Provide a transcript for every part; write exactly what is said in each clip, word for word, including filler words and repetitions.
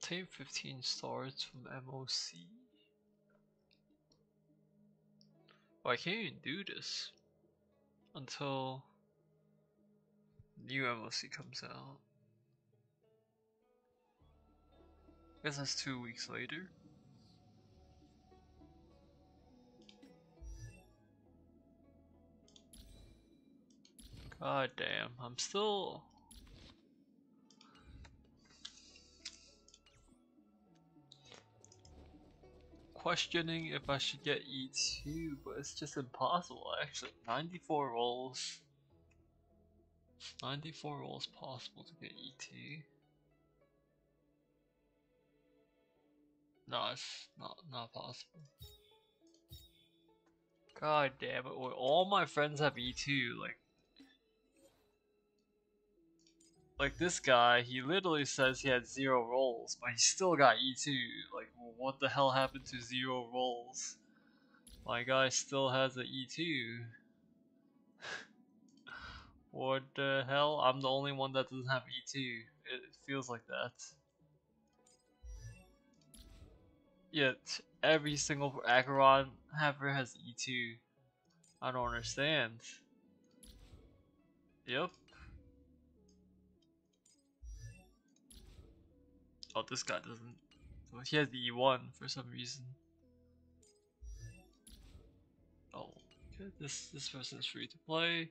Take fifteen stars from M O C. Well, I can't even do this until new M O C comes out. I guess that's two weeks later. God damn, I'm still... questioning if I should get E two, but it's just impossible actually. ninety-four rolls. ninety-four rolls possible to get E two. No, it's not, not possible. God damn it, all my friends have E two, like... Like this guy, he literally says he had zero rolls, but he still got E two. Like, what the hell happened to zero rolls? My guy still has an E two. What the hell? I'm the only one that doesn't have E two. It feels like that. Yet, every single Acheron haver has E two. I don't understand. Yep. Oh, this guy doesn't. Well, he has the E one for some reason. Oh, okay. This this person's free to play.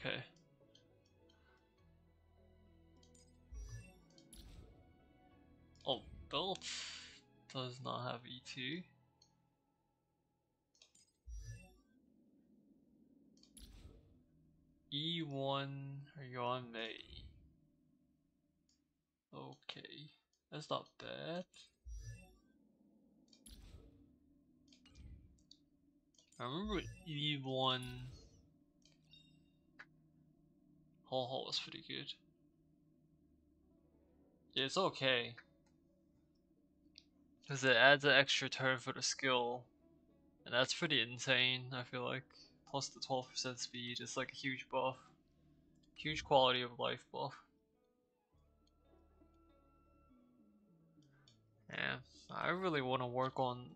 Okay. Oh, Bolt does not have E two. E one Yon Mei. Okay, that's not bad. I remember E one Ho Ho was pretty good. Yeah, it's okay, because it adds an extra turn for the skill, and that's pretty insane, I feel like. Plus the twelve percent speed, it's like a huge buff. Huge quality of life buff. Yeah, I really want to work on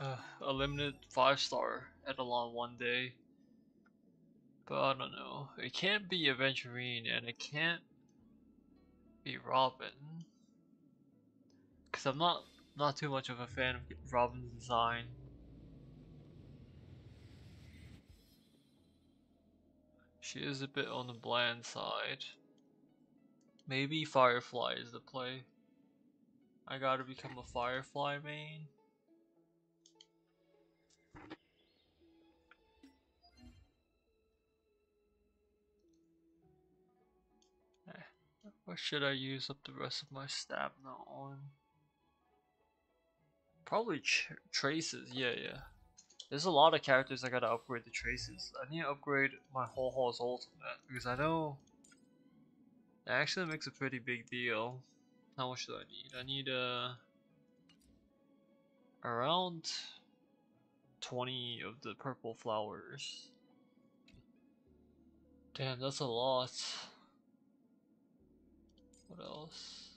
uh, a limited five star Eidolon one day. But I don't know. It can't be Aventurine and it can't be Robin. Because I'm not, not too much of a fan of Robin's design. She is a bit on the bland side. Maybe Firefly is the play. I gotta become a Firefly main. What should I use up the rest of my stamina on? Probably tr traces, yeah, yeah. There's a lot of characters I gotta upgrade the traces. I need to upgrade my whole Ho Ho's ultimate because I know it actually makes a pretty big deal. How much do I need? I need uh, around twenty of the purple flowers. Damn, that's a lot. What else?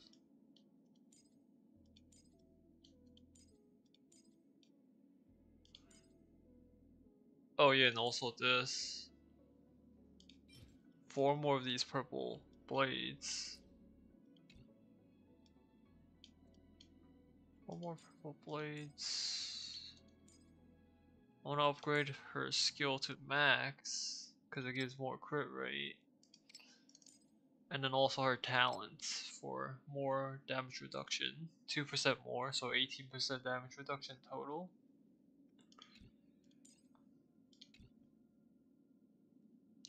Oh yeah, and also this. Four more of these purple blades. Four more purple blades. I want to upgrade her skill to max because it gives more crit rate. And then also her talent for more damage reduction. two percent more, so eighteen percent damage reduction total.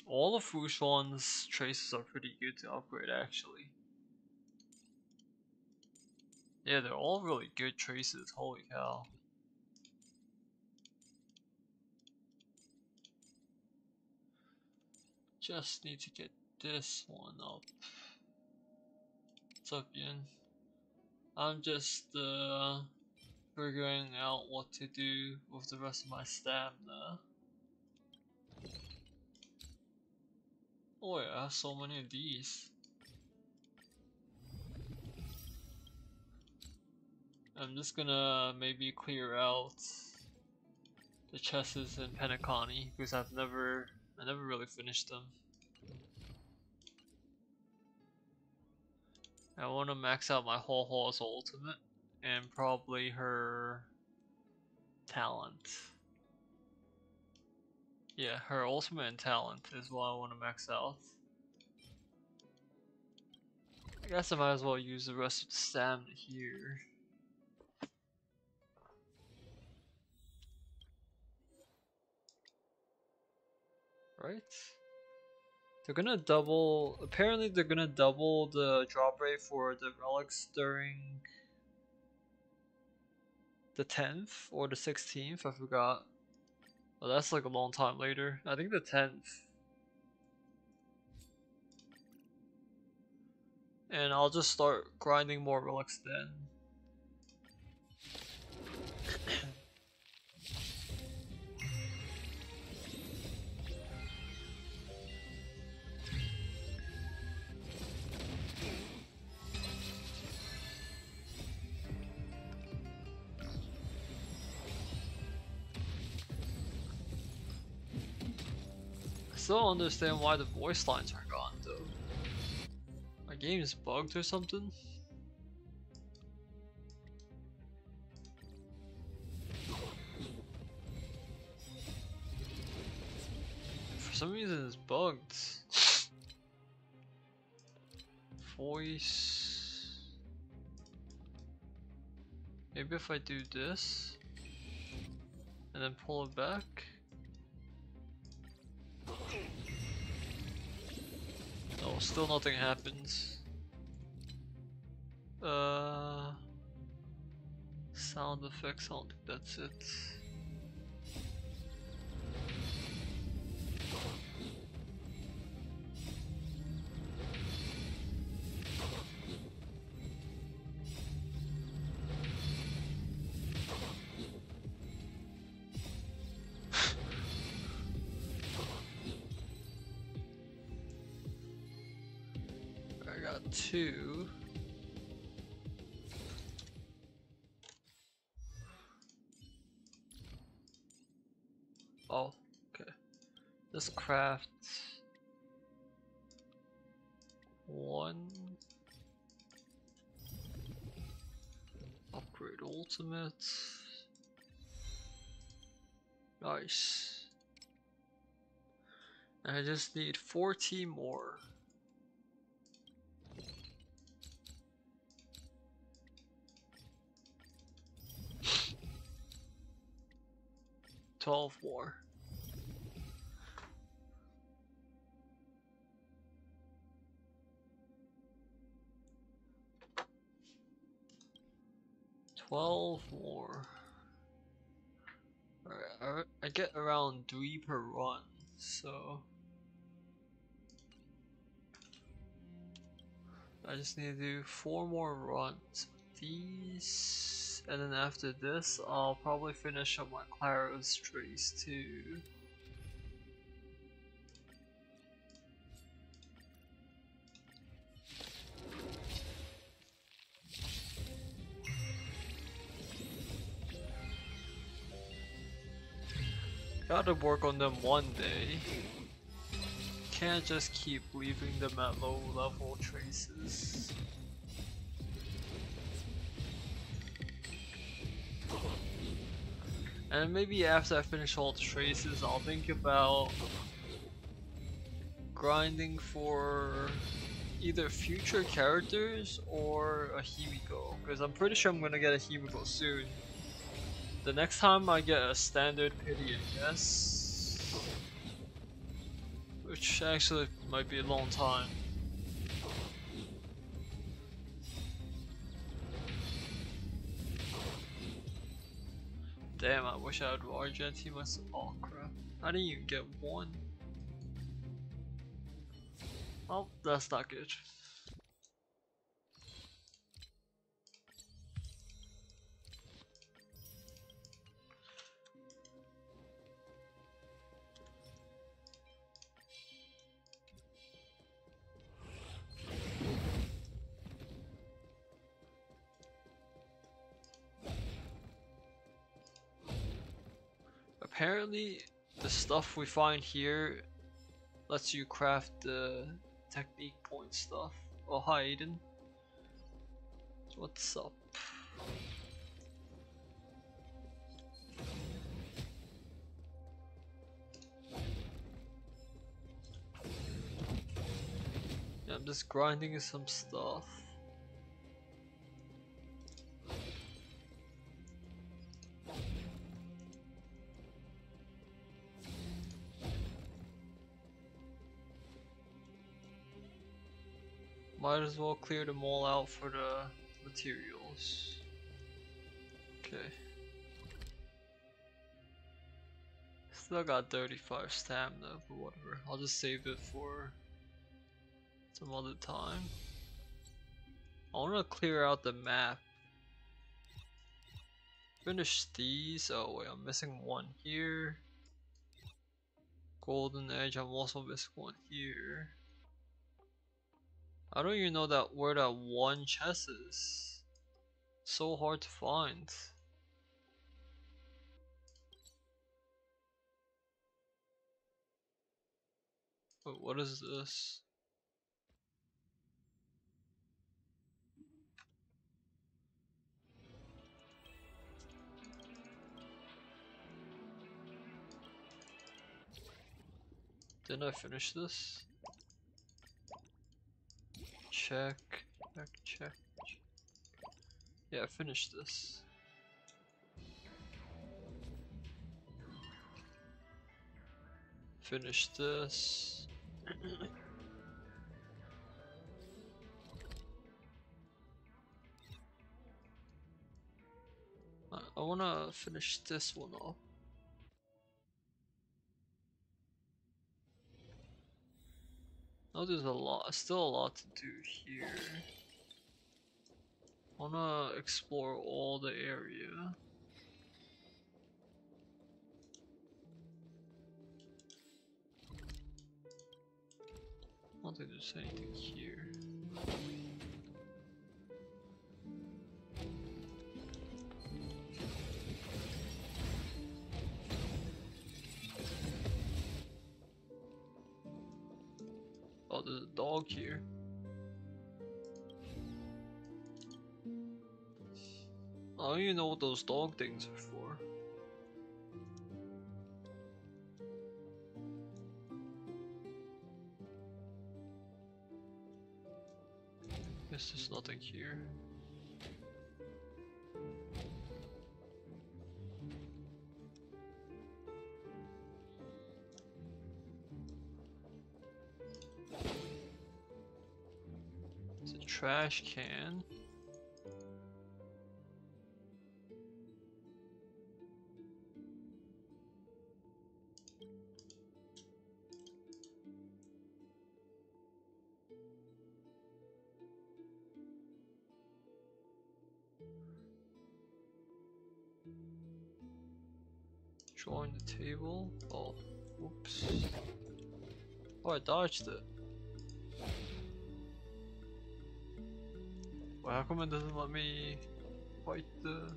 All of Fushan's traces are pretty good to upgrade actually. Yeah, they're all really good traces, holy cow. Just need to get this one up. What's up, Yin? I'm just uh, figuring out what to do with the rest of my stamina. Oh yeah, I have so many of these. I'm just gonna maybe clear out the chests in Penacony because I've never, I never really finished them. I want to max out my Ho Ho's ultimate and probably her talent. Yeah, her ultimate and talent is what I want to max out. I guess I might as well use the rest of the stamina here. Right? They're gonna double, apparently they're gonna double the drop rate for the relics during the tenth or the sixteenth, I forgot. Well, that's like a long time later. I think the tenth. And I'll just start grinding more relics then. I still don't understand why the voice lines are gone though. My game is bugged or something? For some reason it's bugged. Voice. Maybe if I do this and then pull it back. No, still nothing happens. Uh, sound effects, I don't think that's it. Two. Oh, okay. Let's craft one upgrade ultimate. Nice. And I just need forty more. twelve more. twelve more. Alright, I get around three per run, so I just need to do four more runs with these. And then after this, I'll probably finish up my Clara's Trace too. Gotta work on them one day. Can't just keep leaving them at low level traces. And maybe after I finish all the traces, I'll think about grinding for either future characters or a Himeko, because I'm pretty sure I'm gonna get a Himeko soon. The next time I get a standard pity, I guess, which actually might be a long time. Damn, I wish I had Argenti myself. Oh crap, I didn't even get one. Oh, that's not good. apparently the stuff we find here lets you craft the technique point stuff. Oh, hi Aiden. What's up? Yeah, I'm just grinding some stuff. Might as well clear them all out for the materials. Okay. Still got thirty-five stamina, but whatever. I'll just save it for some other time. I wanna clear out the map. Finish these. Oh wait, I'm missing one here. Golden Edge, I'm also missing one here. I don't even know that where that one chest is. So hard to find. Wait, what is this? Didn't I finish this? Check, check, check. Yeah, finish this. Finish this. I, I wanna finish this one up. Oh, there's a lot, still a lot to do here. I wanna explore all the area. I don't think there's anything here. Oh, there's a dog here. I don't even know what those dog things are for. Guess there's nothing here. Trash can. Join the table. Oh, oops. Oh, I dodged it. How come it doesn't let me fight the...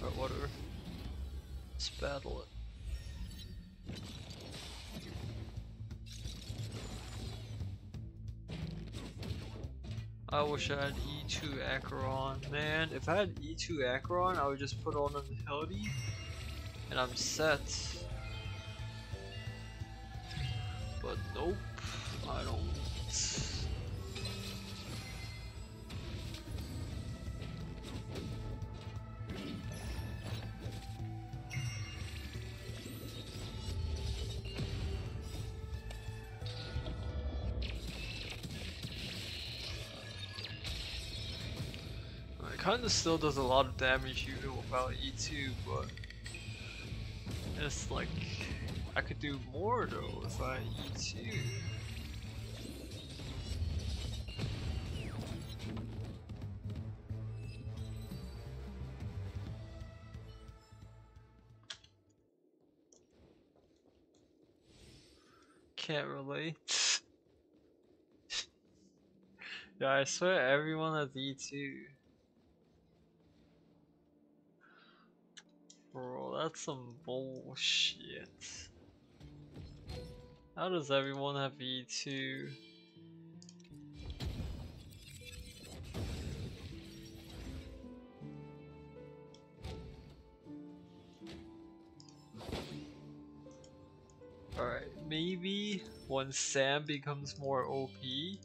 Alright, whatever. Let's battle it. I wish I had E two Acheron. Man, if I had E two Acheron, I would just put on an Unhealthy and I'm set. But nope, I don't. Kinda still does a lot of damage even without E two, but it's like I could do more though if I had E two. can't relate. Yeah, I swear everyone has E two. Bro, that's some bullshit. How does everyone have E two? Alright, maybe when Sam becomes more O P,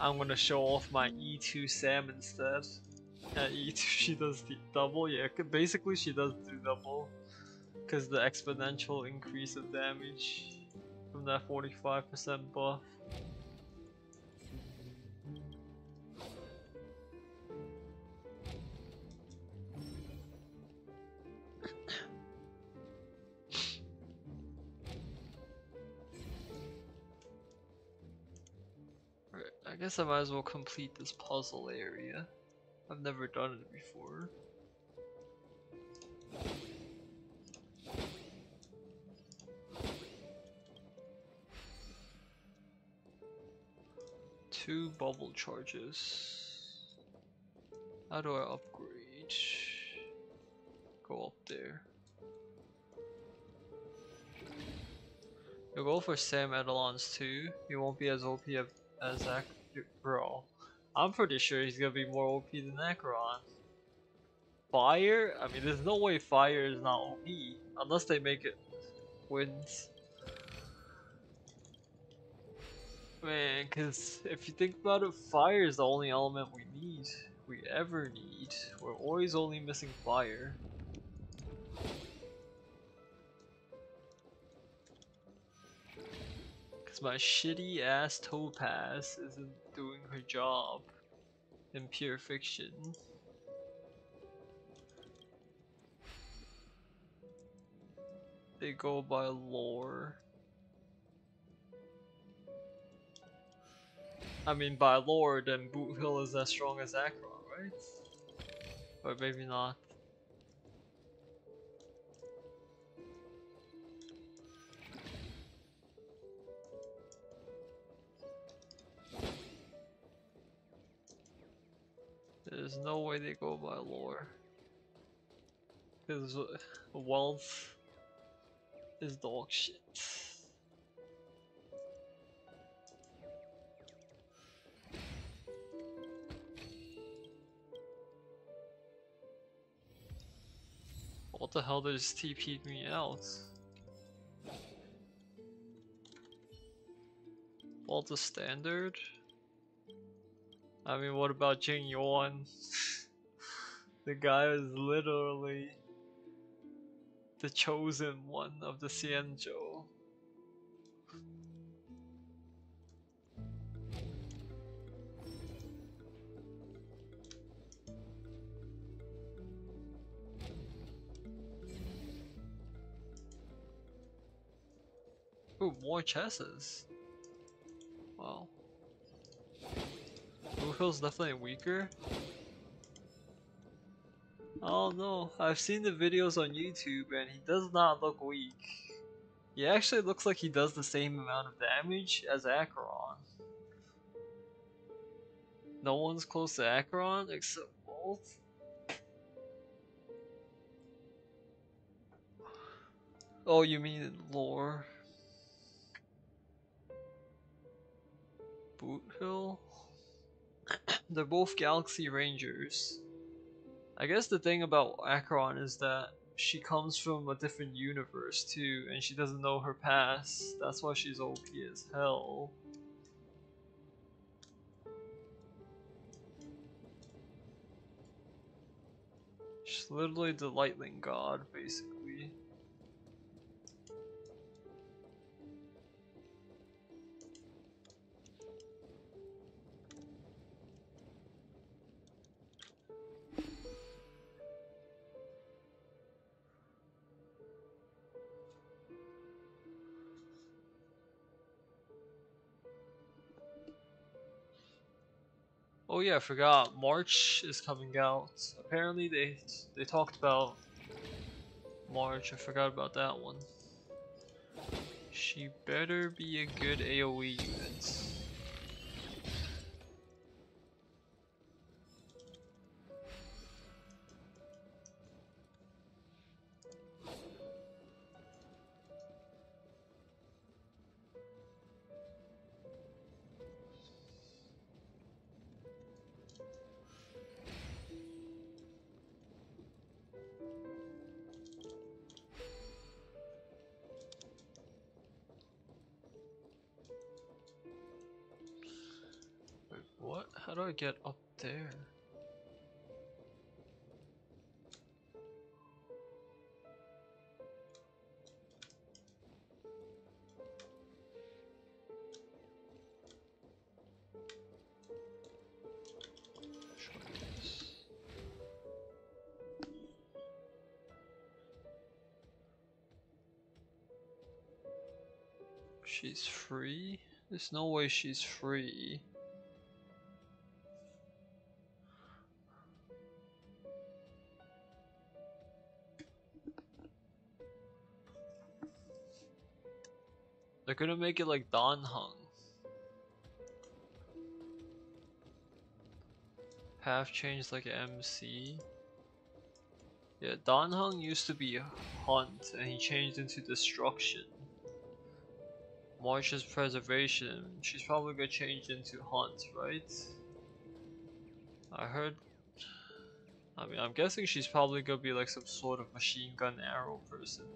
I'm gonna show off my E two Sam instead. At E two she does the double, yeah, basically she does do double. Because the exponential increase of damage from that forty-five percent buff. I guess I might as well complete this puzzle area. I've never done it before. Two bubble charges. How do I upgrade? Go up there. You'll go for Sam Eidolons too. You won't be as O P as Zach. Bro, I'm pretty sure he's gonna be more O P than Acheron. Fire? I mean, there's no way fire is not O P unless they make it wins. Man, because if you think about it, fire is the only element we need, we ever need. We're always only missing fire. My shitty ass Topaz isn't doing her job in Pure Fiction. They go by lore. I mean, by lore, then Boothill is as strong as Acheron, right? Or maybe not. There's no way they go by lore. Because Welt is dog shit. What the hell, they just T P'd me out? Bolt is standard? I mean, what about Jing Yuan? The guy is literally the chosen one of the Xianzhou. Ooh, more chesses. Wow. Boothill definitely weaker. Oh no, I've seen the videos on YouTube and he does not look weak. He actually looks like he does the same amount of damage as Acheron. No one's close to Acheron except Bolt. Oh, you mean lore? Boothill? They're both Galaxy Rangers. I guess the thing about Acheron is that she comes from a different universe too, and she doesn't know her past. That's why she's O P as hell. She's literally the lightning god, basically. Oh yeah, I forgot. March is coming out. Apparently they they talked about March. I forgot about that one. she better be a good AoE unit. How do I get up there? She's free? There's no way she's free. They're gonna make it like Dan Heng. Half changed like M C. Yeah, Dan Heng used to be Hunt and he changed into Destruction. March is Preservation. She's probably gonna change into Hunt, right? I heard. I mean, I'm guessing she's probably gonna be like some sort of machine gun arrow person.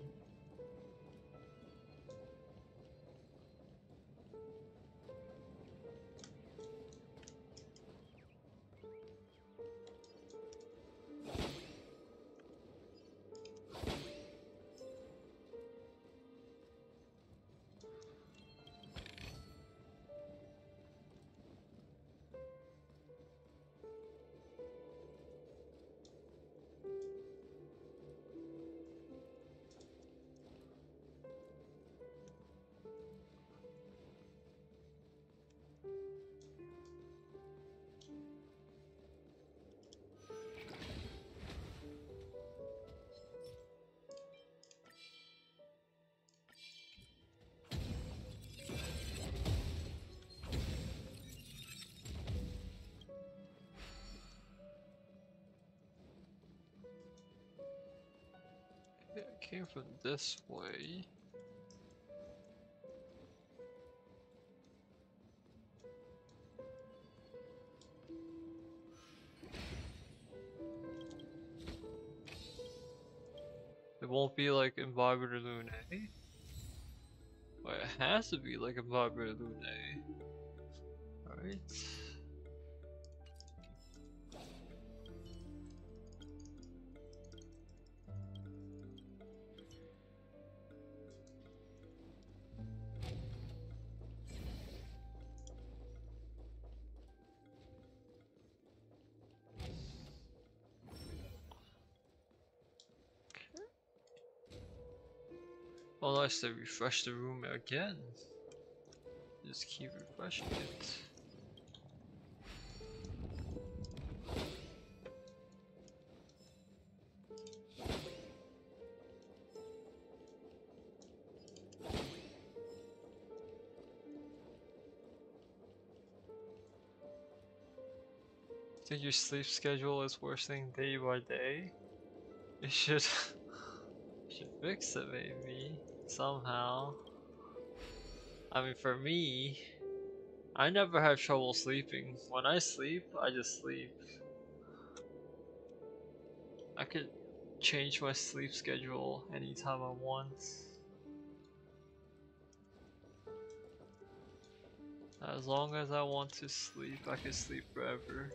Came from this way. It won't be like Imbibitor Lunae. Well, it has to be like Imbibitor Lunae. Alright. Oh, nice, they refresh the room again. Just keep refreshing it. Think your sleep schedule is worsening day by day? It should, it should fix it, maybe. Somehow. I mean, for me, I never have trouble sleeping. When I sleep, I just sleep. I could change my sleep schedule anytime I want. As long as I want to sleep, I can sleep forever.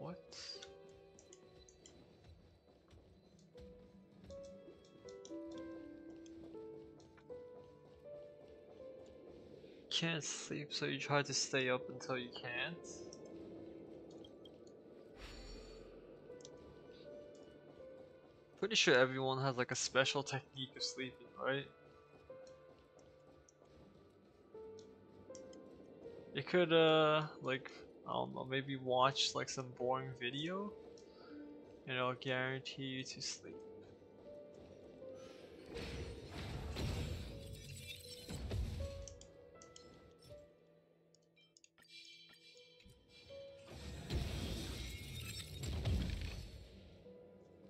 What? Can't sleep, so you try to stay up until you can't. Pretty sure everyone has like a special technique of sleeping, right? You could uh like, I don't know, maybe watch like some boring video and I'll guarantee you to sleep.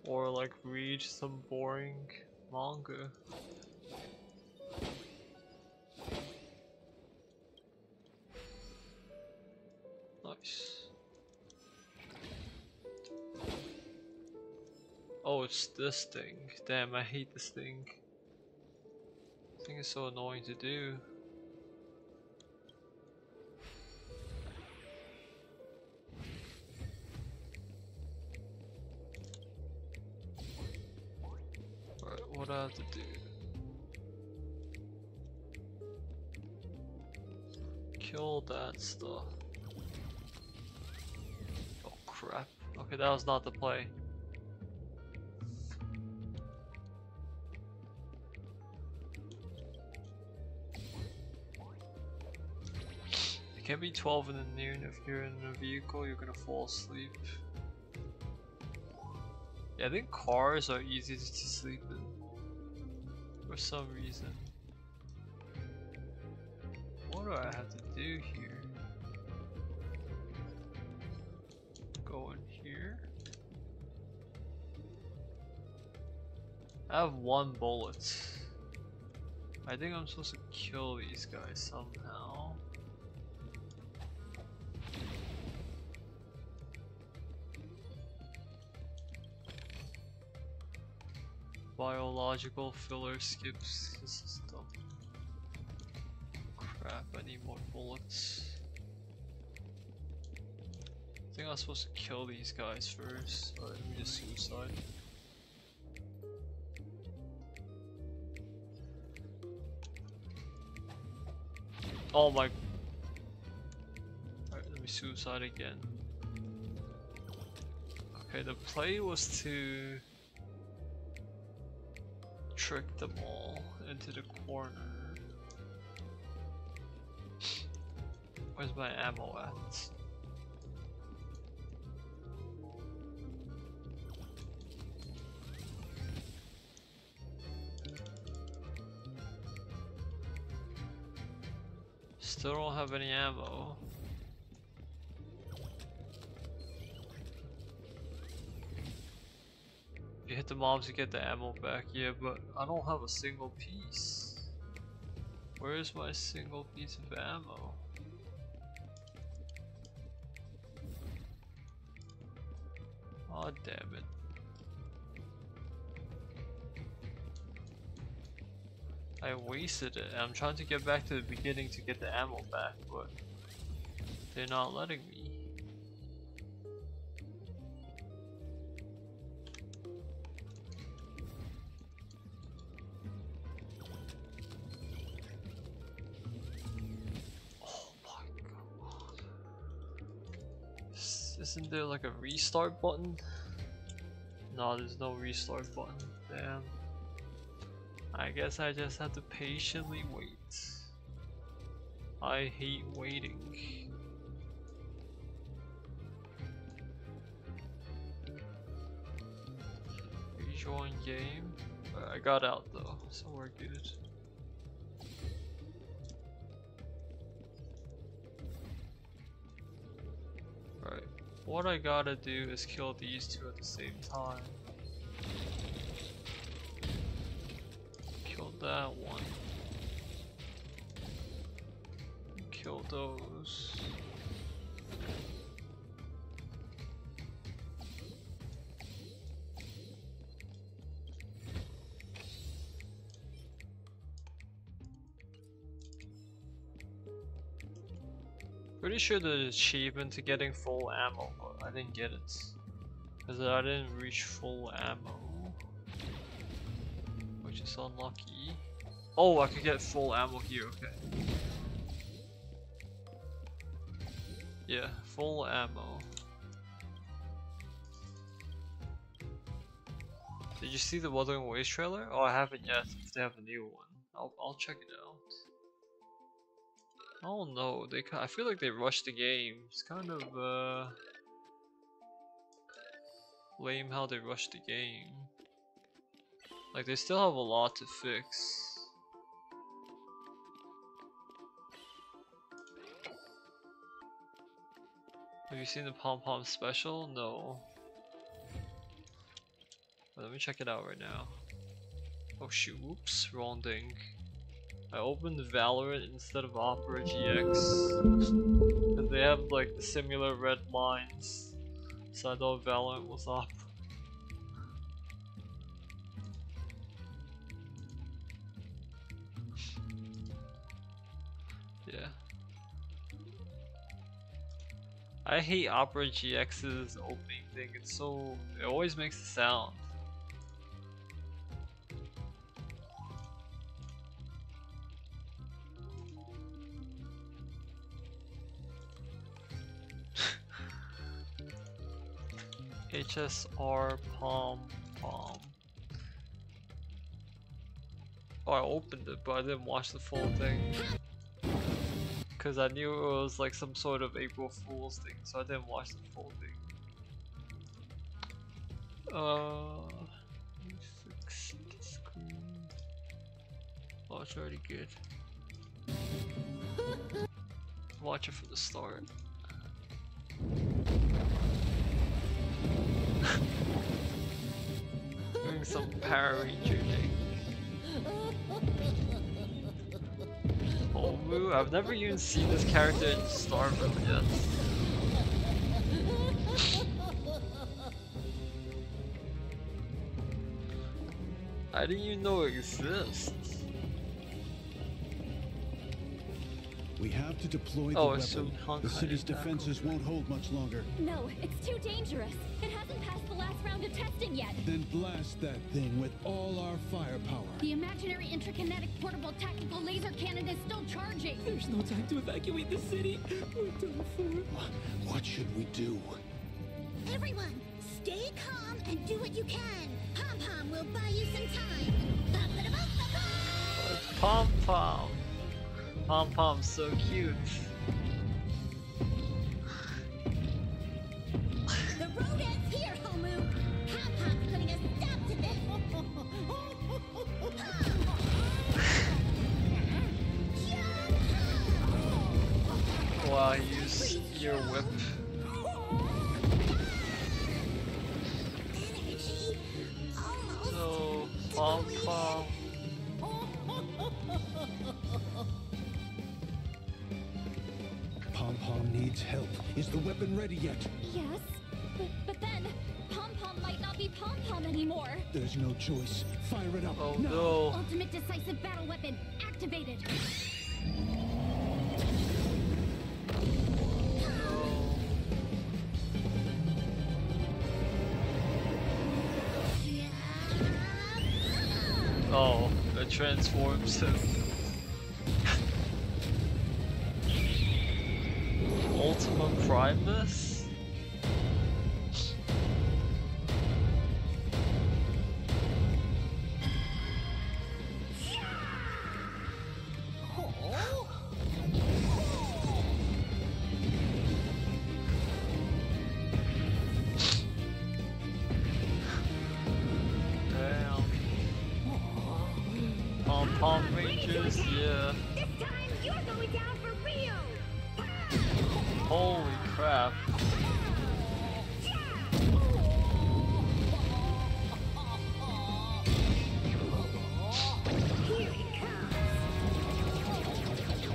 Or like read some boring manga. Nice. Oh, it's this thing. Damn, I hate this thing. This thing is so annoying to do. What I have to do? Kill that stuff. Oh crap. Okay, that was not the play. It can be twelve in the noon if you're in a vehicle, you're gonna fall asleep. Yeah, I think cars are easy to sleep in. For some reason. What do I have to do here? Go in here. I have one bullet. I think I'm supposed to kill these guys somehow. Biological filler skips. This is dumb. Crap, I need more bullets. I think I'm supposed to kill these guys first. Alright, let me just suicide. Oh my. Alright, let me suicide again. Okay, the play was to trick them all into the corner. Where's my ammo at? Still don't have any ammo. The mobs to get the ammo back, yeah, but I don't have a single piece. Where is my single piece of ammo? Aw, damn it. I wasted it, and I'm trying to get back to the beginning to get the ammo back, but they're not letting me. Isn't there like a restart button? No, there's no restart button. Damn. I guess I just have to patiently wait. I hate waiting. Rejoin game. Right, I got out though, so we're good. What I gotta do is kill these two at the same time. Kill that one. Kill those. Pretty sure there's an achievement to getting full ammo, but I didn't get it because I didn't reach full ammo, which is unlucky. Oh, I could get full ammo here, okay. Yeah, full ammo. Did you see the Wuthering Waves trailer? Oh, I haven't yet. If they have a new one, I'll, I'll check it out. Oh no, they I feel like they rushed the game. It's kind of uh lame how they rushed the game. Like, they still have a lot to fix. Have you seen the Pom Pom special? No. But let me check it out right now. Oh shoot, whoops, wrong thing. I opened Valorant instead of Opera G X. And they have like similar red lines. So I thought Valorant was Opera. Yeah. I hate Opera G X's opening thing, it's so, it always makes a sound. H S R Pom Pom. Oh, I opened it, but I didn't watch the full thing. Because I knew it was like some sort of April Fool's thing, so I didn't watch the full thing. Uh, fix the screen. Oh, it's already good. Watch it from the start. Doing some Power Ranger thing. Omu? I've never even seen this character in Star Rail yet. I didn't even know it exists. We have to deploy the oh, weapon. The city's defenses won't hold much longer. No, it's too dangerous. It hasn't passed the last round of testing yet. Then blast that thing with all our firepower. The imaginary interkinetic portable tactical laser cannon is still charging. There's no time to evacuate the city. We're done for. What should we do? Everyone, stay calm and do what you can. Pom Pom will buy you some time. Pom Pom. Pom Pom's so cute. The road ends here, Homu. Pom Pom's putting a stop to this. Pom. Wow, use your whip. Energy. No, Pom Pom. Pom-Pom needs help. Is the weapon ready yet? Yes, but, but then Pom-Pom might not be Pom-Pom anymore. There's no choice. Fire it up. Oh no. no. Ultimate decisive battle weapon activated. Oh, it transforms him. Ultima Primus? Damn. Pom Pom Rangers, yeah. This time you're going down for real. Holy crap.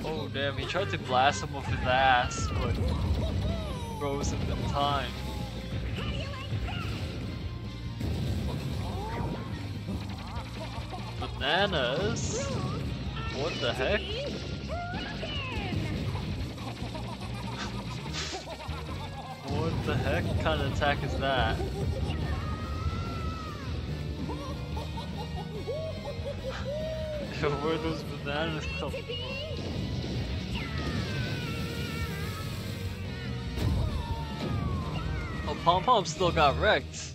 Oh damn, he tried to blast him with his ass, but froze him in time. Bananas? What the heck? What the heck kind of attack is that? Where those bananas come from? Oh, Pom Pom still got wrecked.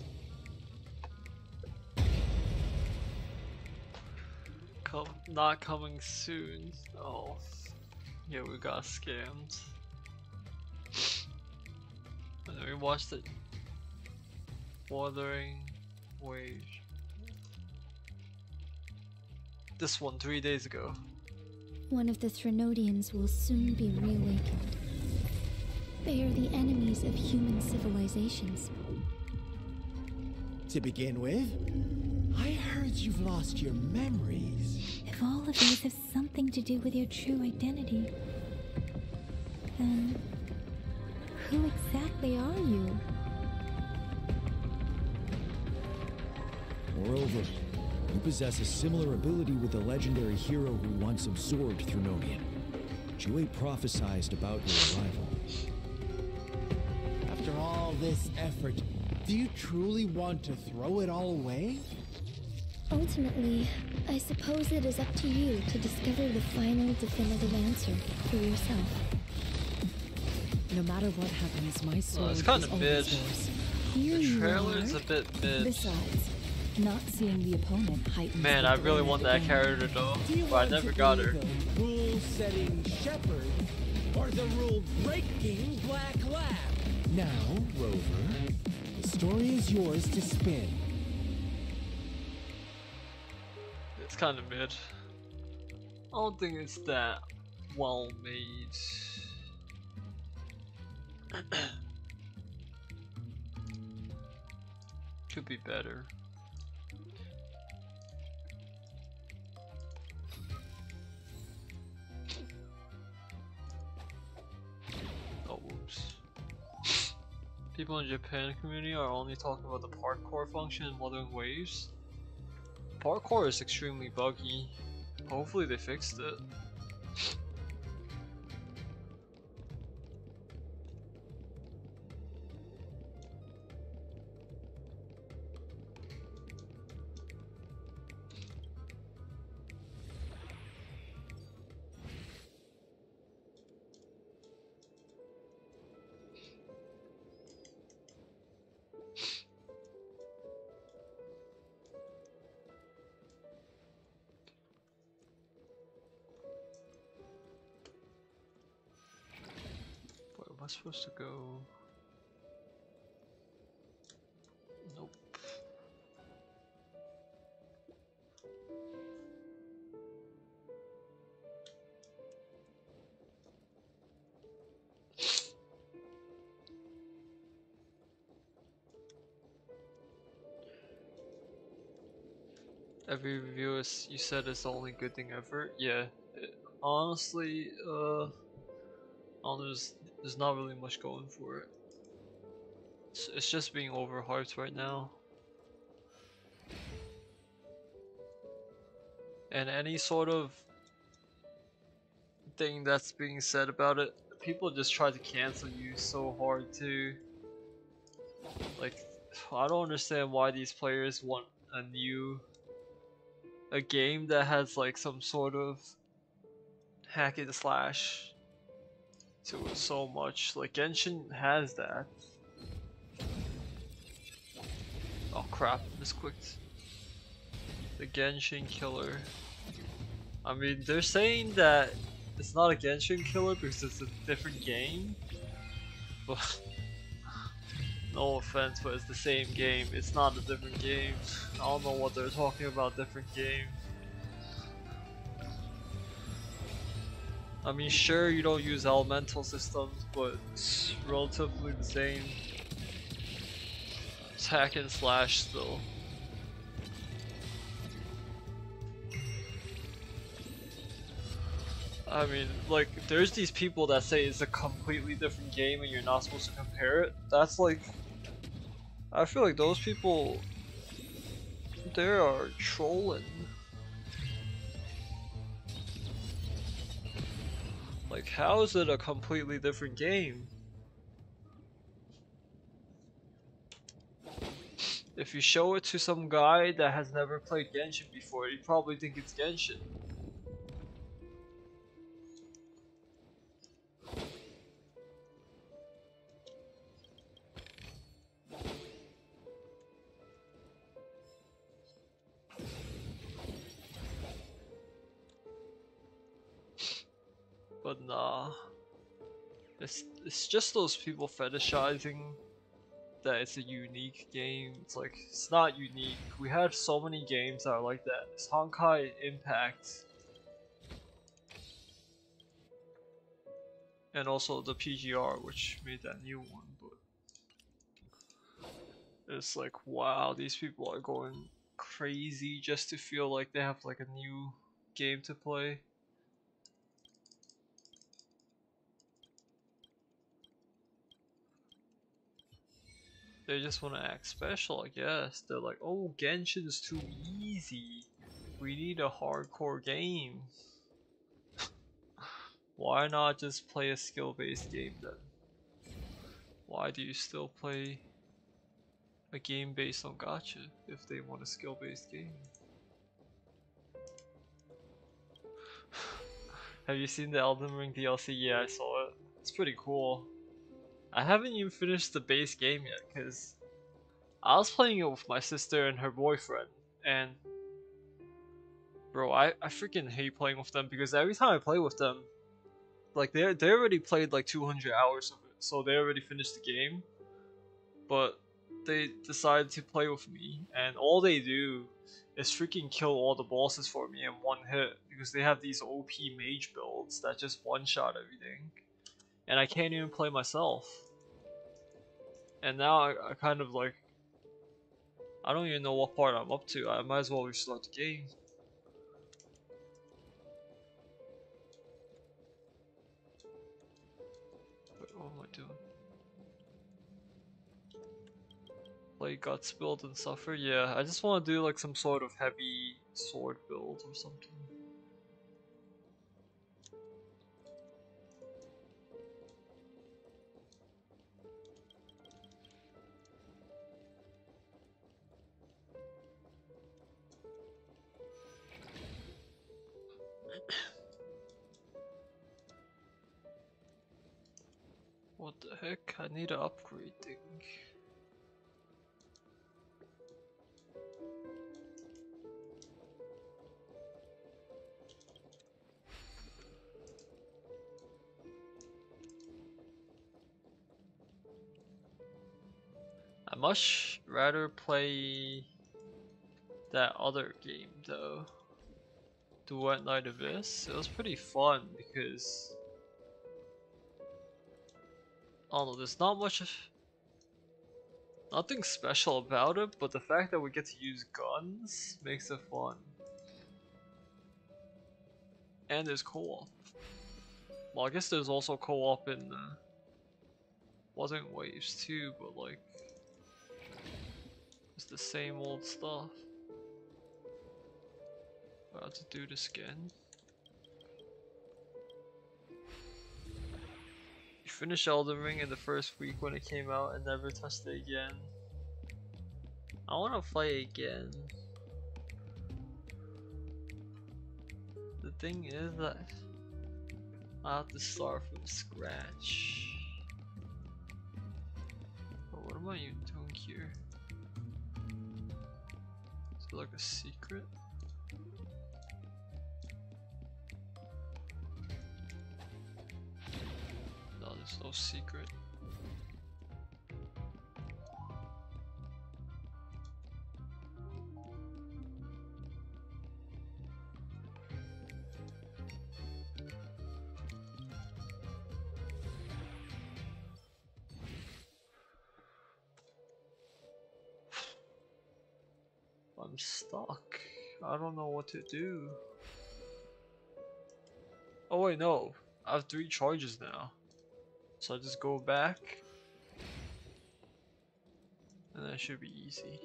Come, not coming soon. Oh, yeah, we got scammed. And then we watched it. Wuthering Waves. This one three days ago. One of the Threnodians will soon be reawakened. They are the enemies of human civilizations. To begin with, I heard you've lost your memories. If all of these have something to do with your true identity, then who exactly are you? Moreover, you possess a similar ability with the legendary hero who once absorbed Threnodian. Jue prophesied about your arrival. After all this effort, do you truly want to throw it all away? Ultimately, I suppose it is up to you to discover the final definitive answer for yourself. No matter what happens, my soul oh, it's kind is of mid. The trailer's a bit mid. Besides, not seeing the opponent heightened. Man, I really want that character though, but I never got her. The rule-setting shepherd or the rule-breaking black lab? Now, Rover, the story is yours to spin. It's kind of mid. I don't think it's that well made. Could be better. Oh, whoops. People in Japan community are only talking about the parkour function in Wuthering Waves. Parkour is extremely buggy. Hopefully they fixed it. I'm supposed to go. Nope. Every review is you said it's the only good thing ever. Yeah, it, honestly, uh, I'll just. There's not really much going for it. It's, it's just being overhyped right now. And any sort of thing that's being said about it, people just try to cancel you so hard too. Like, I don't understand why these players want a new... a game that has like some sort of hack and slash to it so much. Like Genshin has that. Oh crap, misclicked. The Genshin killer. I mean, they're saying that it's not a Genshin killer because it's a different game. But no offense, but it's the same game. It's not a different game. I don't know what they're talking about, different game. I mean, sure, you don't use elemental systems, but it's relatively the same. It's hack and slash still. I mean, like, there's these people that say it's a completely different game and you're not supposed to compare it. That's like... I feel like those people... they are trolling. Like, how is it a completely different game? If you show it to some guy that has never played Genshin before, you probably think it's Genshin. But nah, it's, it's just those people fetishizing that it's a unique game. It's like, it's not unique. We had so many games that are like that. It's Honkai Impact. And also the P G R, which made that new one, but it's like, wow, these people are going crazy just to feel like they have like a new game to play. They just want to act special, I guess. They're like, oh, Genshin is too easy. We need a hardcore game. Why not just play a skill-based game then? Why do you still play a game based on gacha if they want a skill-based game? Have you seen the Elden Ring D L C? Yeah, I saw it. It's pretty cool. I haven't even finished the base game yet because I was playing it with my sister and her boyfriend, and bro, I, I freaking hate playing with them because every time I play with them, like they they already played like two hundred hours of it, so they already finished the game, but they decided to play with me, and all they do is freaking kill all the bosses for me in one hit because they have these O P mage builds that just one-shot everything, and I can't even play myself. And now I, I kind of like, I don't even know what part I'm up to. I might as well restart the game. Wait, what am I doing? Play Guts build and Suffer? Yeah, I just want to do like some sort of heavy sword build or something. What the heck? I need an upgrade thing. I much rather play that other game though. Duet Night Abyss. It was pretty fun because I don't know, there's not much of, nothing special about it, but the fact that we get to use guns makes it fun. And there's co-op. Well, I guess there's also co-op in uh, Wuthering Waves too, but like, it's the same old stuff. About to do this again. You finished Elden Ring in the first week when it came out and never touched it again. I want to play again. The thing is that I have to start from scratch. But what am I even doing here? Is it like a secret? There's no secret. I'm stuck. I don't know what to do. Oh wait, no. I have three charges now. So I just go back, and that should be easy.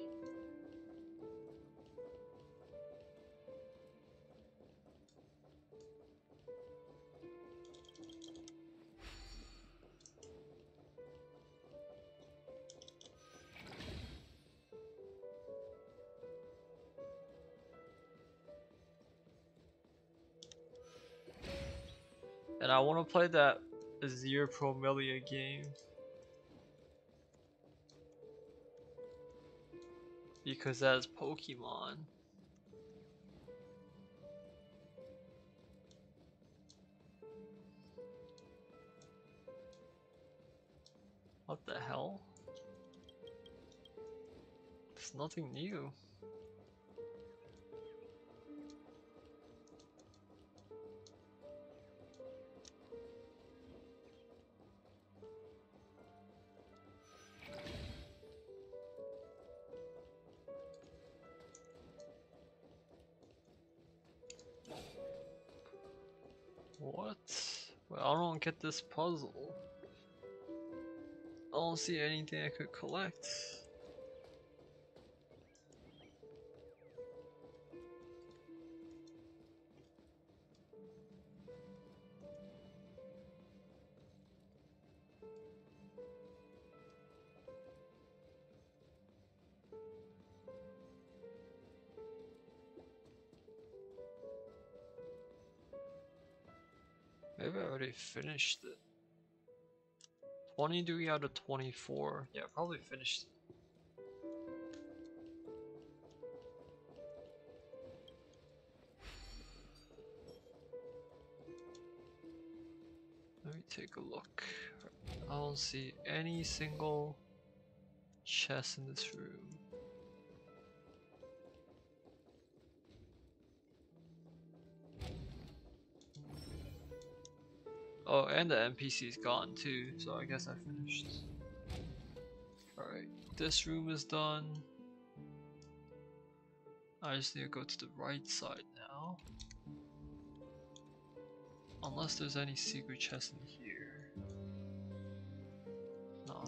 And I want to play that Azir Promelia game because that is Pokemon. What the hell? It's nothing new. Get this puzzle. I don't see anything I could collect. Maybe I already finished it. twenty-three out of twenty-four. Yeah, probably finished it. Let me take a look. I don't see any single chest in this room. Oh, and the N P C's gone too, so I guess I finished. Alright, this room is done. I just need to go to the right side now. Unless there's any secret chest in here. No.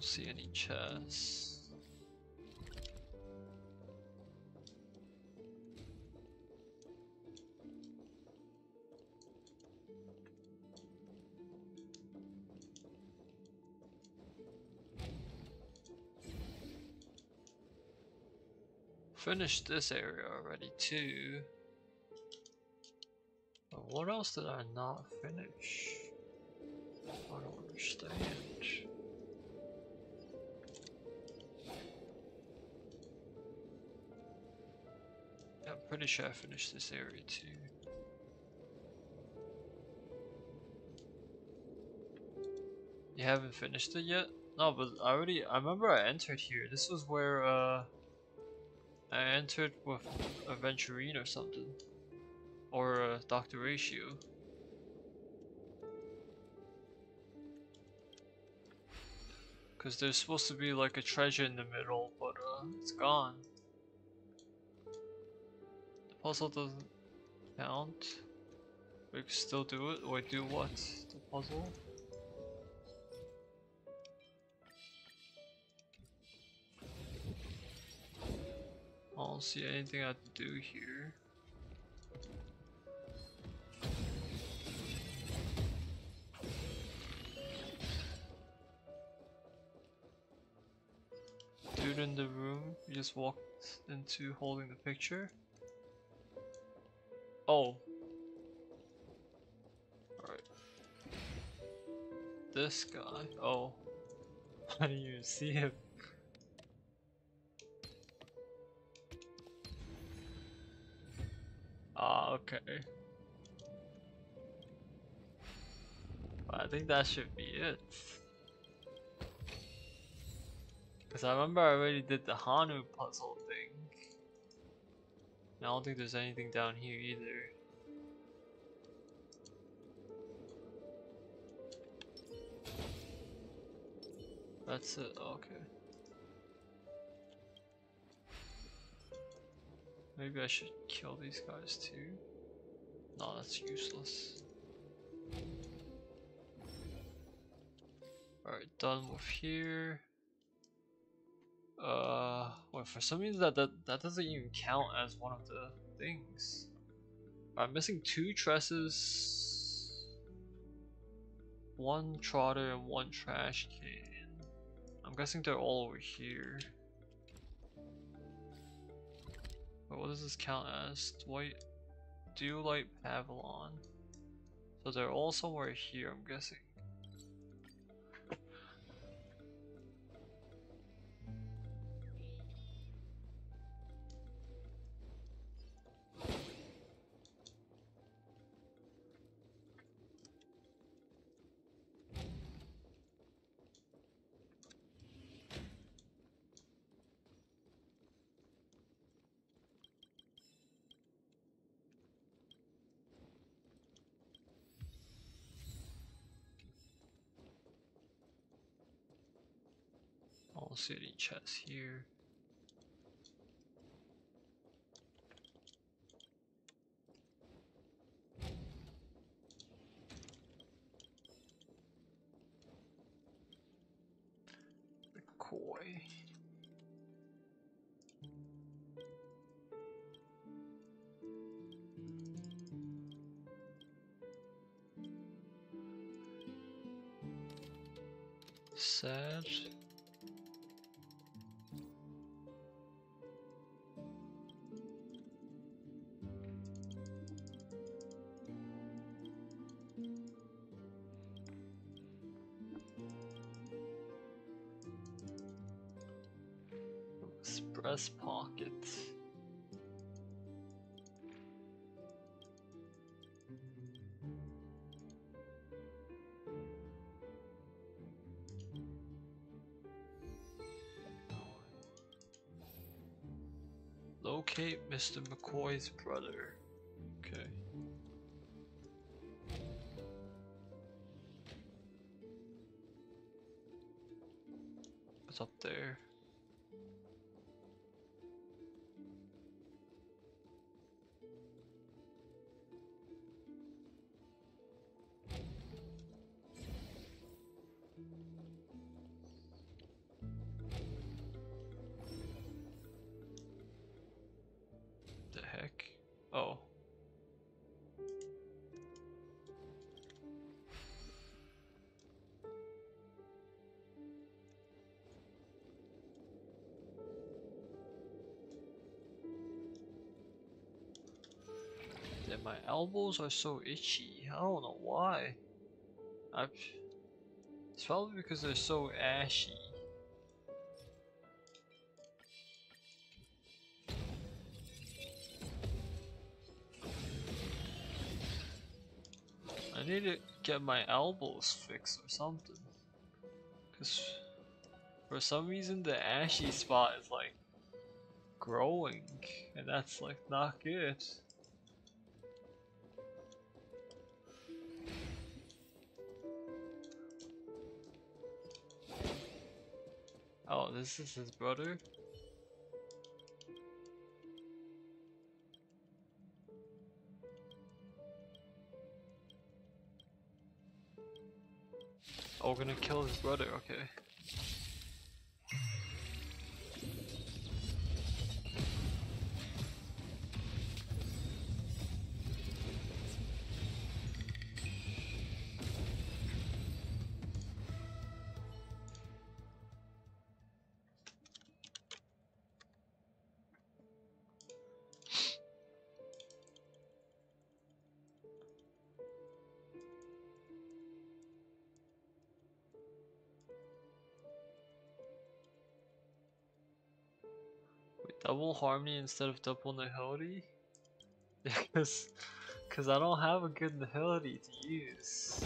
See any chests. Finished this area already too. But what else did I not finish? I don't understand. Pretty sure I finished this area too. You haven't finished it yet? No, but I already, I remember I entered here. This was where uh, I entered with Aventurine or something. Or uh, Doctor Ratio. Because there's supposed to be like a treasure in the middle, but uh, it's gone. Puzzle doesn't count. We can still do it. Or do what? The puzzle? I don't see anything I have to do here. Dude in the room you just walked into holding the picture. Oh. Alright. This guy. Oh. I didn't even see him. Ah, okay. Well, I think that should be it. Because I remember I already did the Hanu puzzle thing. I don't think there's anything down here either. That's it, okay. Maybe I should kill these guys too. No, that's useless. Alright, done with here. Uh, wait, for some reason that, that that doesn't even count as one of the things. I'm missing two tresses, one trotter, and one trash can. I'm guessing they're all over here. Wait, what does this count as? Do I do like Pavlon? So they're all somewhere here, I'm guessing. I don't see any chests here. McCoy. Sad. Express pocket. Locate Mister McCoy's brother. Okay. What's up there? Oh. Then my elbows are so itchy. I don't know why. I've... It's probably because they're so ashy. I need to get my elbows fixed or something, cause for some reason the ashy spot is like growing, and that's like not good. Oh, this is his brother? Oh, we're gonna kill his brother, okay. Double harmony instead of double nihility? Because cause I don't have a good nihility to use.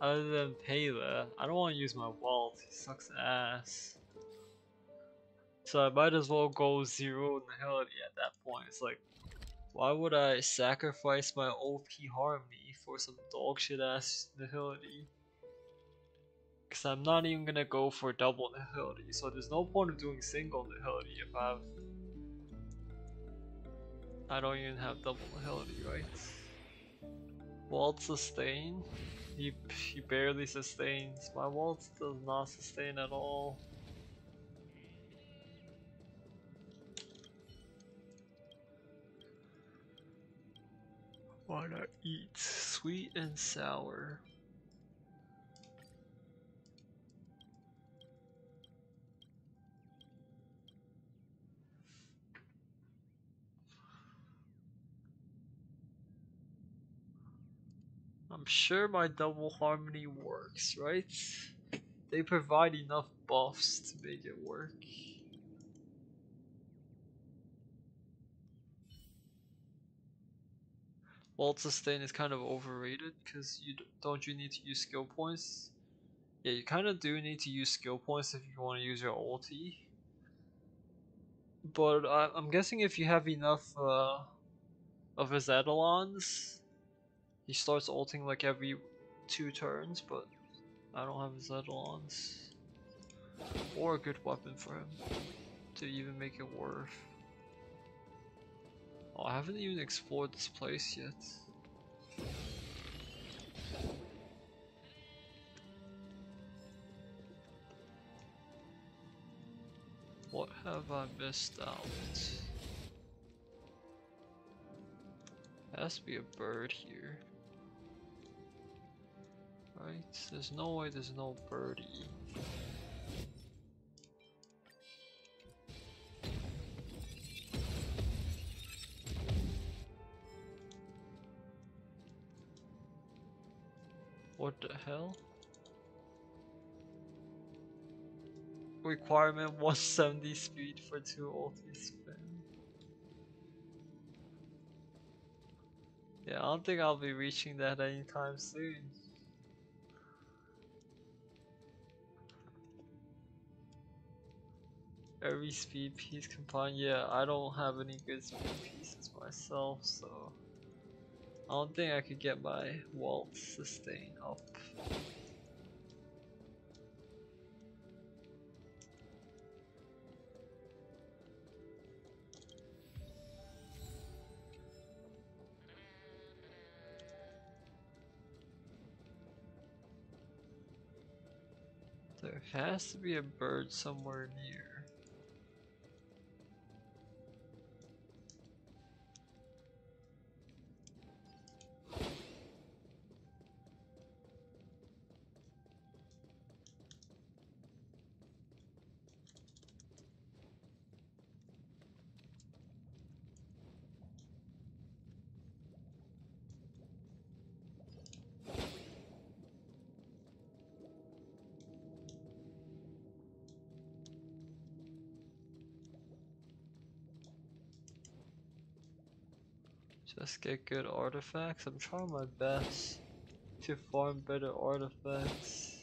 Other than Payla. I don't want to use my Welt, he sucks ass. So I might as well go zero nihility at that point. It's like, why would I sacrifice my O P harmony for some dog shit ass nihility? Because I'm not even gonna go for double nihility, so there's no point of doing single nihility if I have... I don't even have double nihility, right? Walt sustain? He, he barely sustains. My Walt does not sustain at all. Why not eat sweet and sour? I'm sure my double harmony works, right? They provide enough buffs to make it work. Welt sustain is kind of overrated because you don't you need to use skill points? Yeah, you kind of do need to use skill points if you want to use your ulti. But I, I'm guessing if you have enough uh, of his Eidolons, he starts ulting like every two turns, but I don't have his Eidolons or a good weapon for him to even make it worth. Oh, I haven't even explored this place yet. What have I missed out? There has to be a bird here. Right? There's no way there's no birdie. What the hell? Requirement one seventy speed for two ulti spam. Yeah, I don't think I'll be reaching that anytime soon. Every speed piece combined, yeah, I don't have any good speed pieces myself, so I don't think I could get my Welt sustain up. There has to be a bird somewhere near. Just get good artifacts. I'm trying my best to farm better artifacts.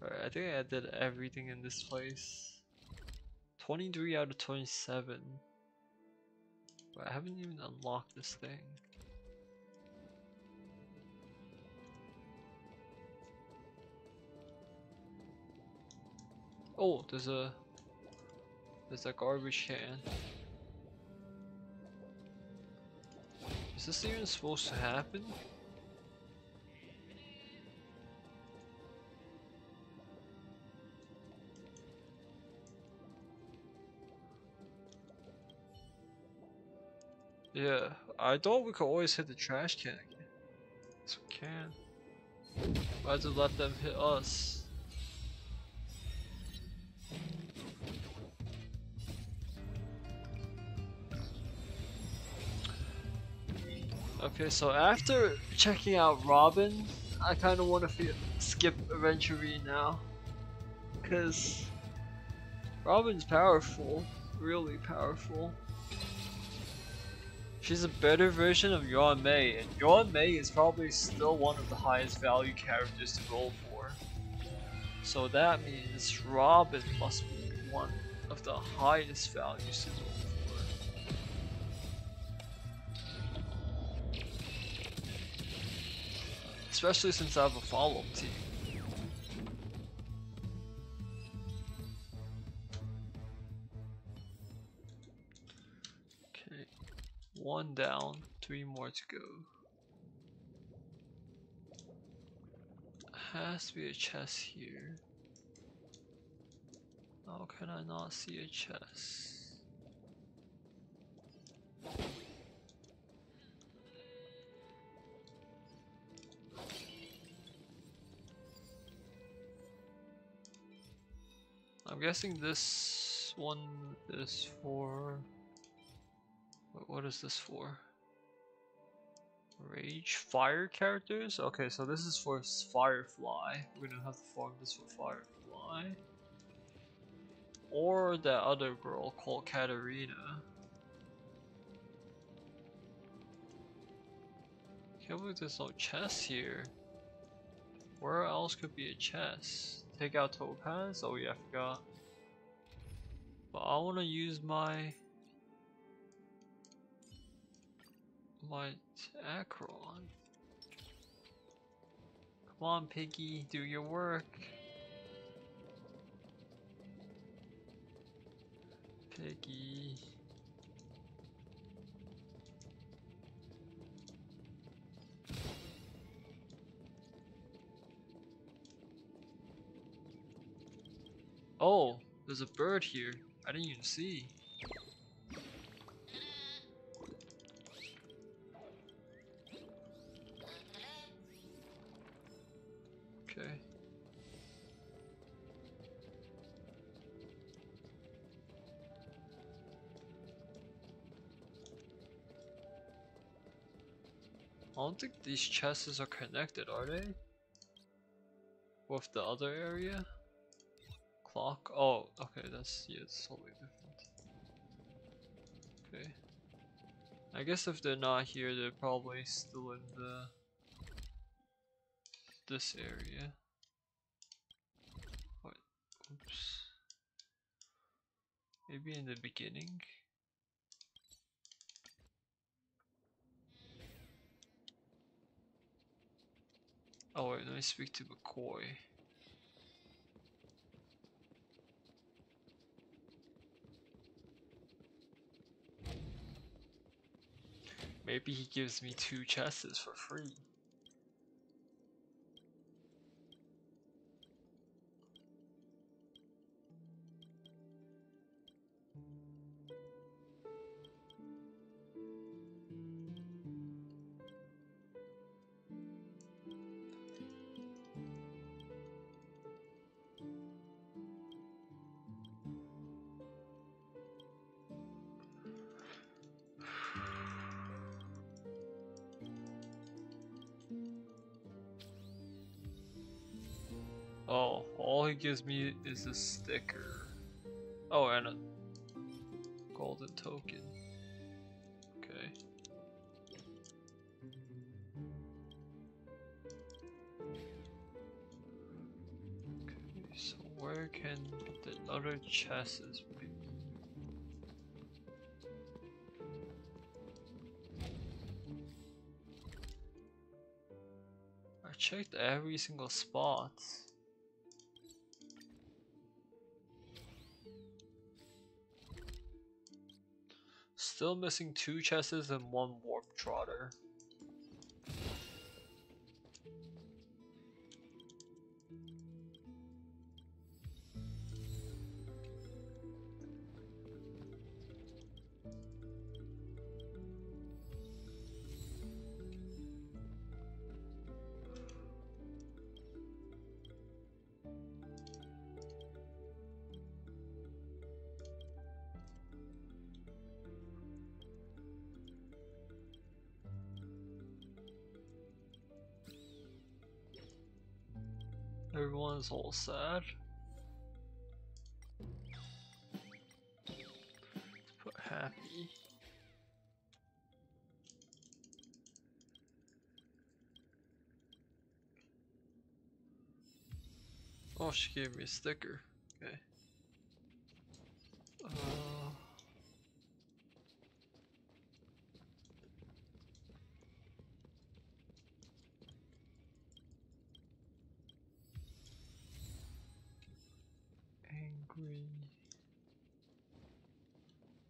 Alright, I think I did everything in this place. twenty-three out of twenty-seven. But I haven't even unlocked this thing. Oh, there's a... There's a garbage can. Is this even supposed to happen? Yeah, I thought we could always hit the trash can again. Yes, we can. Why did let them hit us? Okay, so after checking out Robin, I kind of want to skip Aventurine now, because Robin's powerful, really powerful. She's a better version of Yon Mei, and Yon Mei is probably still one of the highest value characters to roll for. So that means Robin must be one of the highest values to roll for. Especially since I have a follow-up team. Okay, one down, three more to go. Has to be a chest here. How can I not see a chest? I'm guessing this one is for What is this for? Rage fire characters? Okay, so this is for Firefly. We're gonna have to farm this for Firefly. Or that other girl called Katarina. Can't believe there's no chest here. Where else could be a chest? Take out Topaz? Oh yeah, I forgot. But I wanna use my my Acheron. Come on, Piggy, do your work. Piggy. Oh, there's a bird here. I didn't even see. Okay. I don't think these chests are connected, are they? With the other area? Clock? Oh, okay, that's, yeah, it's totally different. Okay. I guess if they're not here, they're probably still in the... this area. What? Oops. Maybe in the beginning? Oh wait, let me speak to McCoy. Maybe he gives me two chests for free. Oh, all he gives me is a sticker. Oh, and a golden token. Okay. Okay, so where can the other chests be? I checked every single spot. Still missing two chests and one warp trotter. Everyone's all sad. Let's put happy. Oh, she gave me a sticker. Okay. Uh,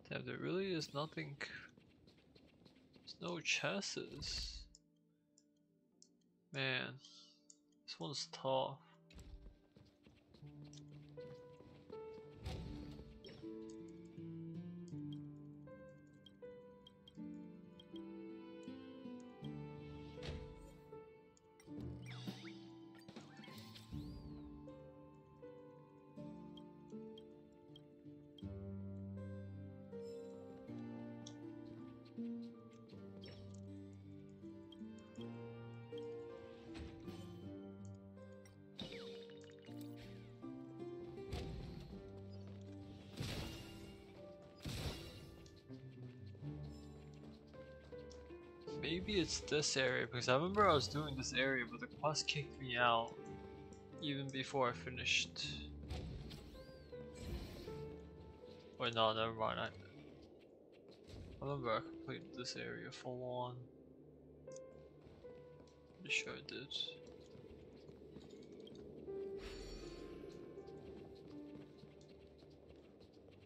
Damn, there really is nothing. There's no chests. Man, this one's tough. Maybe it's this area, because I remember I was doing this area, but the quest kicked me out even before I finished. Wait, no, never mind. I, I remember I completed this area full on. Pretty sure I did.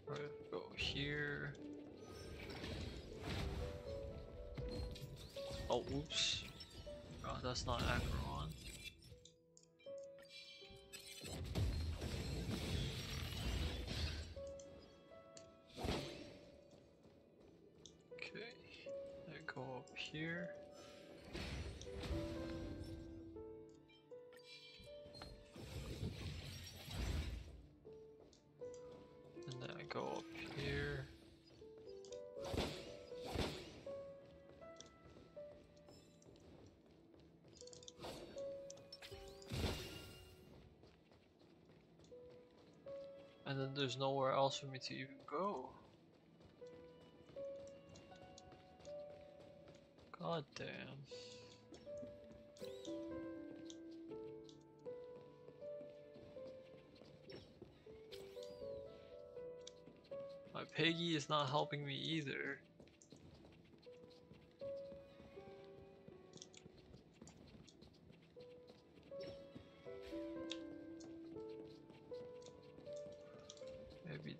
Alright, go here. Oh, oops. Oh, that's not Acheron. Okay, I go up here. And then I go up here. And then there's nowhere else for me to even go. God damn. My Peggy is not helping me either.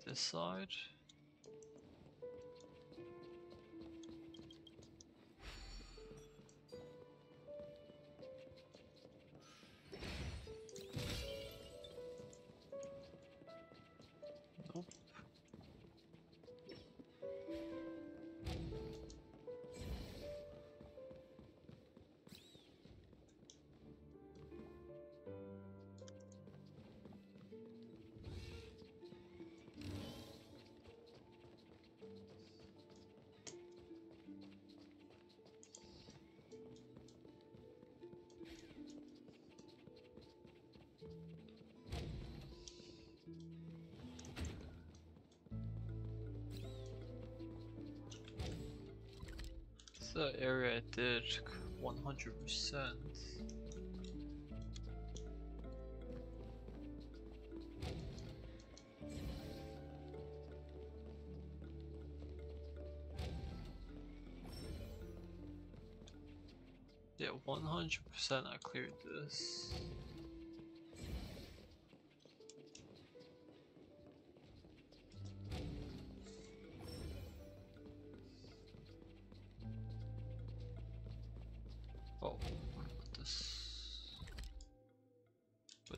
This side. Nope. The area I did one hundred percent. Yeah, one hundred percent I cleared this.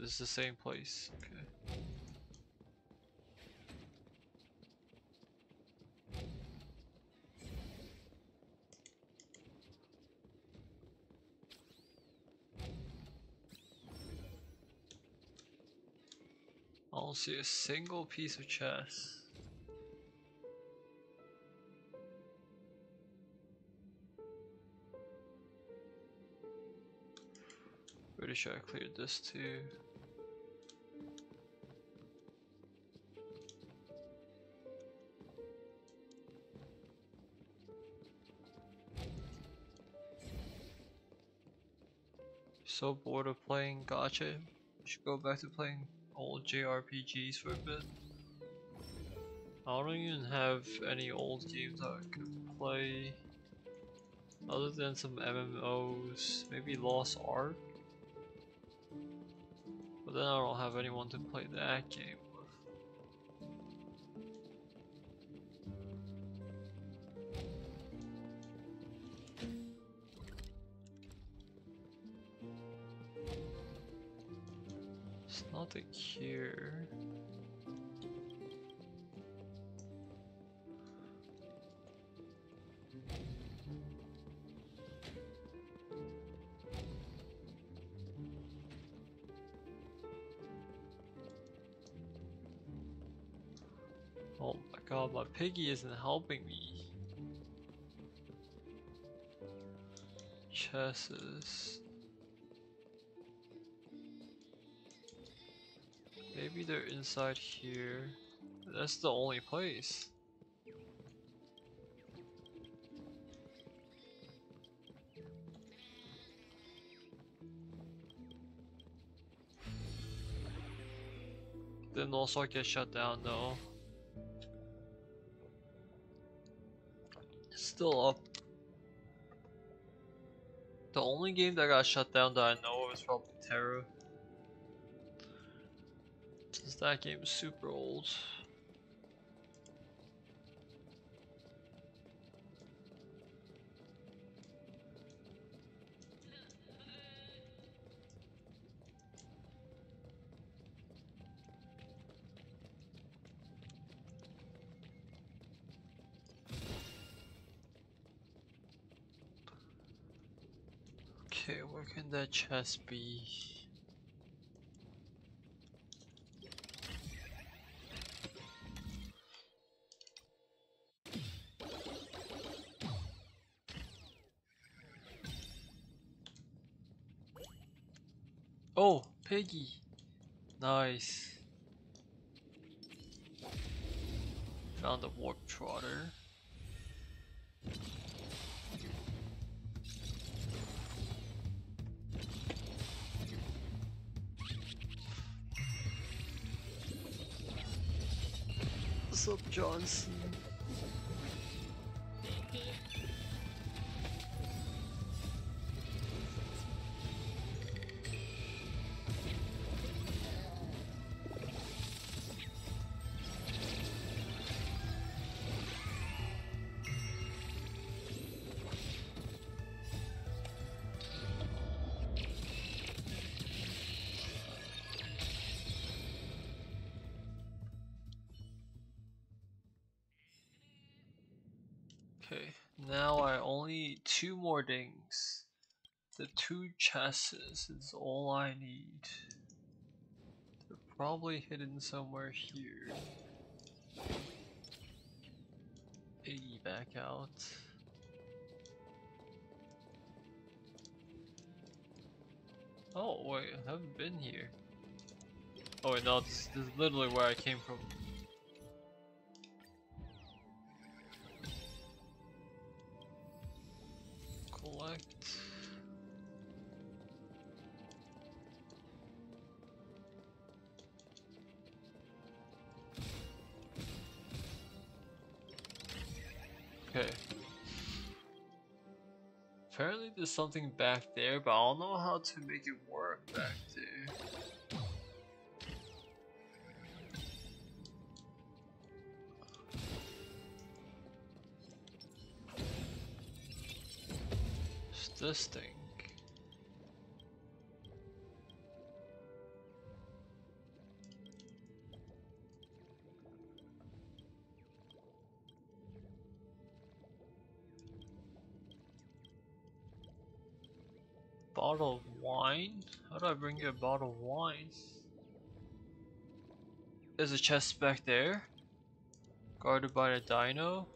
It's the same place, okay. I don't see a single piece of chest. Pretty sure I cleared this too. So bored of playing gacha, should go back to playing old J R P Gs for a bit. I don't even have any old games that I could play, other than some M M Os, maybe Lost Ark. But then I don't have anyone to play that game with. There's nothing here. God, my piggy isn't helping me. Chests. Maybe they're inside here. That's the only place. Didn't also get shut down though. It's still up. The only game that got shut down that I know of is probably Terra. Since that game is super old. Okay, where can that chest be? Oh, Piggy! Nice. Found a warp trotter. What's up, Johnson? Now I only need two more dings. The two chests is all I need. They're probably hidden somewhere here. Iggy back out. Oh wait, I haven't been here. Oh wait, no, this, this is literally where I came from. Okay. Apparently there's something back there, but I don't know how to make it work back there. This thing. Bottle of wine? How do I bring you a bottle of wine? There's a chest back there, guarded by the dino.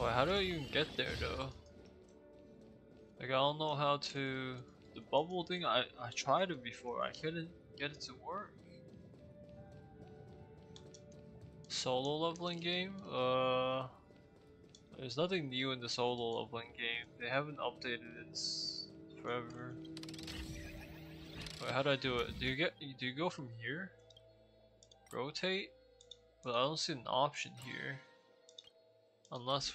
Oh, how do I even get there though? Like I don't know how to... The bubble thing, I, I tried it before, I couldn't get it to work. Solo leveling game? Uh, There's nothing new in the solo leveling game. They haven't updated it forever. Wait, how do I do it? Do you get? Do you go from here? Rotate? But I don't see an option here. Unless...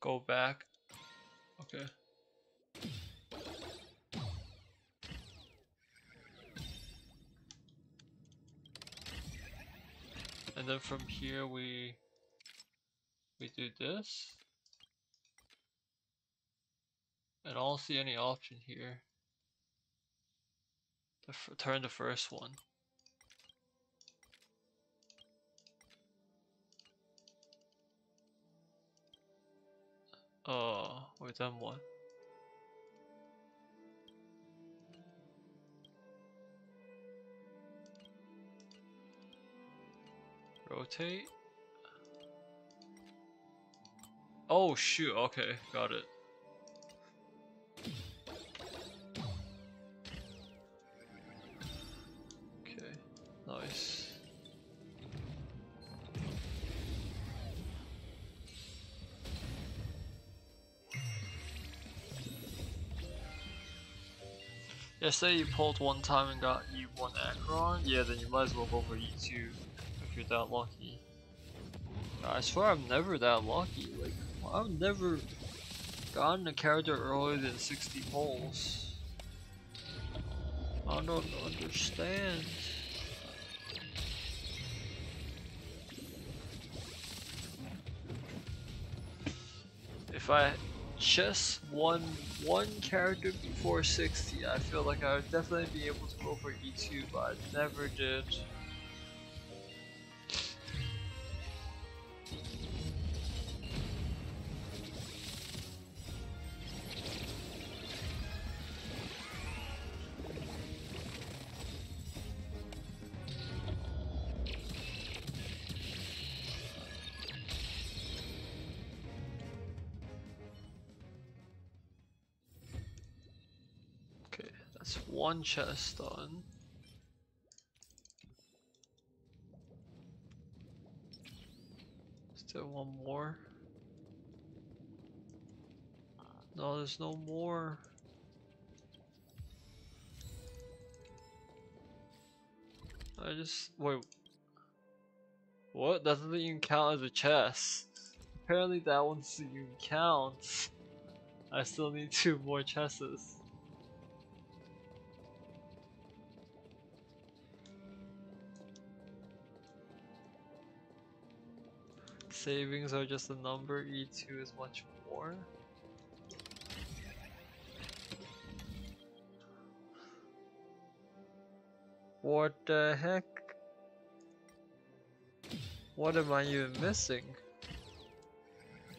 Go back. Okay. And then from here we we do this. And I don't see any option here. The f turn the first one. Oh, wait, then what? Rotate? Oh shoot, okay, got it. Okay, nice. Yeah, say you pulled one time and got E one Acheron, yeah, then you might as well go for E two if you're that lucky. I swear I'm never that lucky, like, I've never gotten a character earlier than sixty pulls. I don't understand. If I just won one character before sixty, I feel like I would definitely be able to go for E two, but I never did. One chest done. Still one more. No, there's no more. I just wait. What? That doesn't even count as a chest. Apparently, that one doesn't even count. I still need two more chests. Savings are just a number, E two is much more. What the heck? What am I even missing?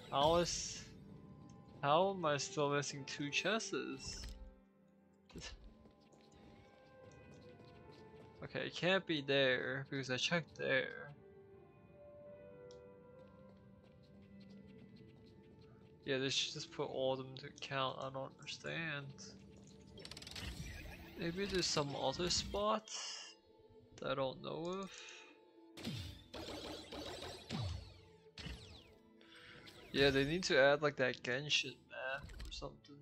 How is... How am I still missing two chests? Okay, it can't be there because I checked there. Yeah, they should just put all of them to count, I don't understand. Maybe there's some other spot that I don't know of. Yeah, they need to add like that Genshin map or something.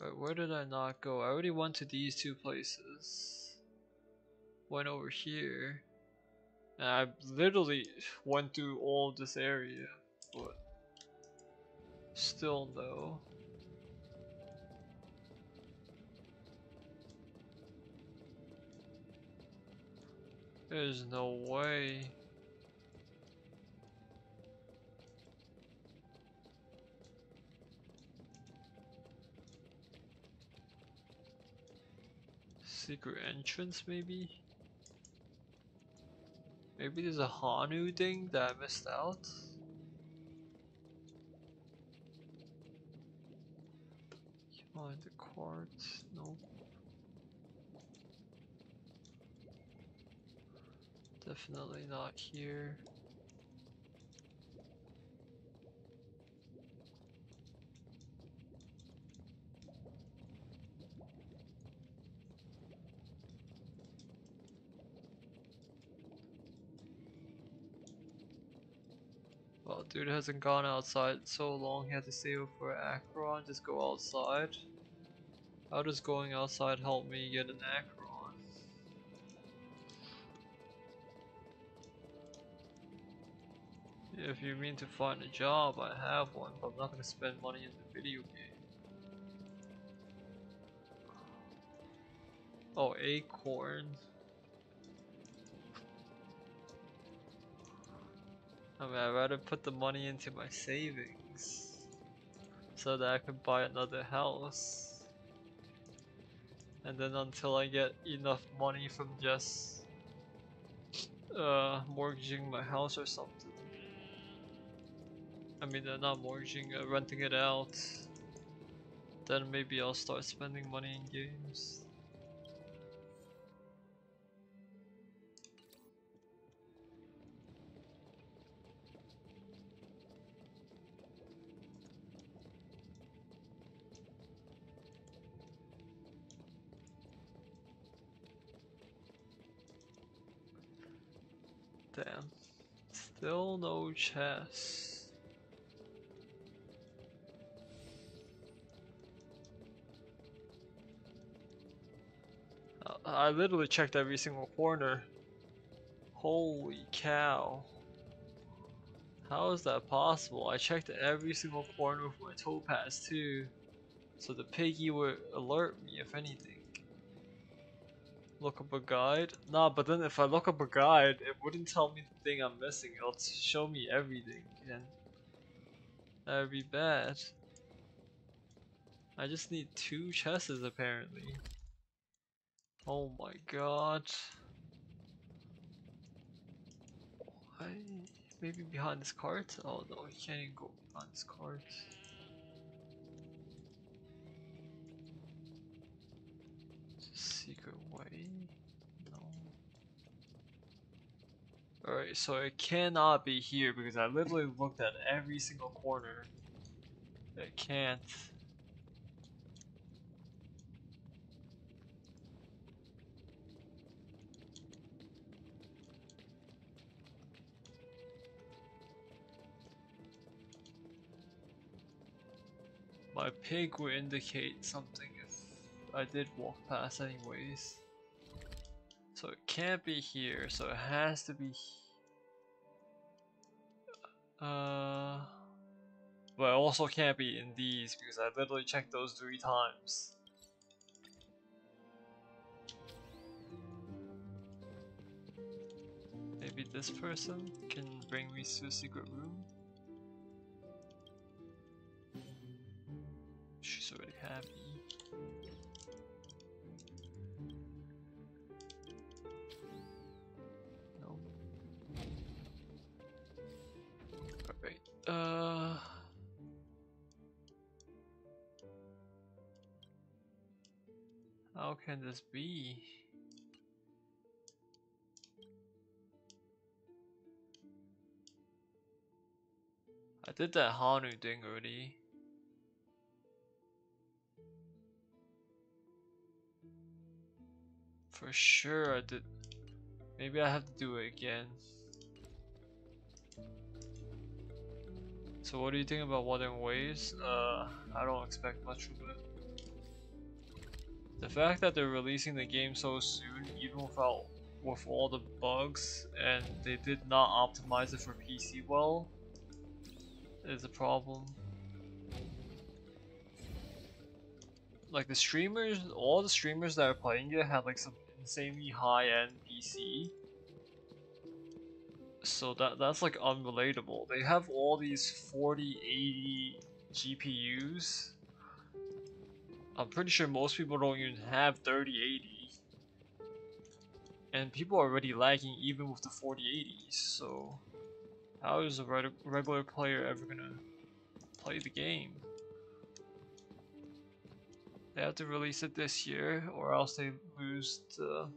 Alright, where did I not go? I already went to these two places. Went over here. And I literally went through all of this area. But still no. There's no way. Secret entrance maybe? Maybe there's a Hanu thing that I missed out? Find the quartz, no. Definitely not here. Well, dude hasn't gone outside in so long, he had to save up for Acheron, just go outside. How does going outside help me get an Acheron? Yeah, if you mean to find a job, I have one, but I'm not going to spend money in the video game. Oh, acorn. I mean, I'd rather put the money into my savings so that I can buy another house. And then until I get enough money from just uh, mortgaging my house or something. I mean, uh, not mortgaging, uh, renting it out. Then maybe I'll start spending money in games. Damn, still no chest. I literally checked every single corner. Holy cow. How is that possible? I checked every single corner with my Topaz too. So the piggy would alert me if anything. Look up a guide? Nah, but then if I look up a guide, it wouldn't tell me the thing I'm missing. It'll show me everything, and that would be bad. I just need two chests apparently. Oh my god. Why? Maybe behind this cart? Oh no, I can't even go behind this cart. Secret way? No. Alright, so it cannot be here because I literally looked at every single corner. It can't. My pig would indicate something if I did walk past anyways. So it can't be here, so it has to be... Uh, but it also can't be in these because I literally checked those three times. Maybe this person can bring me to a secret room? She's already happy. No. Alright, uh how can this be? I did that Hanu thing already. For sure I did. Maybe I have to do it again. So what do you think about Wuthering Waves? Uh, I don't expect much from it. The fact that they're releasing the game so soon, even without with all the bugs, and they did not optimize it for P C well, is a problem. Like the streamers, all the streamers that are playing it had like some insanely high-end P C, so that that's like unrelatable. They have all these forty eighty G P Us. I'm pretty sure most people don't even have thirty eighty, and people are already lagging even with the forty eighties. So how is a regular player ever gonna play the game? They have to release it this year or else they lose the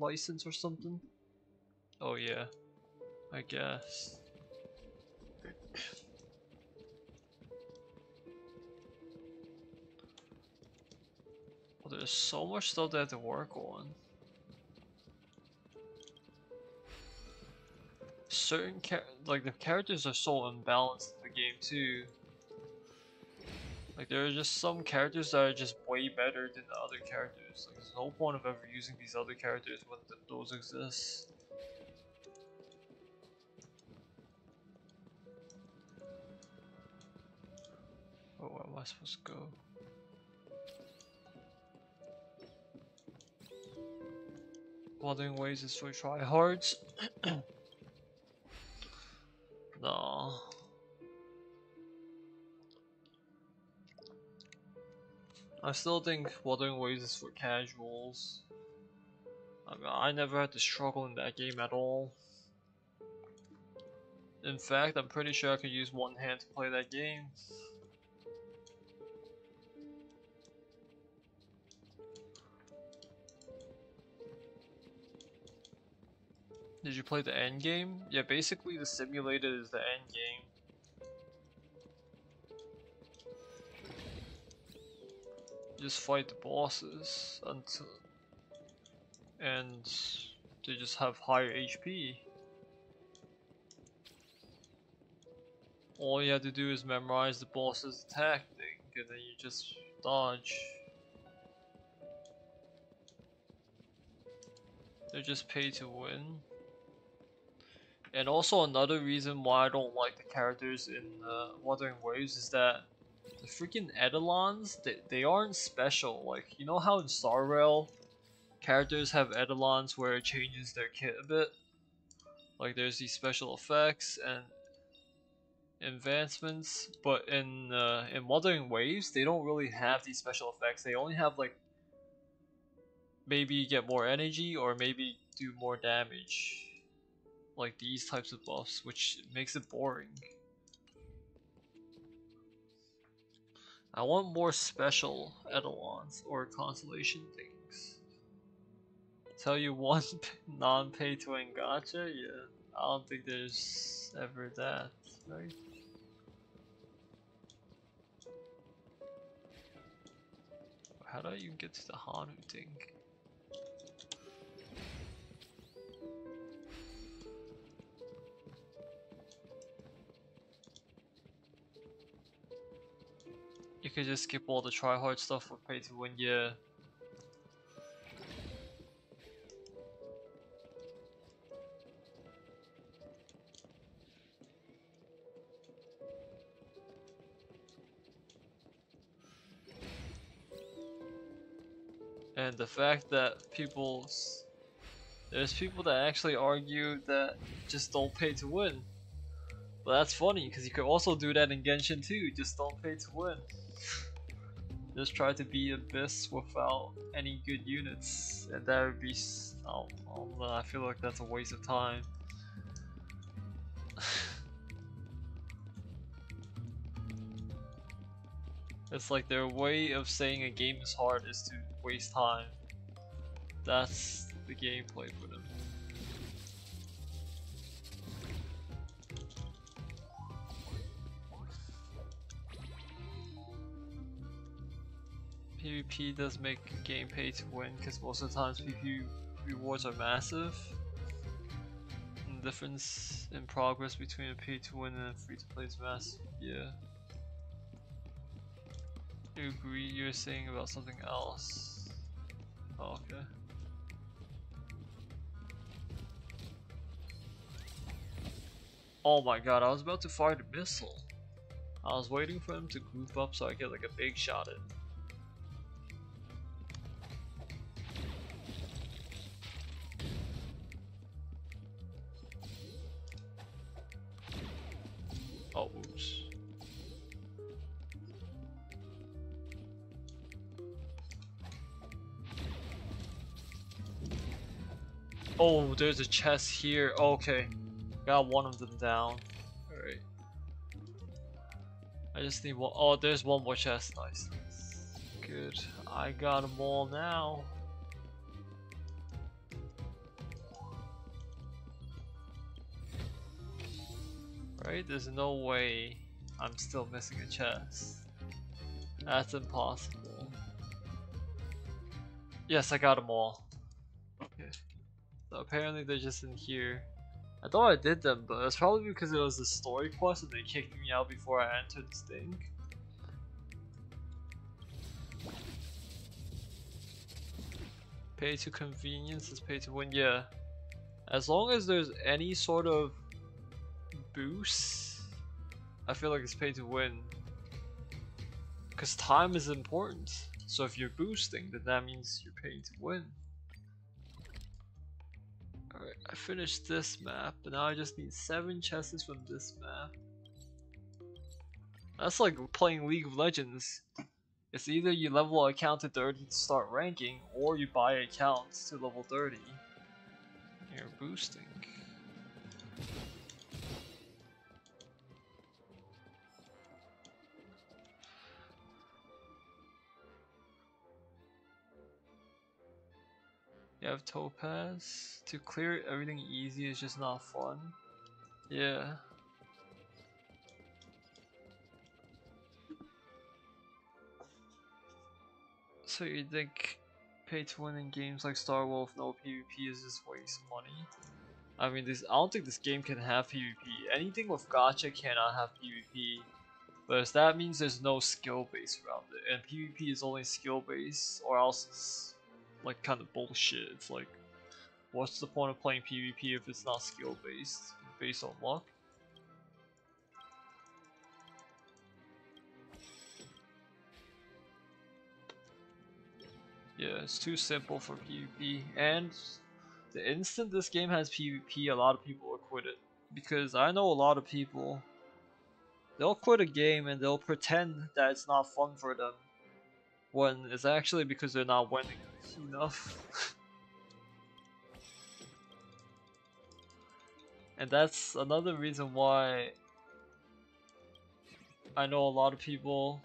license or something. Oh yeah, I guess. Well, there's so much stuff they have to work on. Certain char like the characters are so unbalanced in the game too. Like there are just some characters that are just way better than the other characters. Like there's no point of ever using these other characters when th those exist. Oh, where am I supposed to go? Wuthering Waves is for tryhards. No. I still think Wuthering Waves is for casuals. I mean, I never had to struggle in that game at all. In fact, I'm pretty sure I could use one hand to play that game. Did you play the end game? Yeah, basically the simulated is the end game. Just fight the bosses until and they just have higher H P. All you have to do is memorize the boss's attack thing and then you just dodge. They're just pay to win. And also another reason why I don't like the characters in uh, Wuthering Waves is that the freaking Eidolons, they, they aren't special. Like, you know how in Star Rail, characters have Eidolons where it changes their kit a bit? Like, there's these special effects and advancements, but in uh, in Wuthering Waves, they don't really have these special effects. They only have, like, maybe you get more energy or maybe do more damage. Like, these types of buffs, which makes it boring. I want more special Eidolons or consolation things. Tell you one non-pay to win gacha? Yeah, I don't think there's ever that, right? How do I even get to the Hanu thing? You could just skip all the tryhard stuff for pay to win, yeah. And the fact that people, there's people that actually argue that just don't pay to win. But that's funny, because you could also do that in Genshin too, just don't pay to win. Just try to be Abyss without any good units, and that would be... Oh, oh, I feel like that's a waste of time. It's like their way of saying a game is hard is to waste time. That's the gameplay for them. PvP does make a game pay to win because most of the times PvP rewards are massive. And the difference in progress between a pay to win and a free to play is massive. Yeah. You agree, you're saying about something else. Oh, okay. Oh my god, I was about to fire the missile. I was waiting for him to group up so I get like a big shot at him. Oh, there's a chest here. Okay, got one of them down. Alright. I just need one. Oh, there's one more chest. Nice. Good. I got them all now. Right? There's no way I'm still missing a chest. That's impossible. Yes, I got them all. Okay. So apparently they're just in here. I thought I did them, but it's probably because it was the story quest and they kicked me out before I entered this thing. Pay to convenience is pay to win, yeah. As long as there's any sort of boost, I feel like it's pay to win. Because time is important. So if you're boosting, then that means you're paying to win. Alright, I finished this map, but now I just need seven chests from this map. That's like playing League of Legends. It's either you level an account to thirty to start ranking, or you buy accounts to level thirty. You're boosting. You have Topaz. To clear everything easy is just not fun. Yeah. So you think pay to win in games like Star Rail with no PvP is just waste money? I mean, this, I don't think this game can have PvP. Anything with gacha cannot have PvP. But that means there's no skill base around it, and PvP is only skill based, or else it's like kind of bullshit. It's like What's the point of playing PvP if it's not skill based, based on luck? Yeah, it's too simple for PvP, and the instant this game has PvP, a lot of people will quit it. Because I know a lot of people, they'll quit a game and they'll pretend that it's not fun for them, when it's actually because they're not winning enough. And that's another reason why I know a lot of people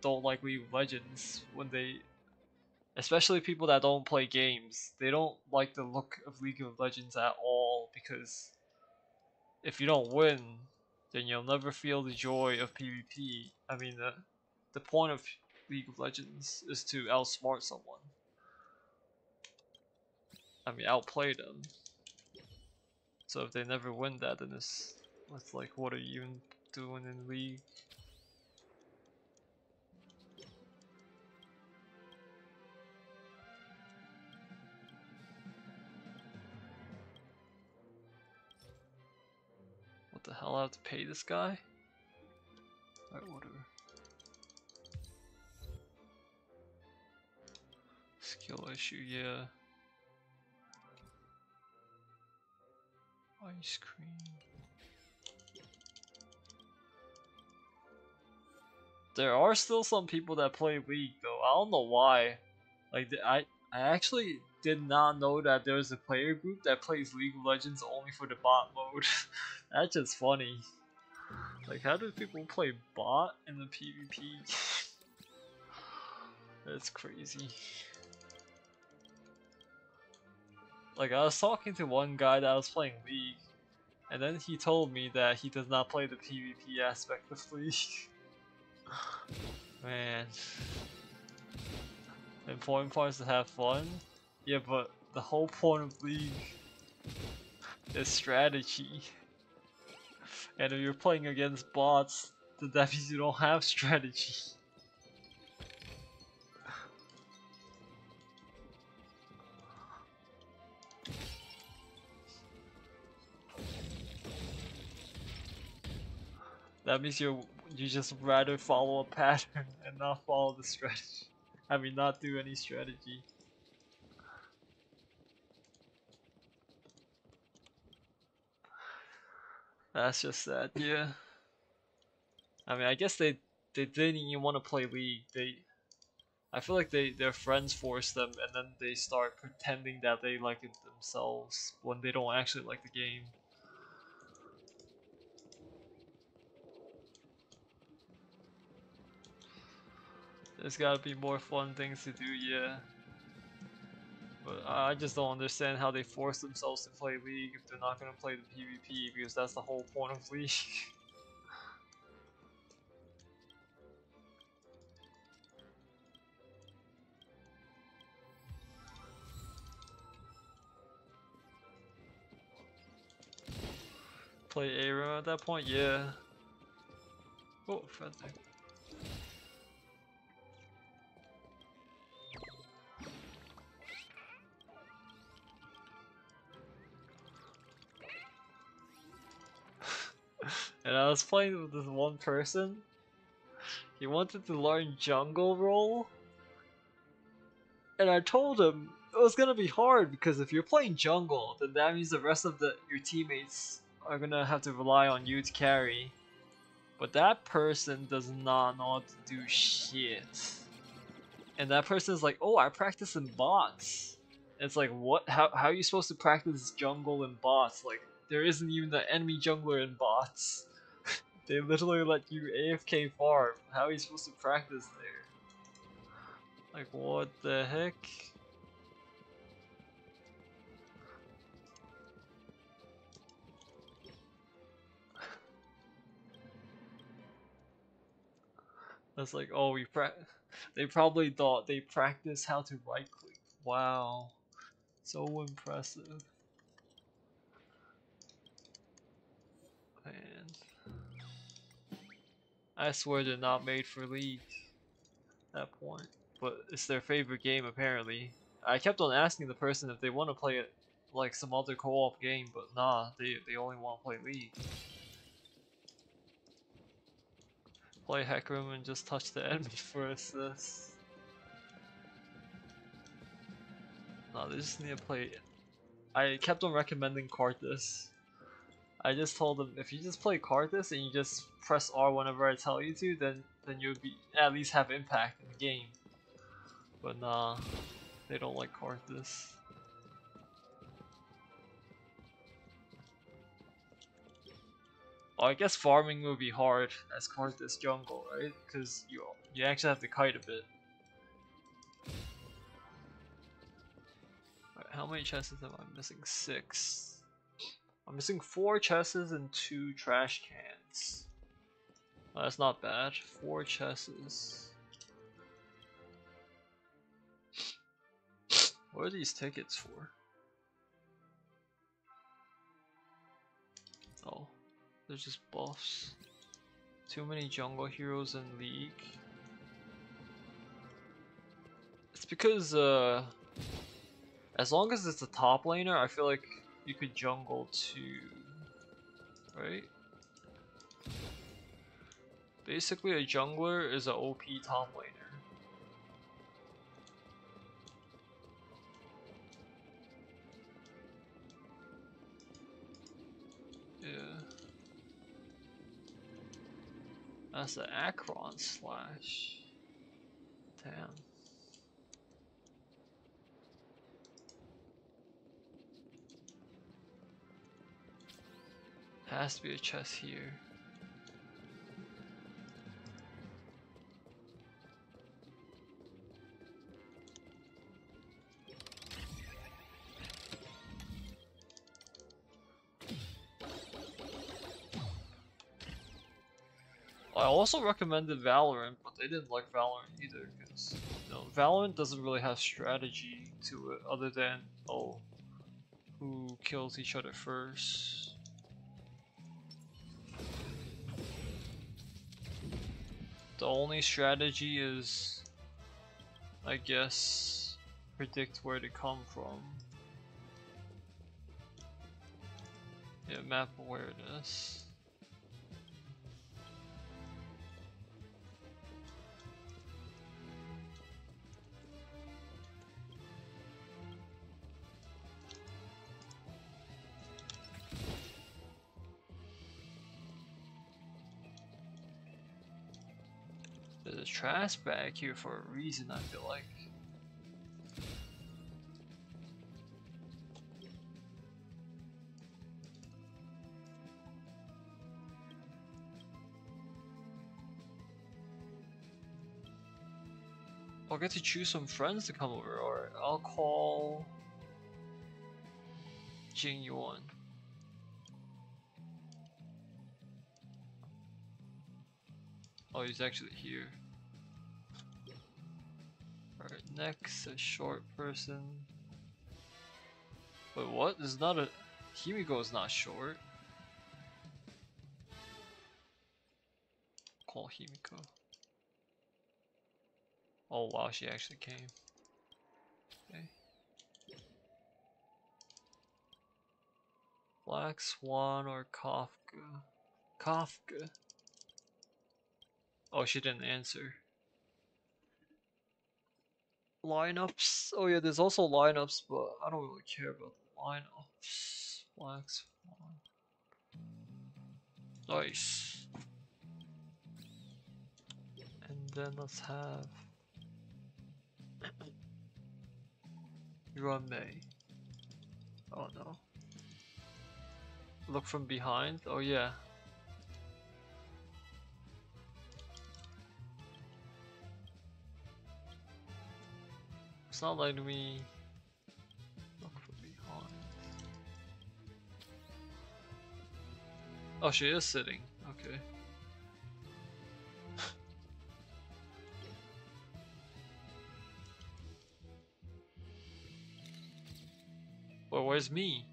don't like League of Legends when they... Especially people that don't play games, they don't like the look of League of Legends at all, because if you don't win, then you'll never feel the joy of PvP. I mean, the, the point of League of Legends is to outsmart someone. I mean, outplay them. So if they never win that, then it's, it's like, what are you doing in League? The hell, I have to pay this guy? Alright, whatever. Skill issue, yeah. Ice cream. There are still some people that play League though. I don't know why. Like, I, I actually did not know that there was a player group that plays League of Legends only for the bot mode. That's just funny. Like, how do people play bot in the PvP? That's crazy. Like, I was talking to one guy that was playing League, and then he told me that he does not play the PvP aspect of League. Man. The important part is to have fun. Yeah, but the whole point of League is strategy. And if you're playing against bots, then that means you don't have strategy. That means you you just rather follow a pattern and not follow the strategy. I mean, not do any strategy. That's just sad, yeah. I mean, I guess they they didn't even want to play League. They, I feel like they their friends forced them, and then they start pretending that they like it themselves when they don't actually like the game. There's gotta be more fun things to do, yeah. But I just don't understand how they force themselves to play League if they're not going to play the PvP, because that's the whole point of League. Play Aram at that point? Yeah. Oh, fancy. And I was playing with this one person. He wanted to learn jungle roll, and I told him it was gonna be hard, because if you're playing jungle, then that means the rest of the your teammates are gonna have to rely on you to carry. But that person does not know how to do shit. And that person's like, "Oh, I practice in bots." And it's like, what? How how are you supposed to practice jungle in bots? Like, there isn't even the enemy jungler in bots. They literally let you A F K farm. How are you supposed to practice there? Like, what the heck? That's like, oh, we pra- they probably thought they practiced how to right click. Wow. So impressive. Man. I swear they're not made for League at that point. But it's their favorite game apparently. I kept on asking the person if they want to play it like some other co-op game, but nah, they, they only want to play League. Play Hack Room and just touch the enemy for assists. Nah, they just need to play it. I kept on recommending Karthus. I just told them, if you just play Karthus and you just press R whenever I tell you to, then then you'll be at least have impact in the game. But nah, they don't like Karthus. Oh, I guess farming will be hard as Karthus jungle, right? Because you you actually have to kite a bit. Right, how many chests am I missing? Six. I'm missing four chests and two trash cans. Oh, that's not bad. Four chests. What are these tickets for? Oh, they're just buffs. Too many jungle heroes in League. It's because uh, as long as it's a top laner, I feel like you could jungle too, right? Basically, a jungler is an O P top laner. Yeah. That's the Acheron slash. Damn. Has to be a chest here. I also recommended Valorant, but they didn't like Valorant either, because you know, Valorant doesn't really have strategy to it other than, oh, who kills each other first. The only strategy is, I guess, predict where to come from. Yeah, map awareness. There's a trash bag here for a reason, I feel like. I'll get to choose some friends to come over, or I'll call Jing Yuan. Oh, he's actually here. Alright, next, a short person. Wait, what? This is not a... Himeko is not short. Call Himeko. Oh wow, she actually came. Okay. Black Swan or Kafka? Kafka? Oh, she didn't answer. Lineups? Oh yeah, there's also lineups, but I don't really care about the lineups. Black Swan. Nice. And then let's have Yon Mei. Oh no. Look from behind? Oh yeah. It's not letting me look from behind. Oh, she is sitting. Okay. Well, where's me?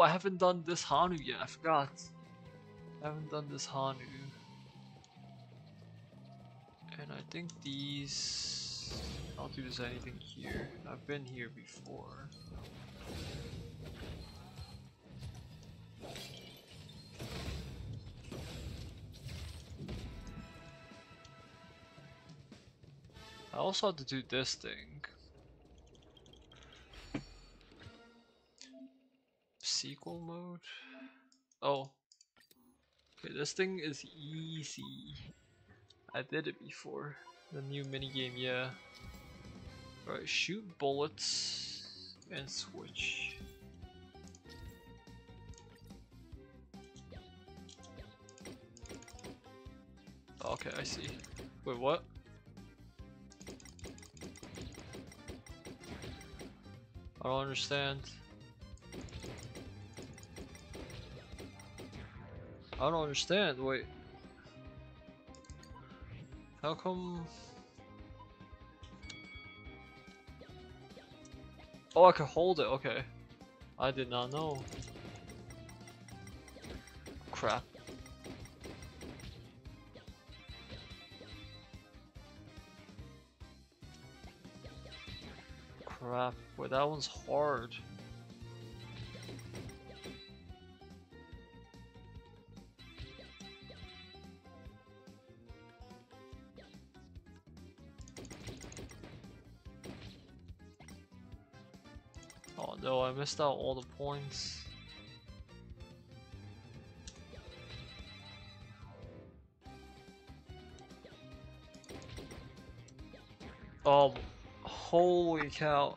Oh, I haven't done this Hanu yet. I forgot. I haven't done this Hanu. And I think these... I'll do this anything here. I've been here before. I also have to do this thing. Sequel mode? Oh. Okay, this thing is easy. I did it before. The new minigame, yeah. Alright, shoot bullets and switch. Okay, I see. Wait, what? I don't understand. I don't understand, wait. How come... Oh, I can hold it, okay. I did not know. Crap. Crap, boy, that one's hard. Oh no, I missed out all the points. Oh, holy cow.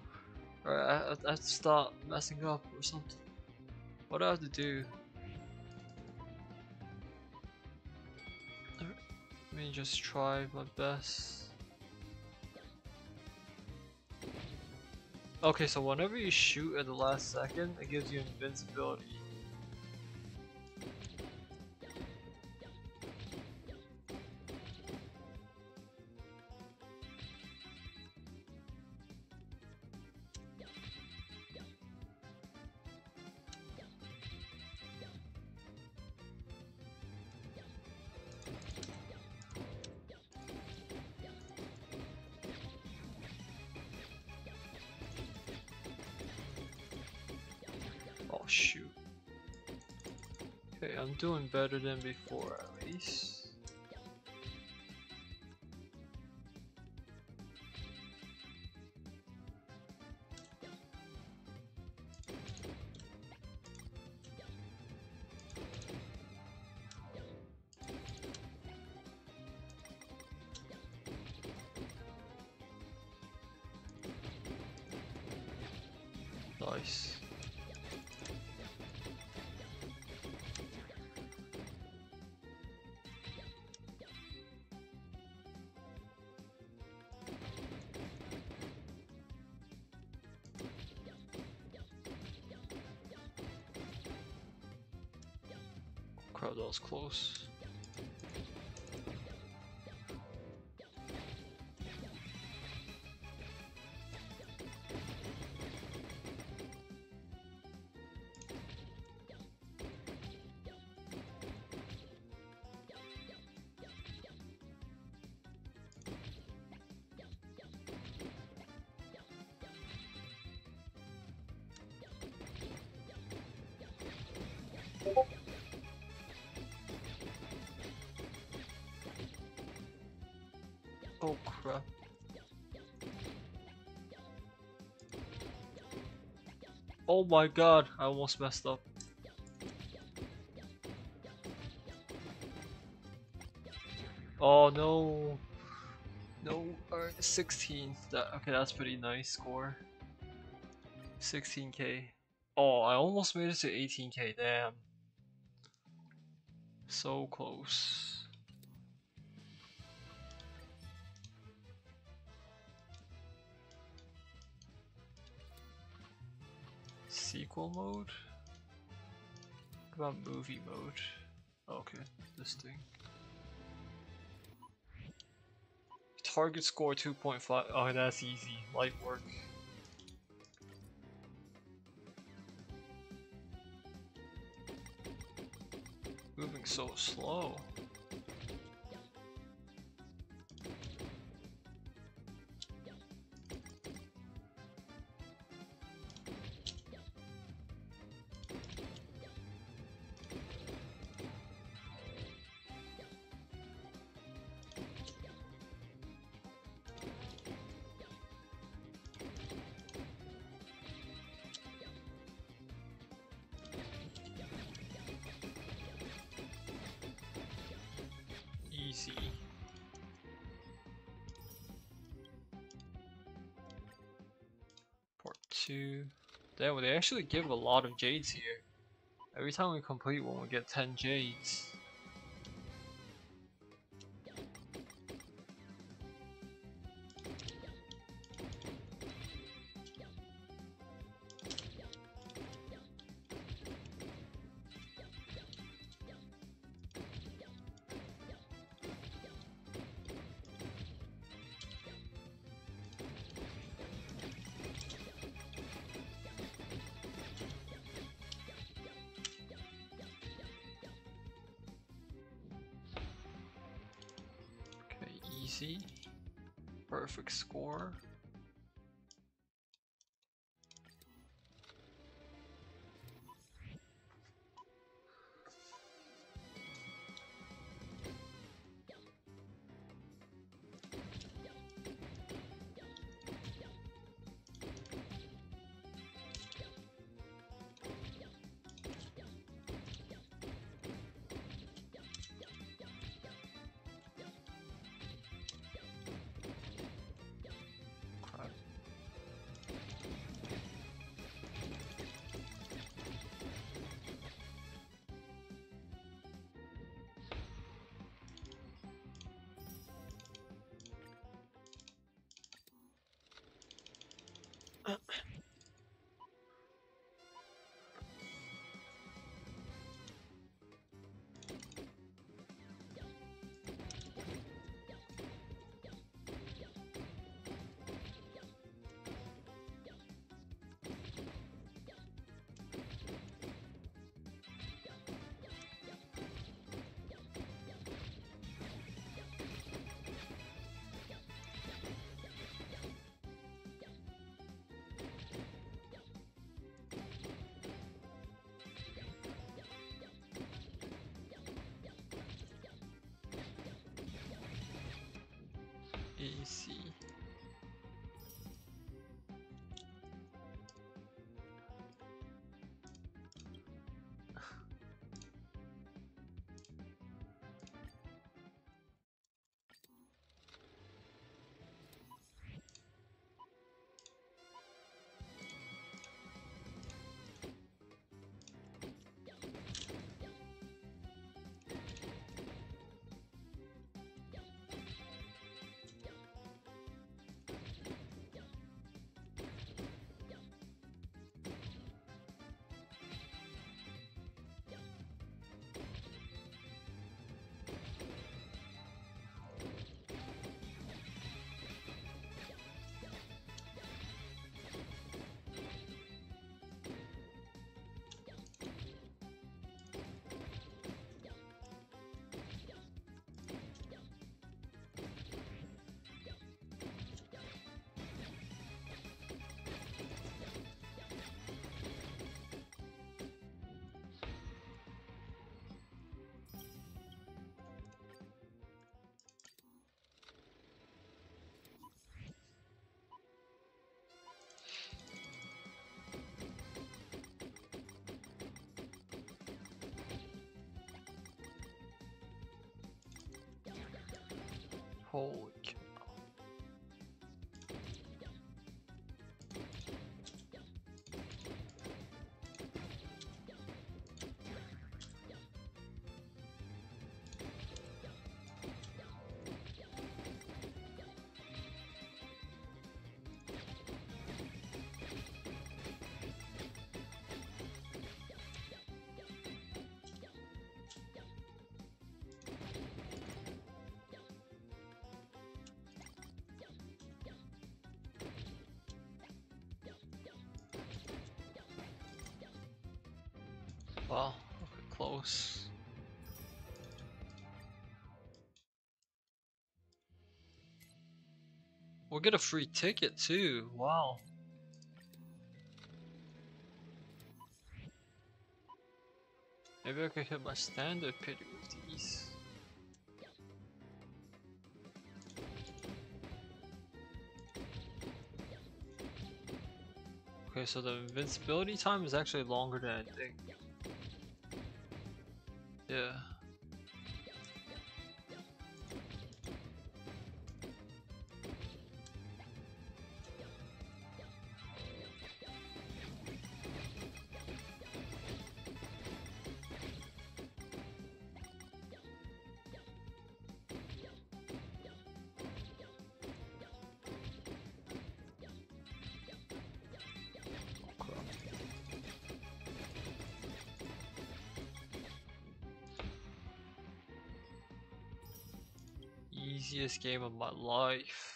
Alright, I, I have to stop messing up or something. What do I have to do? All right, let me just try my best. Okay, so whenever you shoot at the last second, it gives you invincibility. Shoot. Okay, I'm doing better than before at least. Nice. That was close. Oh crap. Oh my god, I almost messed up. Oh no. No, alright, sixteen. That, okay, that's pretty nice score. sixteen K. Oh, I almost made it to eighteen K, damn. So close. Sequel mode? What about movie mode? Okay, this thing. Target score two point five. Oh, that's easy. Light work. moving so slow? Two. Damn, they actually give a lot of jades here. Every time we complete one, we get ten jades. Perfect score. See. Holy cow. Well, close. We'll get a free ticket too. Wow. Maybe I can hit my standard pity with these. Okay, so the invincibility time is actually longer than I think. Yeah. Easiest game of my life.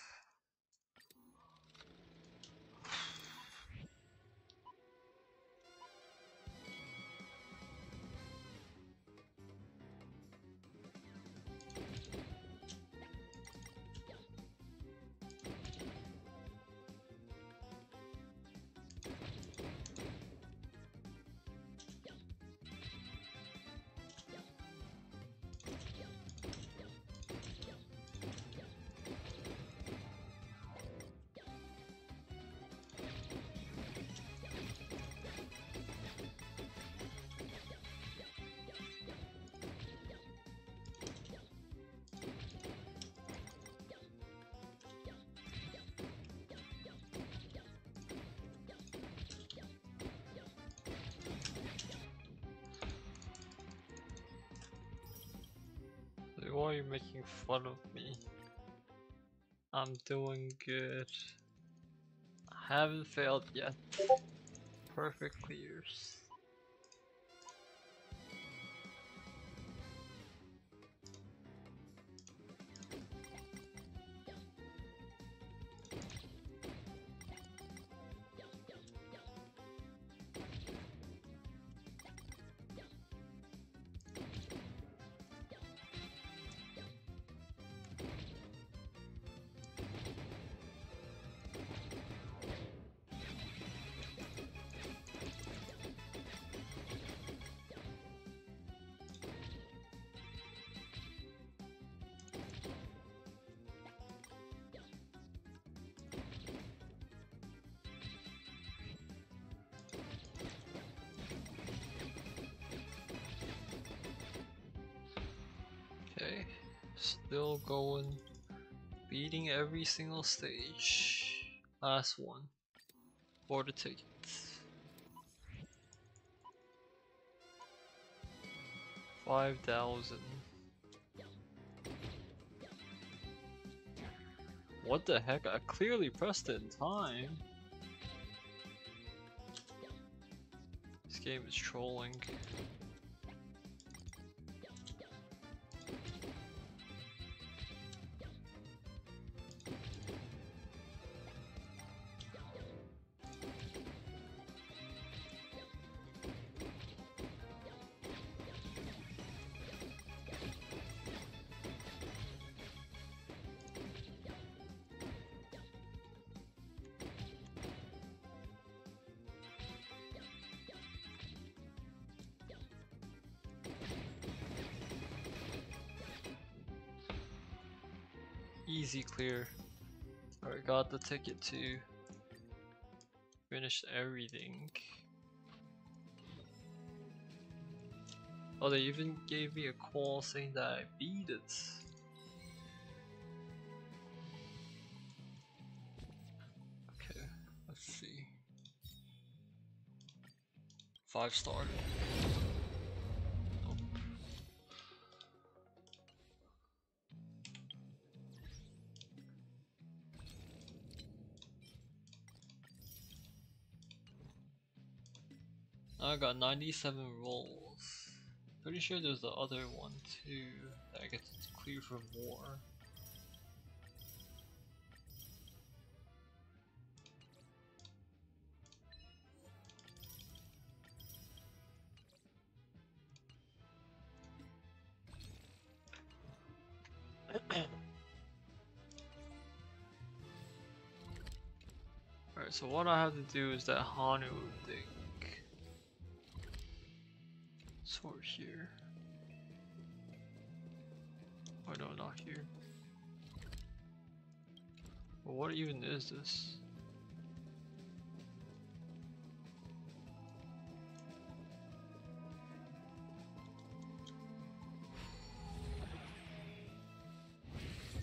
Why are you making fun of me? I'm doing good. I haven't failed yet. Perfect clears. Still going, beating every single stage. Last one for the ticket. Five thousand. What the heck? I clearly pressed it in time. This game is trolling. Easy clear. Alright, got the ticket to finish everything. Oh, they even gave me a call saying that I beat it. Okay, let's see. Five star. I got ninety-seven rolls. Pretty sure there's the other one too that I get to clear for more. Alright, so what I have to do is that Hanu thing. So we're here. Oh no, not here. Well, what even is this?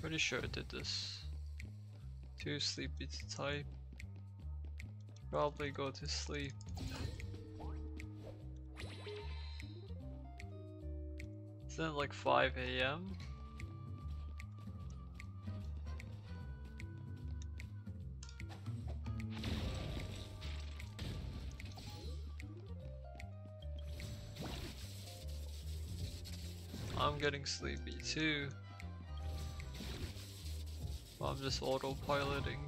Pretty sure I did this. Too sleepy to type. Probably go to sleep. Isn't it like five A M? I'm getting sleepy too. I'm just autopiloting.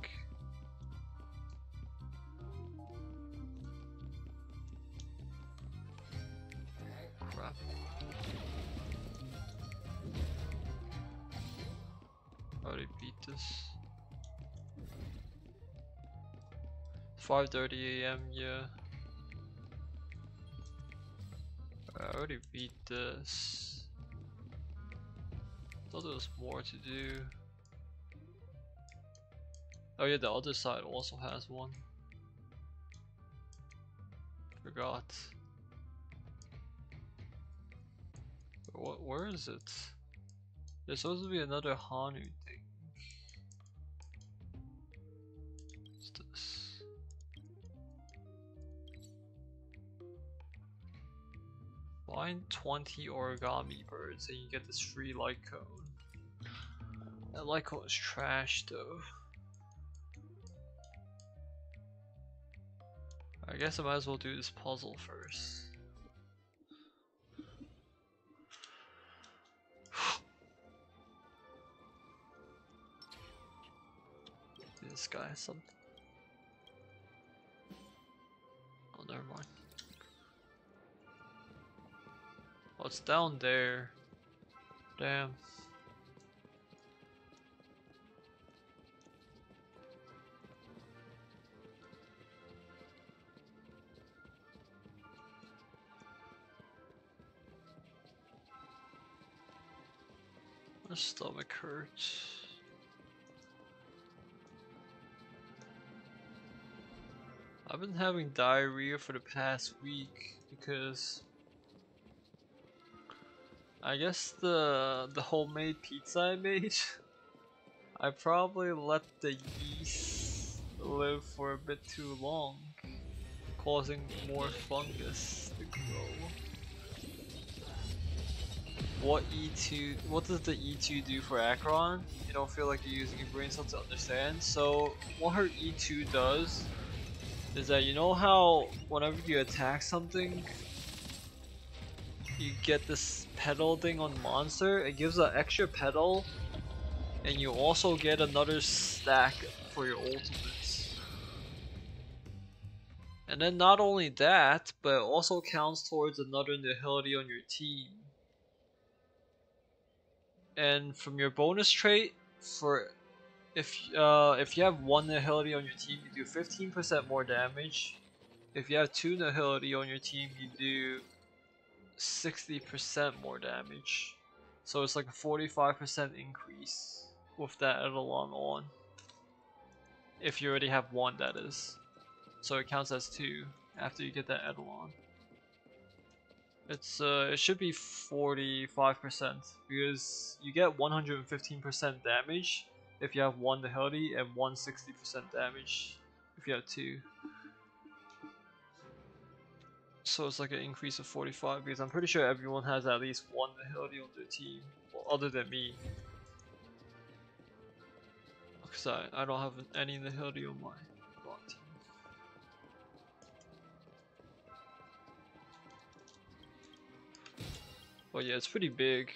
Crap. I already beat this. five thirty A M, yeah. I already beat this. Thought there was more to do. Oh yeah, the other side also has one. Forgot. What? Where is it? There's supposed to be another Hanu thing. What's this? Find twenty origami birds and you get this free light cone. That light cone is trash though. I guess I might as well do this puzzle first. Did this guy has something? Oh, never mind. Oh, it's down there. Damn. Stomach hurts. I've been having diarrhea for the past week because I guess the the homemade pizza I made, I probably let the yeast live for a bit too long, causing more fungus to grow. What E two, what does the E two do for Acheron? You don't feel like you're using your brain cell to understand. So what her E two does is that, you know how whenever you attack something, you get this pedal thing on the monster. It gives an extra pedal, and you also get another stack for your ultimates. And then not only that, but it also counts towards another nihility on your team. And from your bonus trait, for if uh if you have one nihility on your team, you do fifteen percent more damage. If you have two nihility on your team, you do sixty percent more damage. So it's like a forty-five percent increase with that Eidolon on. If you already have one, that is. So it counts as two after you get that Eidolon. It's uh, it should be forty-five percent because you get one hundred fifteen percent damage if you have one nihility and one hundred sixty percent damage if you have two. So it's like an increase of forty-five because I'm pretty sure everyone has at least one nihility on their team, well, other than me. Because I, I don't have any nihility on my team. Oh yeah, it's pretty big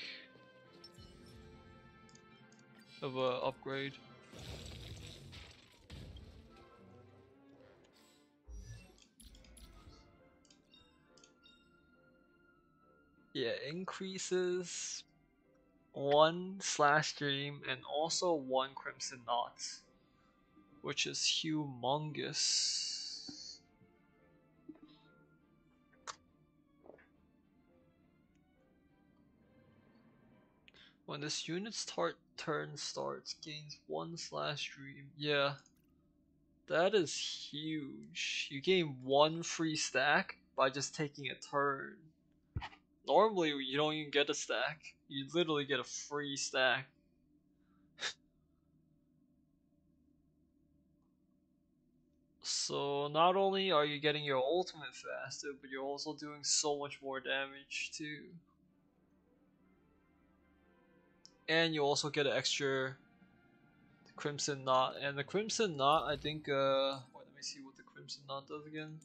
of a upgrade. Yeah, increases one slash dream and also one crimson knot. which is humongous. When this unit start turn starts, gains one slash dream. Yeah, that is huge. You gain one free stack by just taking a turn. Normally, you don't even get a stack. You literally get a free stack. So not only are you getting your ultimate faster, but you're also doing so much more damage too. And you also get an extra Crimson Knot. And the Crimson Knot, I think, uh, wait, let me see what the Crimson Knot does again.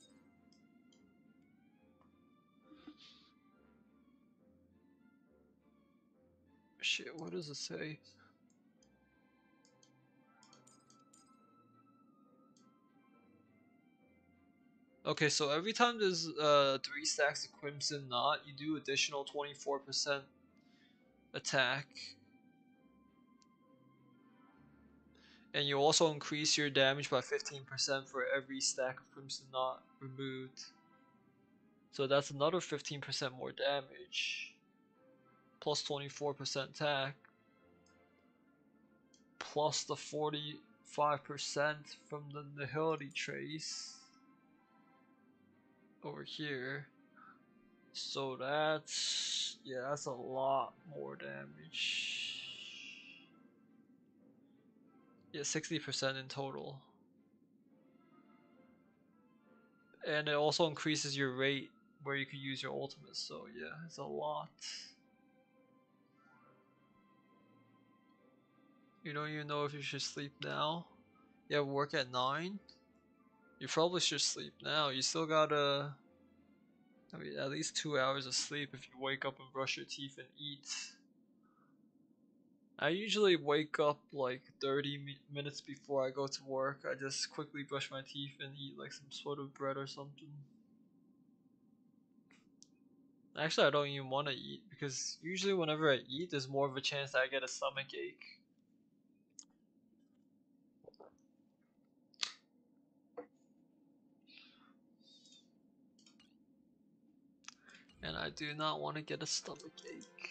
Shit, what does it say? Okay, so every time there's uh, three stacks of Crimson Knot, you do additional twenty-four percent attack. And you also increase your damage by fifteen percent for every stack of Crimson Knot removed. So that's another fifteen percent more damage. Plus twenty-four percent attack, plus the forty-five percent from the Nihility Trace over here. So that's, yeah, that's a lot more damage. Yeah, sixty percent in total. And it also increases your rate where you can use your ultimate, so yeah, it's a lot. You don't even know if you should sleep now. You have work at nine. You probably should sleep now. You still got a, I mean, at least two hours of sleep if you wake up and brush your teeth and eat. I usually wake up like thirty minutes before I go to work. I just quickly brush my teeth and eat like some sort of bread or something. Actually, I don't even want to eat because usually whenever I eat, there's more of a chance that I get a stomach ache. And I do not want to get a stomach ache.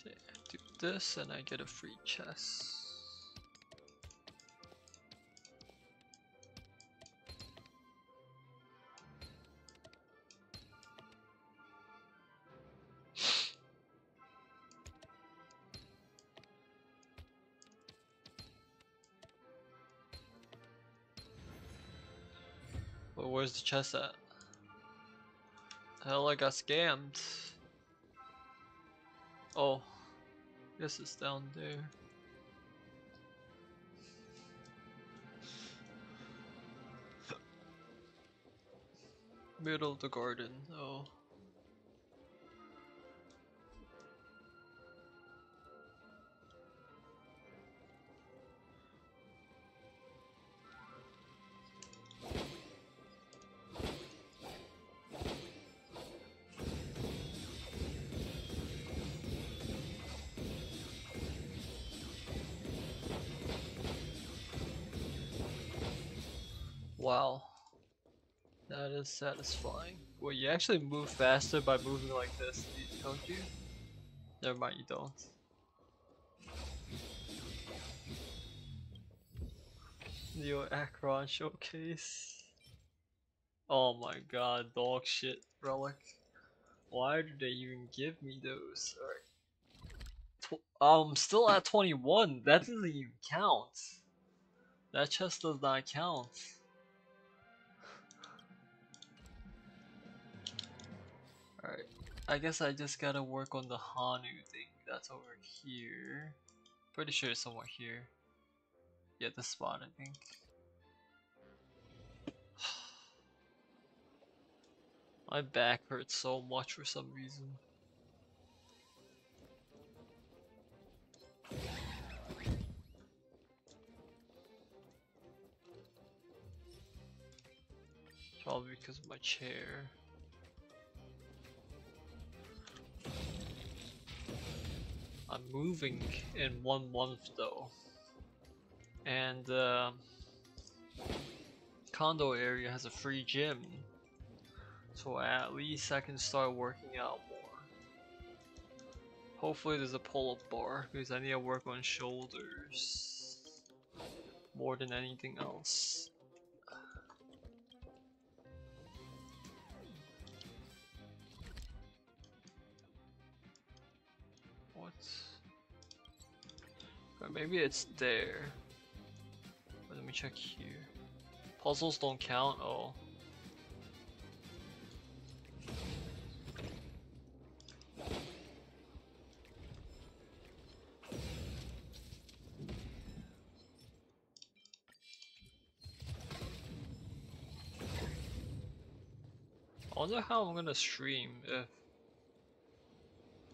Okay, I do this and I get a free chest. Where's the chest at? Hell, I got scammed. Oh, guess it's down there. Middle of the garden, oh. Wow, that is satisfying. Well, you actually move faster by moving like this, don't you? Never mind, you don't. Neo Acheron Showcase. Oh my god, dog shit relic. Why did they even give me those? Alright. I'm still at twenty-one. That doesn't even count. That chest does not count. Alright, I guess I just gotta work on the Hanu thing that's over here. Pretty sure it's somewhere here. Yeah, this spot, I think. My back hurts so much for some reason. Probably because of my chair. I'm moving in one month though, and uh, condo area has a free gym, so at least I can start working out more. Hopefully there's a pull-up bar, because I need to work on shoulders more than anything else. What? Or maybe it's there. Let me check here. Puzzles don't count? Oh. I wonder how I'm gonna stream if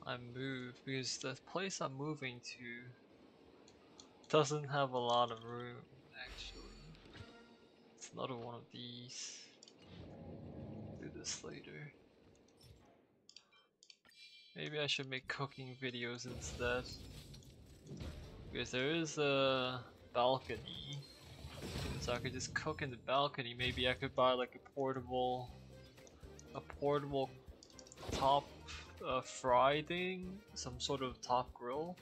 I move, because the place I'm moving to doesn't have a lot of room actually. It's another one of these. I'll do this later. Maybe I should make cooking videos instead, because there is a balcony, so I could just cook in the balcony. Maybe I could buy like a portable a portable top uh, fry thing, some sort of top grill,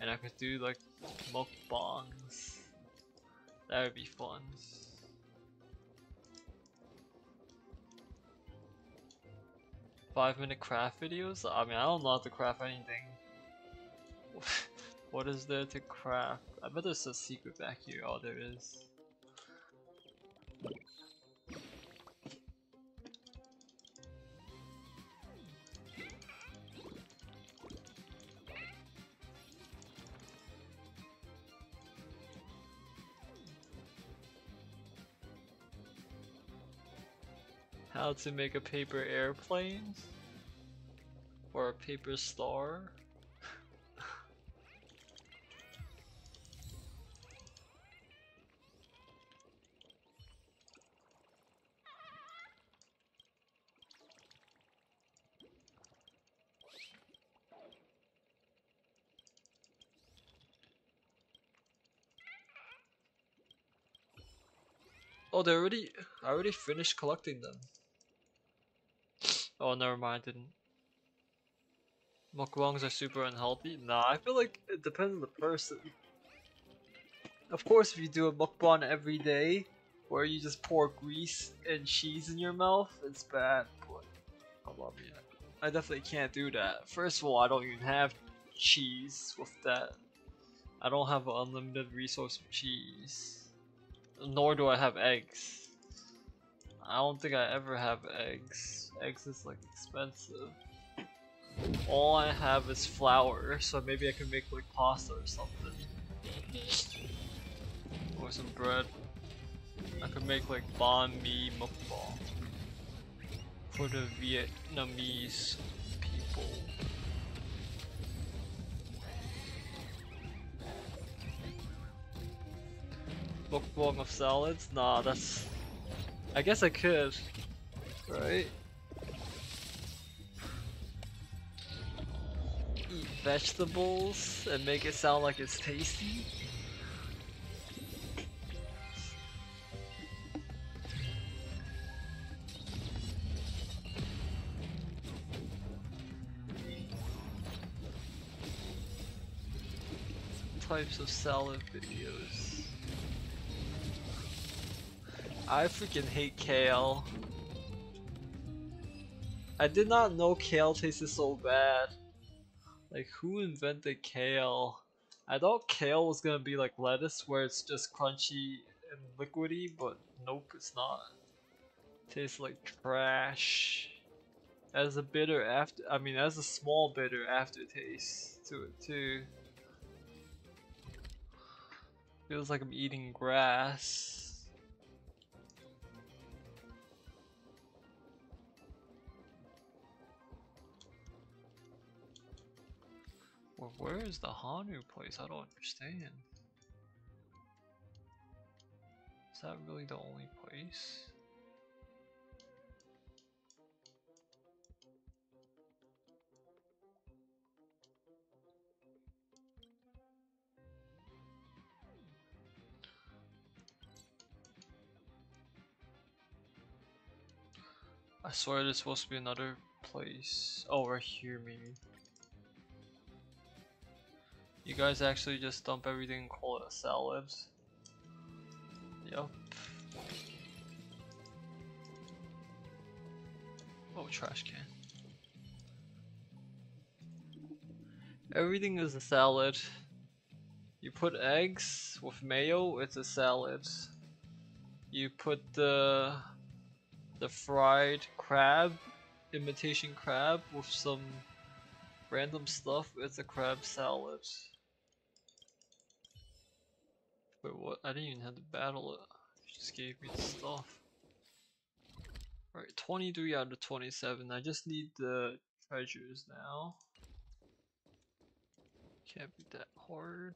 and I could do like mukbangs. That would be fun. Five minute craft videos? I mean, I don't know how to craft anything. What is there to craft? I bet there's a secret back here. Oh, there is. How to make a paper airplane or a paper star. Oh, they already I already finished collecting them. Oh, never mind, I didn't. Mukbangs are super unhealthy? Nah, I feel like it depends on the person. Of course, if you do a mukbang every day, where you just pour grease and cheese in your mouth, it's bad. But I love you. I definitely can't do that. First of all, I don't even have cheese with that. I don't have an unlimited resource of cheese. Nor do I have eggs. I don't think I ever have eggs. Eggs is like expensive. All I have is flour, so maybe I can make like pasta or something. Or some bread. I could make like banh mi mukbang for the Vietnamese people. Mukbang of salads? Nah, that's... I guess I could, right? Eat vegetables and make it sound like it's tasty? Types of salad videos. I freaking hate kale. I did not know kale tasted so bad. Like, who invented kale? I thought kale was gonna be like lettuce, where it's just crunchy and liquidy, but nope, it's not. It tastes like trash. As a bitter after- I mean, as a small bitter aftertaste to it too. Feels like I'm eating grass. Where is the Hanu place? I don't understand. Is that really the only place? I swear there's supposed to be another place. Oh, right here maybe. You guys actually just dump everything and call it a salad. Yep. Oh, trash can. Everything is a salad. You put eggs with mayo, it's a salad. You put the the fried crab, imitation crab with some random stuff, it's a crab salad. Wait, what? I didn't even have to battle it. It just gave me the stuff. Alright, twenty-three out of twenty-seven. I just need the treasures now. Can't be that hard.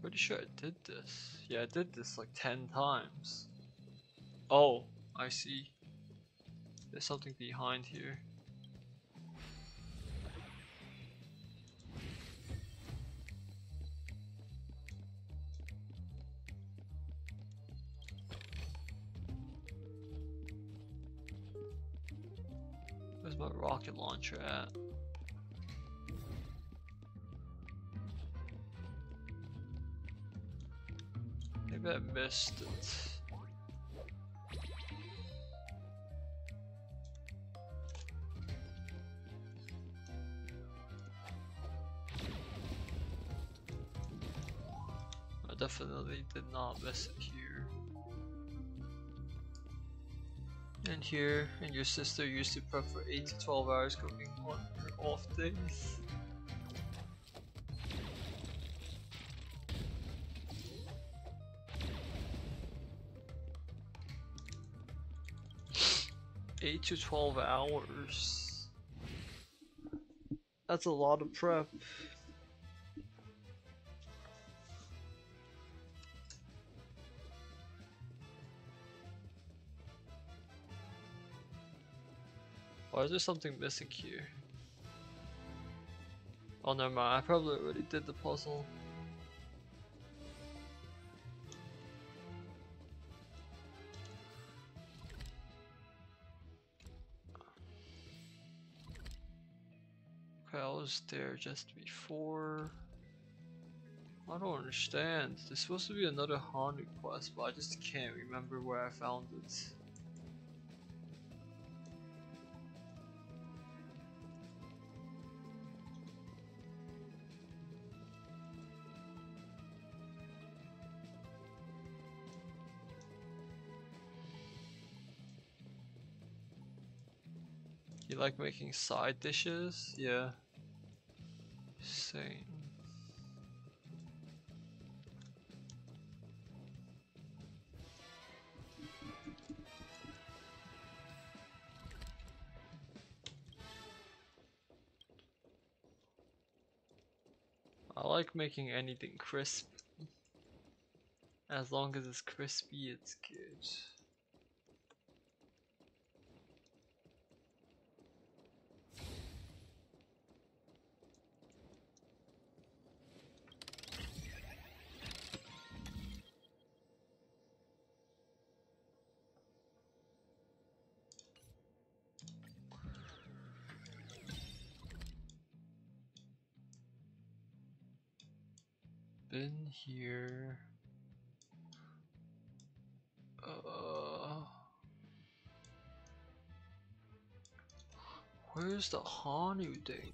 Pretty sure I did this. Yeah, I did this like ten times. Oh, I see. There's something behind here. Where's my rocket launcher at? Maybe I missed it. Definitely did not miss it here. And here, and your sister used to prep for eight to twelve hours cooking on her off days. eight to twelve hours. That's a lot of prep. Why is there something missing here? Oh, never mind. I probably already did the puzzle. Okay, I was there just before. I don't understand. There's supposed to be another Hanu quest, but I just can't remember where I found it. You like making side dishes? Yeah. Same. I like making anything crisp. As long as it's crispy, it's good. Been here. Uh, where's the Hanu thing?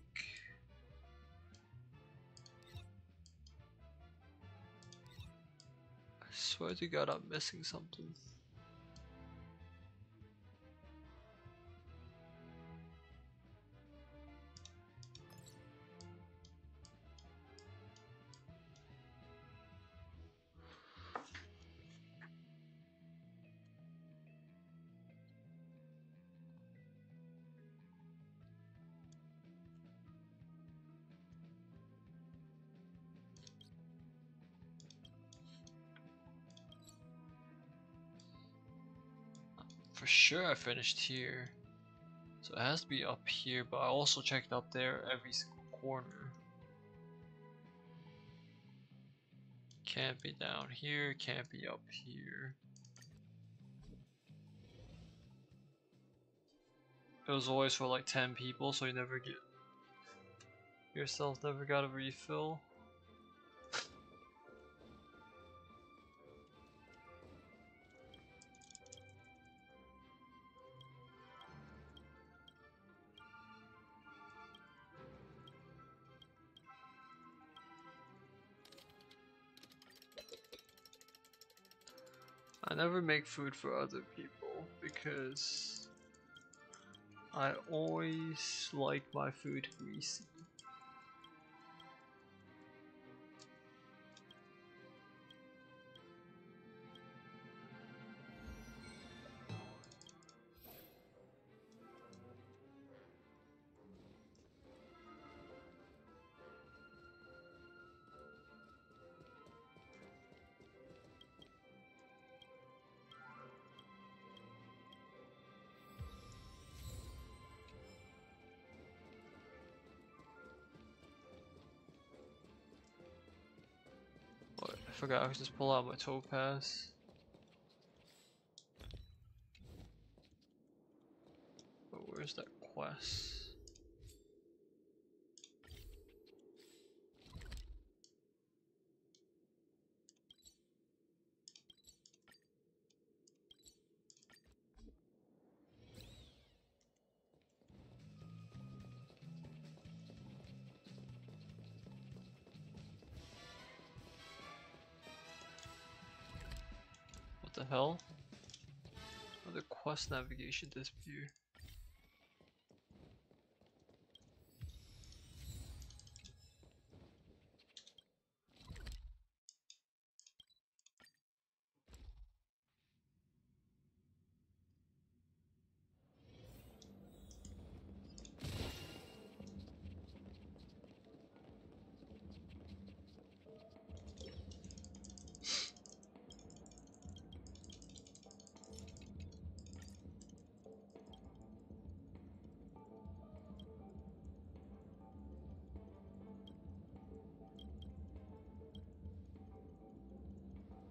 I swear to God, I'm missing something. For sure I finished here, so it has to be up here, but I also checked up there every single corner. Can't be down here, can't be up here. It was always for like ten people, so you never get... yourself never got a refill. I never make food for other people because I always like my food greasy. I forgot I could just pull out my Topaz. But where's that quest? The hell? Oh, the quest navigation disappear.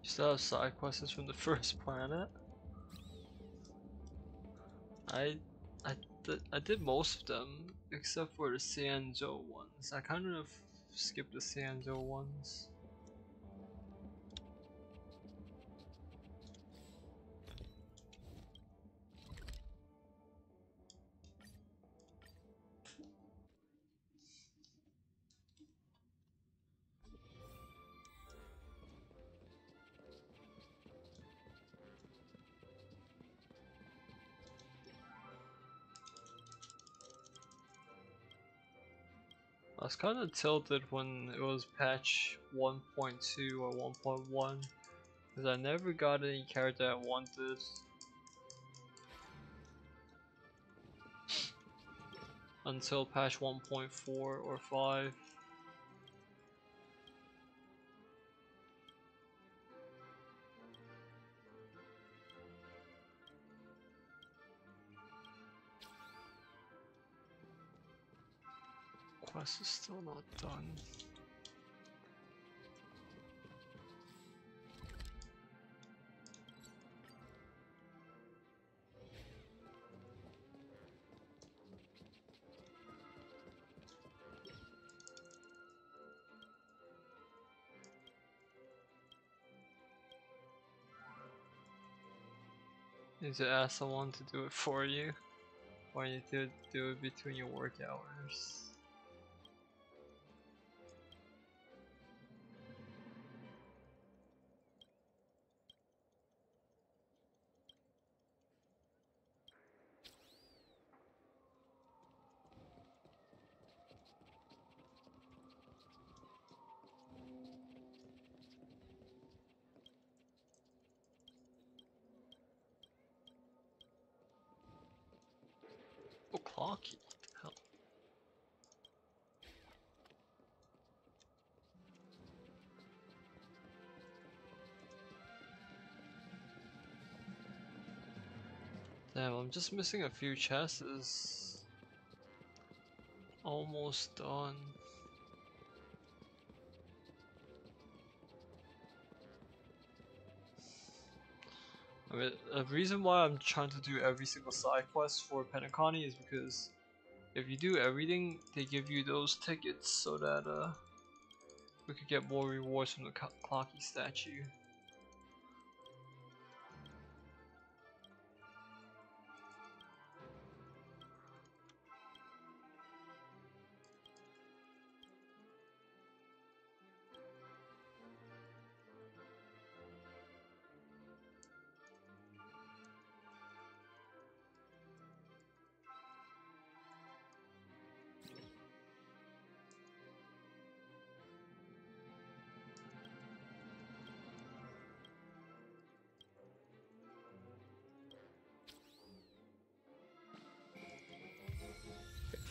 You still have side quests from the first planet? I I did I did most of them except for the Xianzhou ones. I kind of skipped the Xianzhou ones. I was kind of tilted when it was patch one point two or one point one because I never got any character I wanted. Until patch one point four or five. This is still not done. You need to ask someone to do it for you, or you do do it between your work hours. Oh, Clockie, what the hell? Damn, I'm just missing a few chests. Almost done. I mean, the reason why I'm trying to do every single side quest for Penacony is because if you do everything, they give you those tickets so that uh, we could get more rewards from the Clockie statue.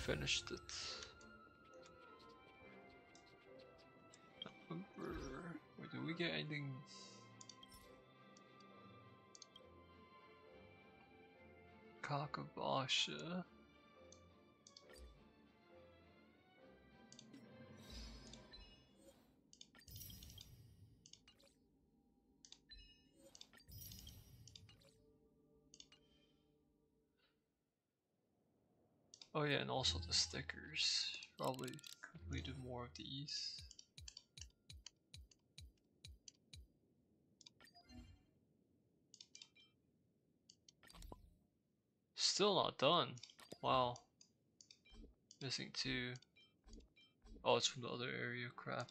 Finished it. Wait, did we get anything? Kakabasha. Oh yeah, and also the stickers. Probably completed more of these. Still not done. Wow. Missing two. Oh, it's from the other area. Crap.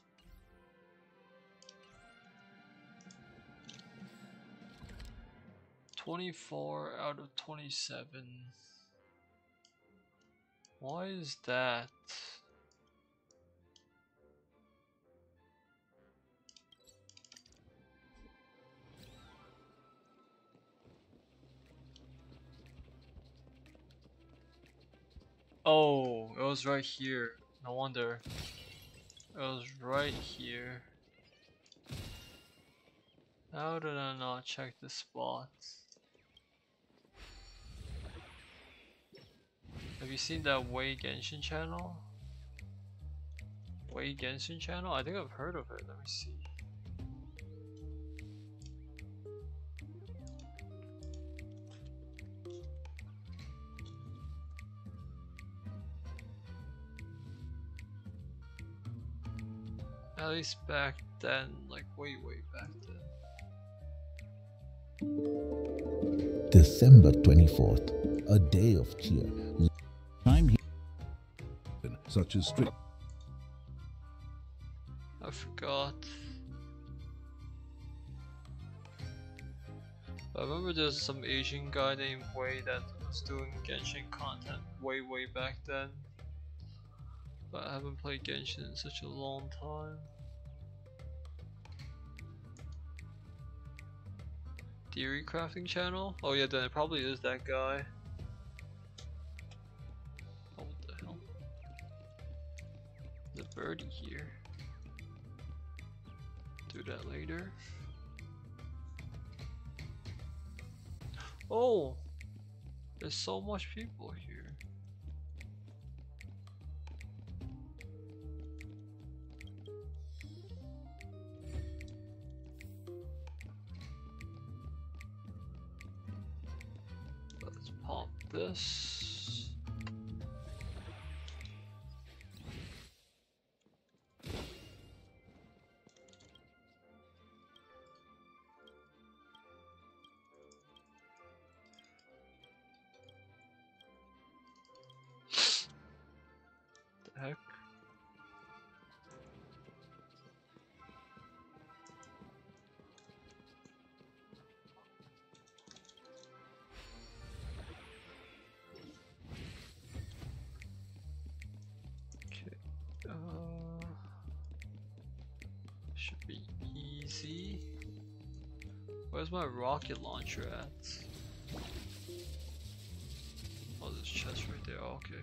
twenty-four out of twenty-seven. Why is that? Oh, it was right here. No wonder. It was right here. How did I not check the spots? Have you seen that Wei Genshin channel? Wei Genshin channel? I think I've heard of it. Let me see. At least back then, like way, way back then. December twenty-fourth, a day of cheer. Such as strict. I forgot. I remember there's some Asian guy named Wei that was doing Genshin content way way back then. But I haven't played Genshin in such a long time. Theory crafting channel? Oh yeah, then it probably is that guy. Birdie here. Do that later. Oh, there's so much people here. Let's pop this. Where's my rocket launcher at? Oh, there's a chest right there. Oh, okay.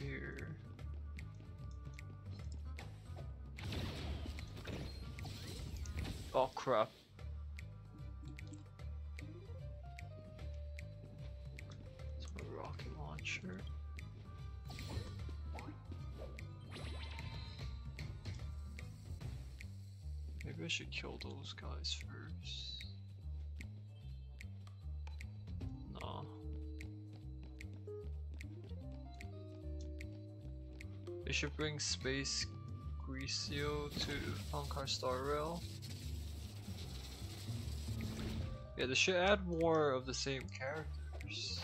here. Oh crap. It's my rocket launcher. Maybe I should kill those guys first. Nah. They should bring Space Grisio to Honkai Star Rail. Yeah, they should add more of the same characters.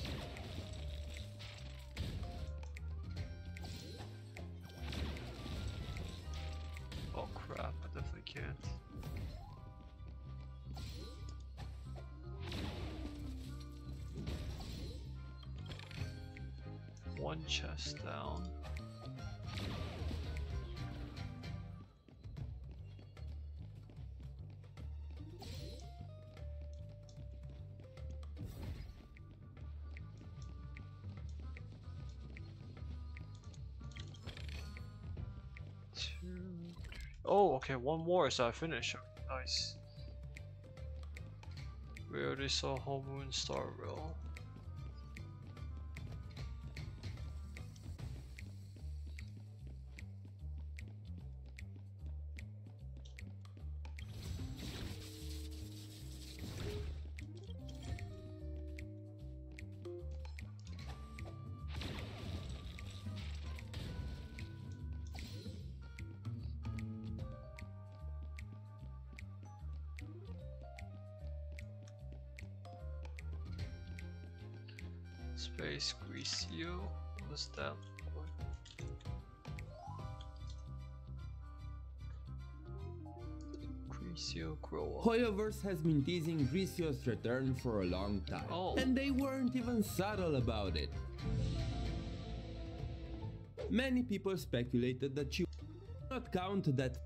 Oh crap, I definitely can't. One chest down. Oh, okay, one more, so I finish. Okay, nice. We already saw Whole Moon Star Rail. Space Grisio, what's that for? Grisio grow up. Hoyoverse has been teasing Grisio's return for a long time, oh. and they weren't even subtle about it. Many people speculated that you would not count that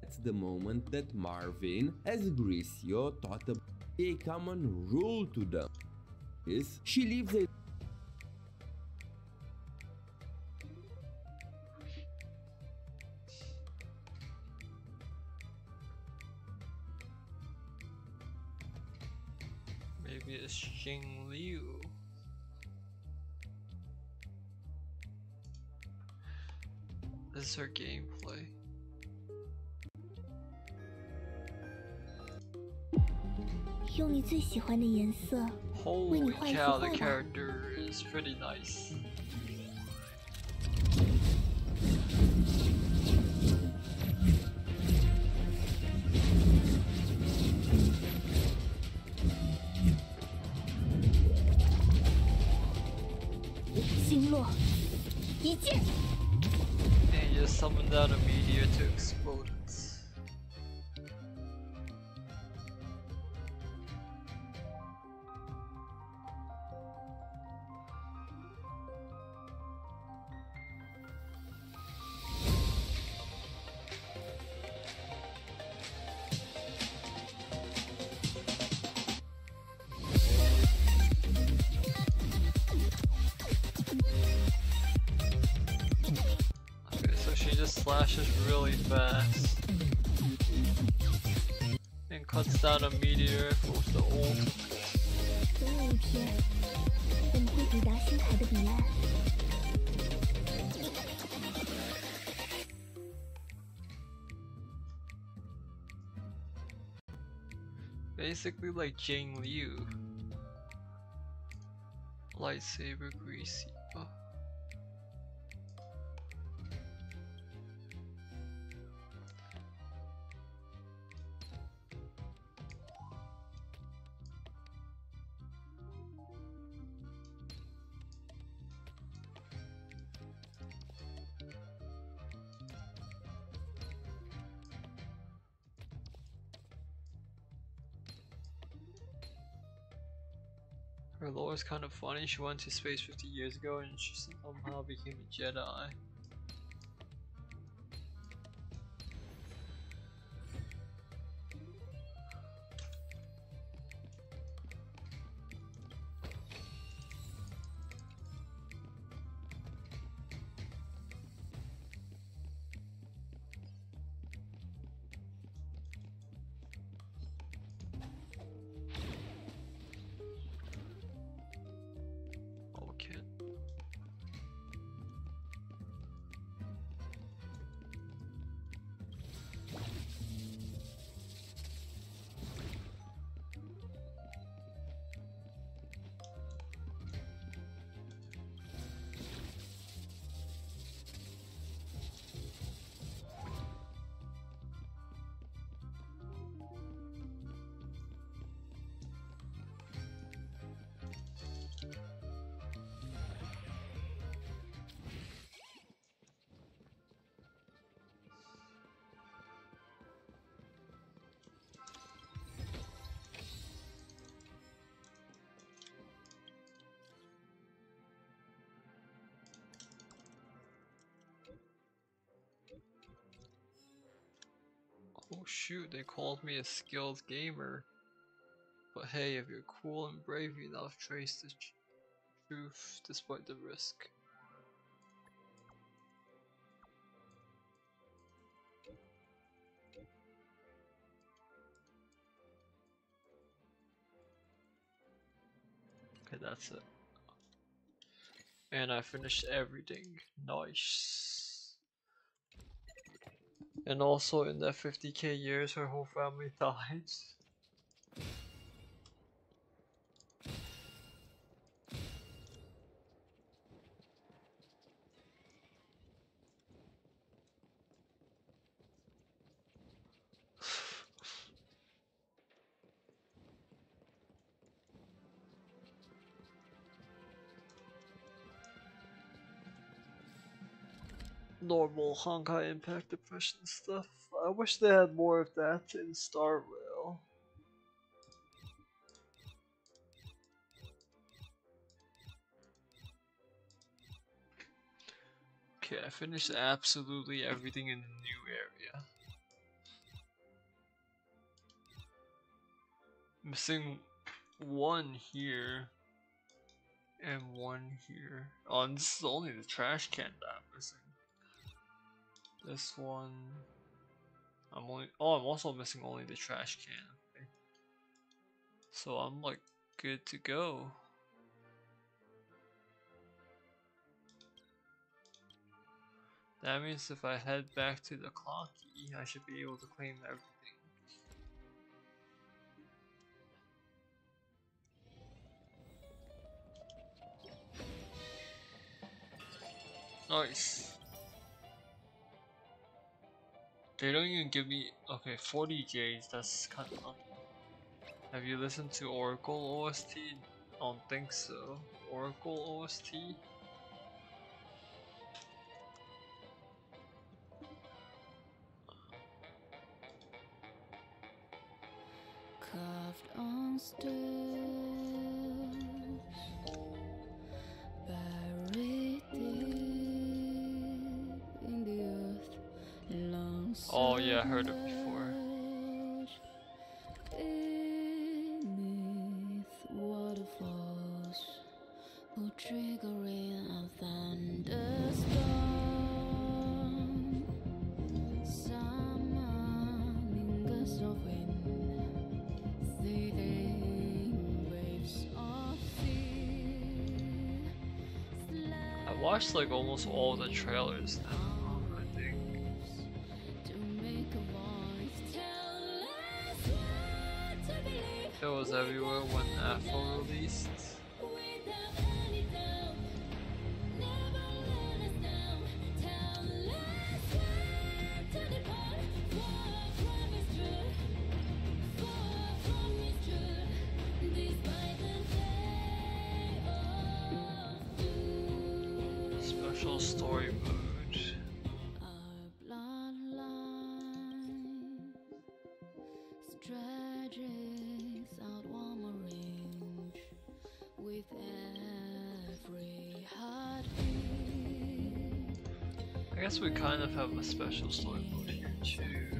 that's the moment that Marvin, as Grisio, thought about a common rule to them. Is she leaves a maybe it's Jingliu. This is her gameplay. Holy cow, the character is pretty nice. And just summon down a meteor to explode it. Flashes really fast and cuts down a meteor with the ult. Basically, like Jingliu, lightsaber Greasy. Her lore is kind of funny. She went to space fifty years ago and she somehow became a Jedi. shoot, they called me a skilled gamer. But hey, if you're cool and brave, you now trace the truth despite the risk. Okay, that's it. And I finished everything. Nice. And also in that fifty K years, her whole family died. Normal Honkai Impact depression stuff. I wish they had more of that in Star Rail. Okay, I finished absolutely everything in the new area. Missing one here. And one here. Oh, and this is only the trash can that I'm missing. This one, I'm only, oh, I'm also missing only the trash can, okay. So I'm like good to go. That means if I head back to the Clockie, I should be able to claim everything. Nice. They don't even give me, okay, forty J's, that's kind of, have you listened to Oracle O S T? I don't think so. Oracle O S T? Carved on stone, buried in the earth. Long oh yeah, I heard it before. Beneath waterfalls, or triggering a thunderstorm. Summoning gusts of wind, seething waves of sea. I watched like almost all the trailers now. It was everywhere when Apple released. Special story mode. Our bloodline stretches out one range with every heartbeat. I guess we kind of have a special story mode here too.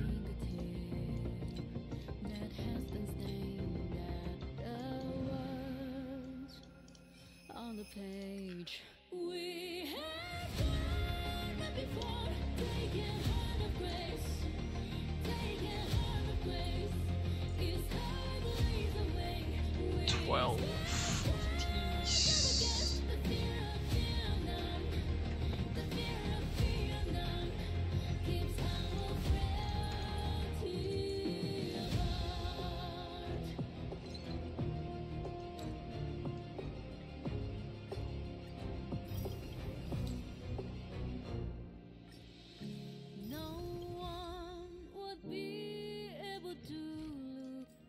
On the page we have heard that before, taking heart of grace, taking heart of grace. Well, geez.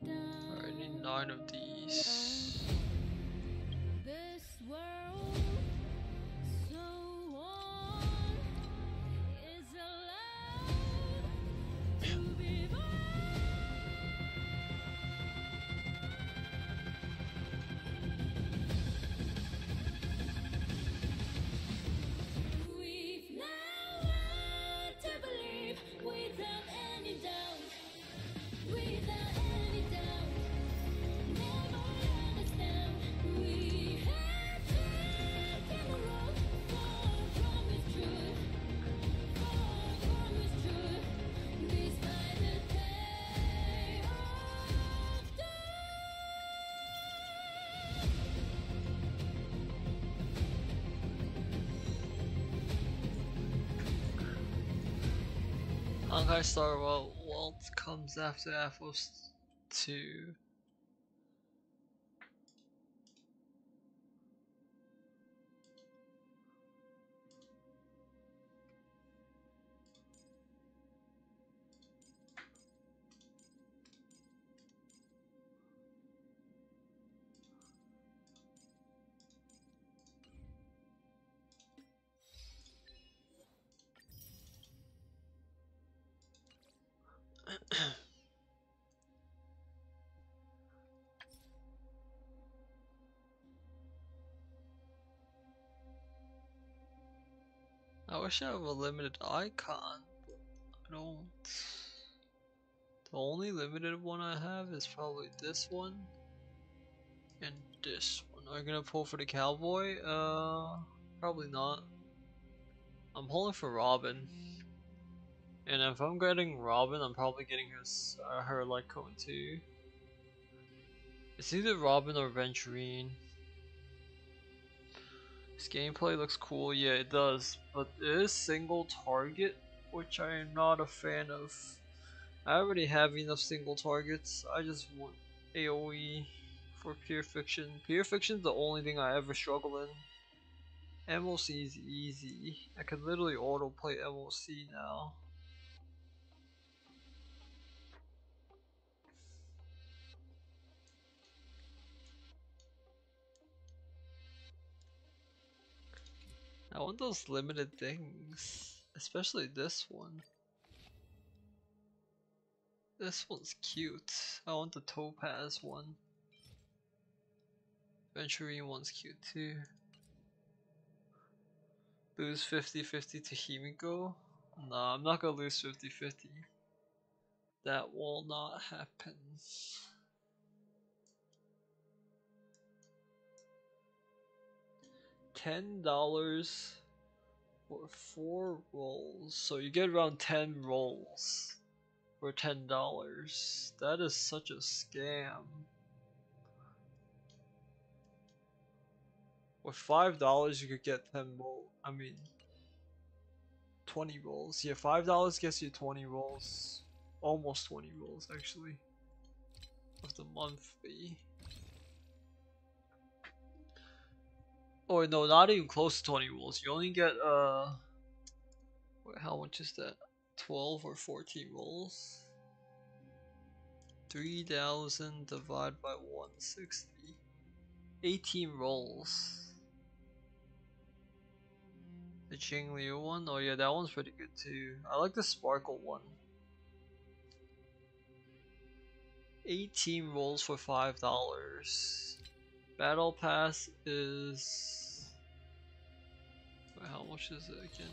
Already nine of these. Honkai Star Rail, Welt comes after Air Force two. I wish I have a limited icon, but I don't. The only limited one I have is probably this one and this one. Are you gonna pull for the cowboy? Uh, probably not. I'm pulling for Robin. And if I'm getting Robin, I'm probably getting her, uh, her light cone too. It's either Robin or Aventurine. This gameplay looks cool, yeah it does, but it is single target, which I am not a fan of. I already have enough single targets, I just want AoE for pure fiction. Pure fiction is the only thing I ever struggle in. M O C is easy, I can literally auto play M O C now. I want those limited things, especially this one. This one's cute. I want the Topaz one. Aventurine one's cute too. Lose fifty fifty to Himeko? Nah, I'm not gonna lose fifty fifty. That will not happen. ten dollars for four rolls, so you get around ten rolls for ten dollars. That is such a scam. With five dollars you could get ten rolls, I mean twenty rolls. Yeah, five dollars gets you twenty rolls, almost twenty rolls actually, of the monthly. Or no, not even close to twenty rolls. You only get uh, wait, how much is that? Twelve or fourteen rolls. Three thousand divided by one sixty. Eighteen rolls. The Jingliu one. Oh yeah, that one's pretty good too. I like the Sparkle one. Eighteen rolls for five dollars. Battle Pass is... Wait, how much is it again?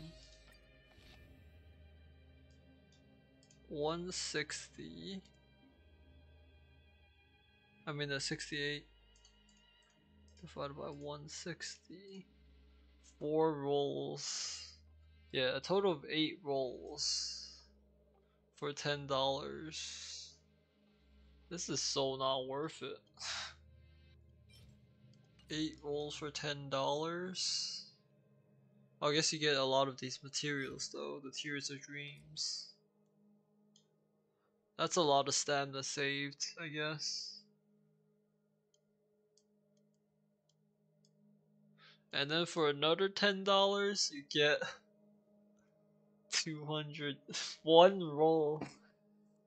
one sixty. I mean that's sixty-eight divided by one sixty. Four rolls. Yeah, a total of eight rolls for ten dollars. This is so not worth it. Eight rolls for ten dollars. I guess you get a lot of these materials though. The Tears of Dreams. That's a lot of stamina saved, I guess. And then for another ten dollars, you get two hundred one roll.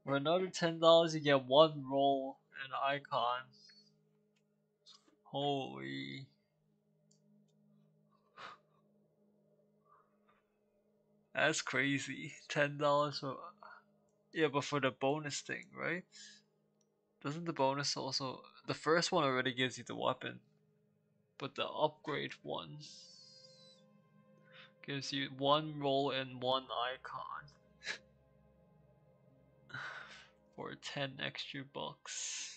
For another ten dollars, you get one roll and an icon. Holy. That's crazy. ten dollars for... Yeah, but for the bonus thing, right? Doesn't the bonus also... The first one already gives you the weapon. But the upgrade one gives you one roll and one icon. For ten extra bucks.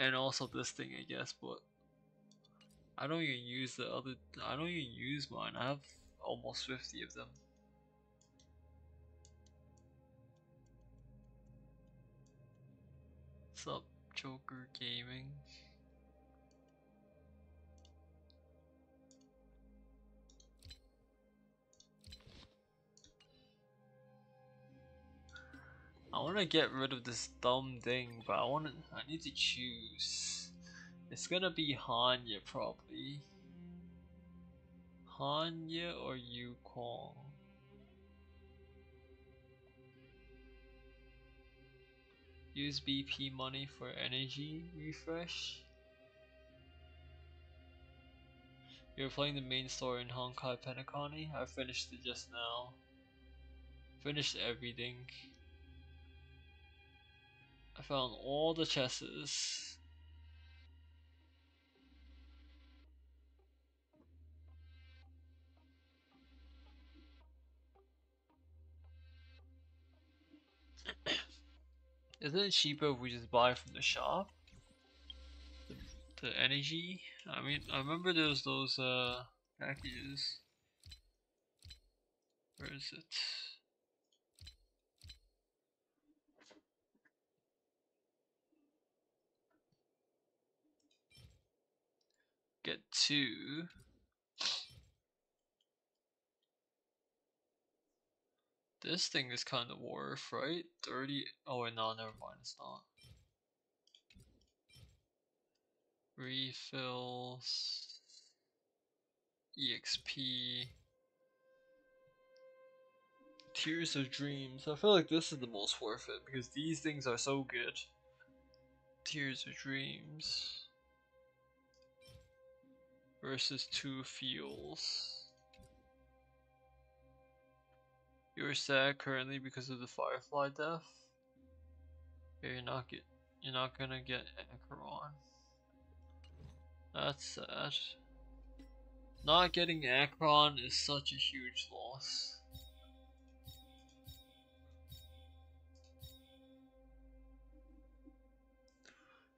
And also this thing, I guess, but I don't even use the other. I don't even use mine. I have almost fifty of them. What's up, Joker Gaming? I want to get rid of this dumb thing, but I want to, I need to choose. It's gonna be Hanya probably. Hanya or Yukong. Use B P money for energy refresh. You're playing the main story in Honkai Penacony? I finished it just now. Finished everything. I found all the chests. Isn't it cheaper if we just buy from the shop? The, the energy? I mean, I remember there was those uh, packages. Where is it? Get two. This thing is kind of worth, right? thirty. Oh, wait, no, never mind, it's not. Refills. E X P. Tears of Dreams. I feel like this is the most worth it because these things are so good. Tears of Dreams. Versus two fuels. You're sad currently because of the Firefly death. Yeah, you're not get, you're not gonna get Acheron. That's sad. Not getting Acheron is such a huge loss.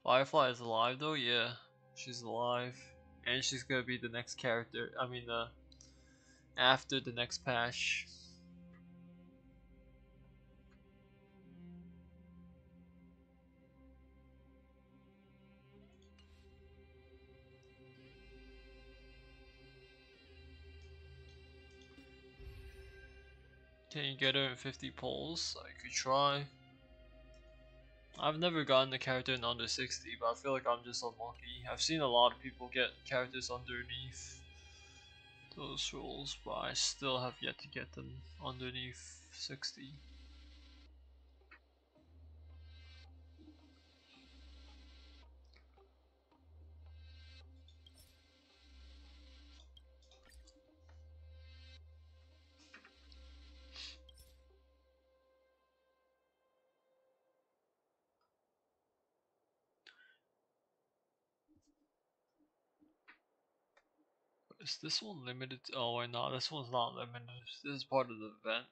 Firefly is alive though, yeah, she's alive, and she's gonna be the next character. I mean, uh, after the next patch. Can you get her in fifty pulls? I could try. I've never gotten a character in under sixty, but I feel like I'm just unlucky. I've seen a lot of people get characters underneath those rules, but I still have yet to get them underneath sixty. Is this one limited? Oh wait, no, this one's not limited. This is part of the event.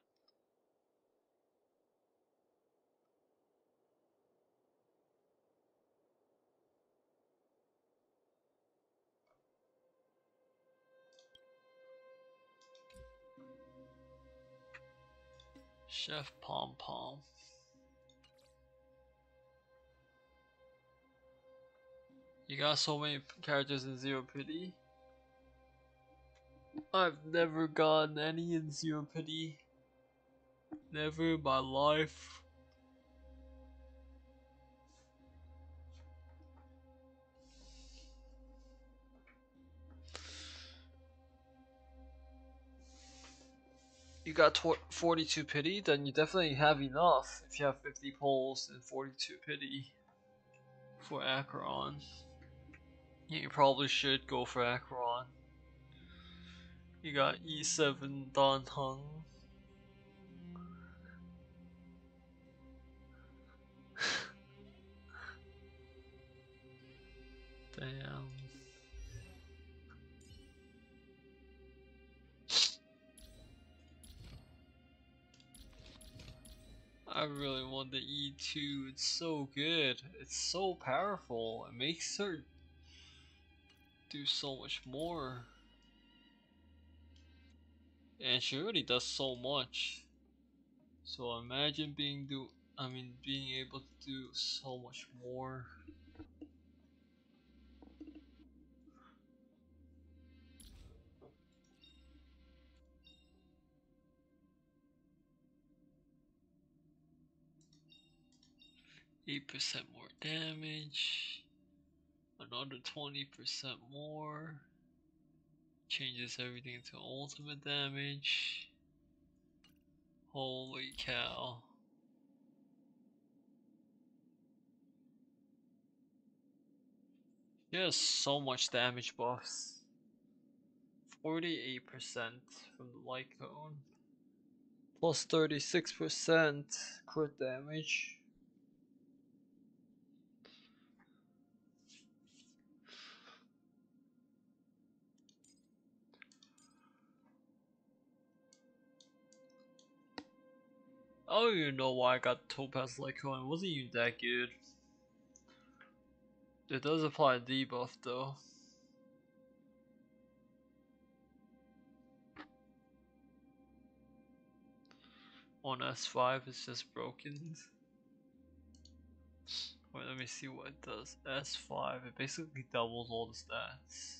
Chef Pom Pom. You got so many characters in Zero Pity? I've never gotten any in Zero Pity. Never in my life. You got forty-two pity, then you definitely have enough if you have fifty pulls and forty-two pity for Acheron. You probably should go for Acheron. You got E seven Dan Heng. Damn. I really want the E two. It's so good. It's so powerful. It makes her do so much more. And she already does so much. So imagine being do I mean being able to do so much more. eight percent more damage, another twenty percent more, changes everything to ultimate damage. Holy cow. Just so much damage buffs. forty-eight percent from the light cone, plus thirty-six percent crit damage. I don't even know why I got Topaz light cone, it wasn't even that good. It does apply a debuff though. On S five is just broken. Wait, let me see what it does. S five, it basically doubles all the stats.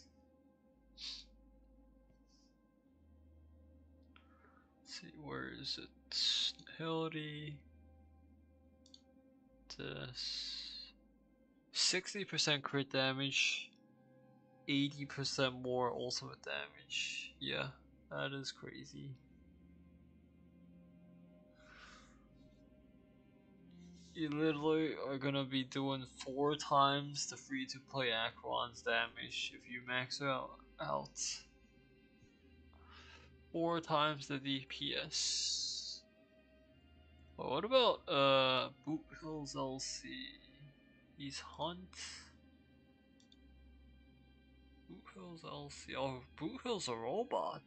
Let's see, where is it? Hildy. This. sixty percent crit damage. eighty percent more ultimate damage. Yeah, that is crazy. You literally are gonna be doing four times the free-to-play Acheron's damage if you max out out. Four times the D P S. Well, what about uh Boothill's L C? He's Hunt. Boothill's L C. Oh, Boothill's a robot.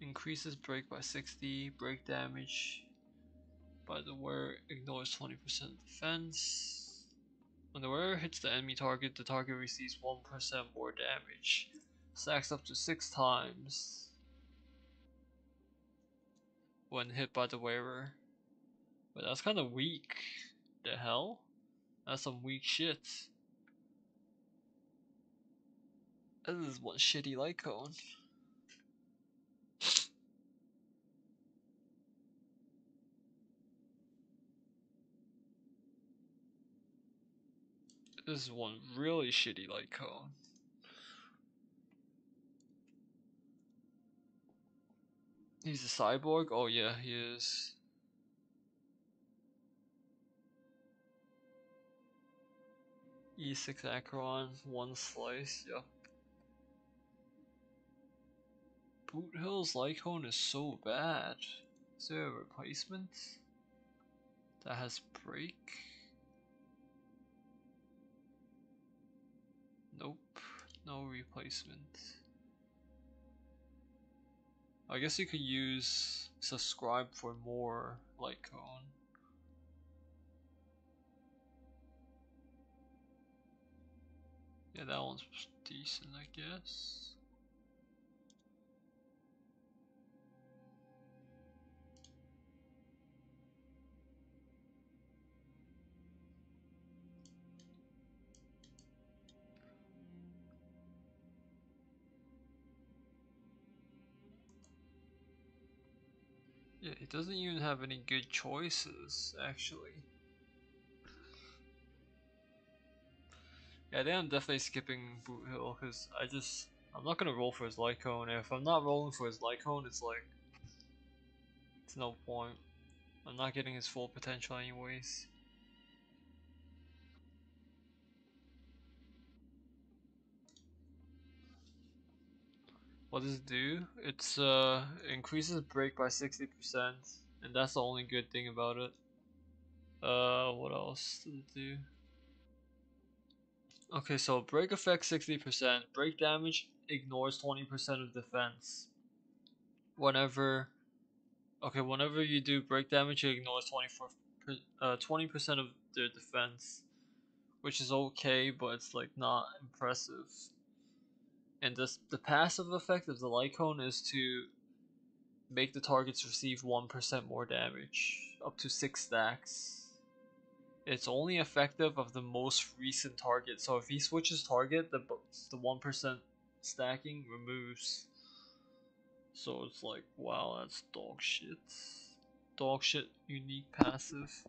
Increases break by sixty, break damage. By the wearer, ignores twenty percent defense. When the wearer hits the enemy target, the target receives one percent more damage. Stacks up to six times when hit by the wearer. But that's kinda weak. The hell? That's some weak shit. This is one shitty light cone. This is one really shitty light cone. He's a cyborg? Oh yeah, he is. E six Acheron, one slice, yep. Boothill's light cone is so bad. Is there a replacement that has break? Nope, no replacement. I guess you could use subscribe for more light cone. Yeah, that one's decent, I guess. Yeah, it doesn't even have any good choices, actually. Yeah, I think I'm definitely skipping Boothill, because I just... I'm not going to roll for his light cone, and if I'm not rolling for his light cone, it's like... It's no point. I'm not getting his full potential anyways. What does it do? It's uh increases break by sixty percent, and that's the only good thing about it. Uh what else does it do? Okay, so break effect sixty percent, break damage ignores twenty percent of defense. Whenever Okay, whenever you do break damage, it ignores twenty-four uh twenty percent of their defense, which is okay, but it's like not impressive. And this, the passive effect of the light cone is to make the targets receive one percent more damage, up to six stacks. It's only effective of the most recent target, so if he switches target, the the one percent stacking removes. So it's like, wow, that's dog shit. dogshit unique passive.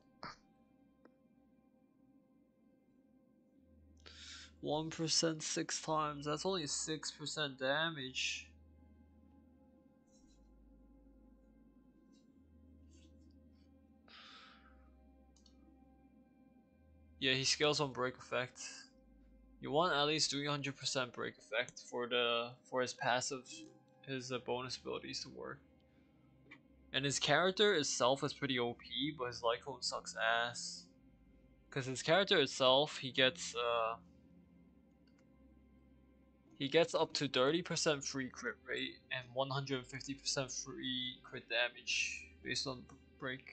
one percent six times, that's only six percent damage. Yeah, he scales on break effect. You want at least three hundred percent break effect for the for his passive, his uh, bonus abilities to work. And his character itself is pretty O P, but his Lycone sucks ass. Cause his character itself, he gets uh he gets up to thirty percent free crit rate and one hundred fifty percent free crit damage based on break.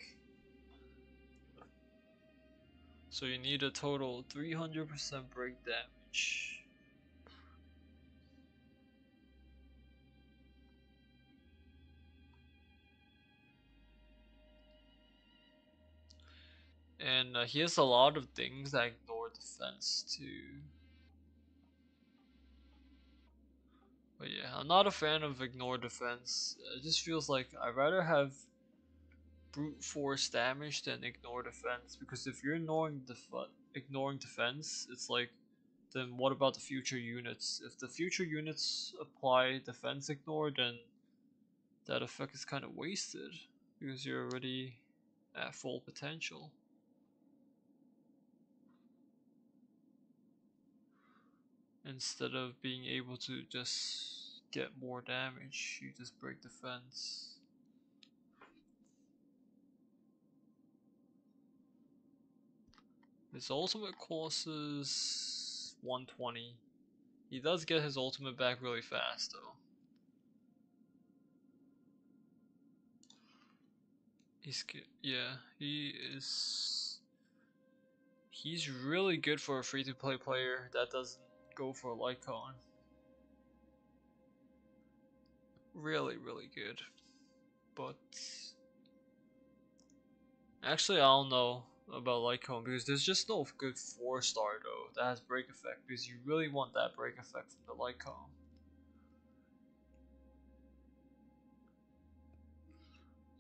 So you need a total three hundred percent break damage. And uh, he has a lot of things that ignore defense too. But yeah, I'm not a fan of ignore defense. It just feels like I'd rather have brute force damage than ignore defense, because if you're ignoring def ignoring defense, it's like, then what about the future units? If the future units apply defense ignore, then that effect is kind of wasted because you're already at full potential. Instead of being able to just get more damage, you just break the fence. His ultimate costs one twenty. He does get his ultimate back really fast though. He's yeah, he is he's really good for a free-to-play player that doesn't go for a Lycon. Really, really good. But actually, I don't know about Lycon because there's just no good four star though that has break effect, because you really want that break effect from the Lycon.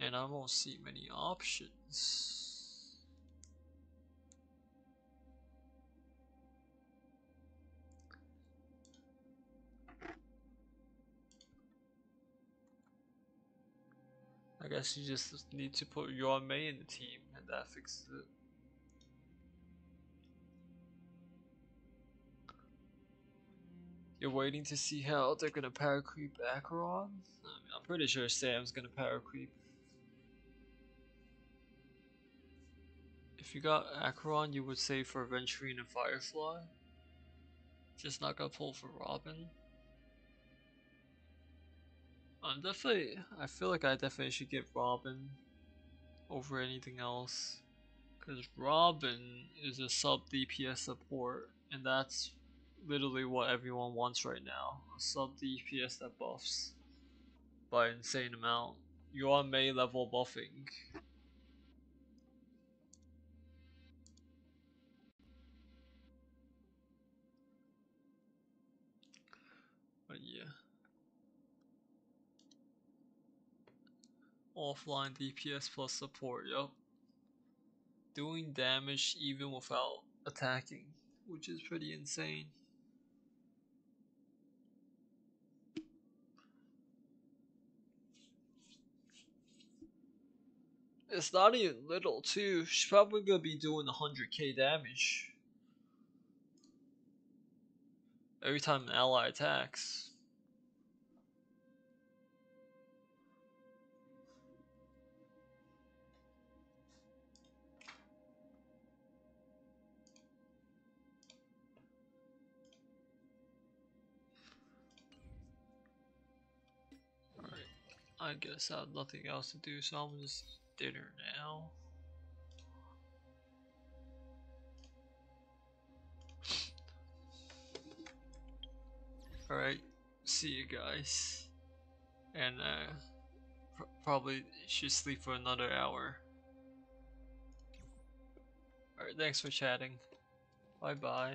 And I won't see many options. I guess you just need to put Yon Mei in the team and that fixes it. You're waiting to see how they're gonna power creep Acheron? I mean, I'm pretty sure Sam's gonna power creep. If you got Acheron, you would save for Aventurine and Firefly. Just not gonna pull for Robin. I'm definitely, I feel like I definitely should get Robin over anything else, because Robin is a sub D P S support, and that's literally what everyone wants right now, a sub D P S that buffs by an insane amount. You are May level buffing. But yeah. Offline D P S plus support, yup. Doing damage even without attacking, which is pretty insane. It's not even little too, she's probably gonna be doing one hundred K damage every time an ally attacks. I guess I have nothing else to do, so I'm gonna just eat dinner now. Alright, see you guys. And uh, pr probably should sleep for another hour. Alright, thanks for chatting. Bye bye.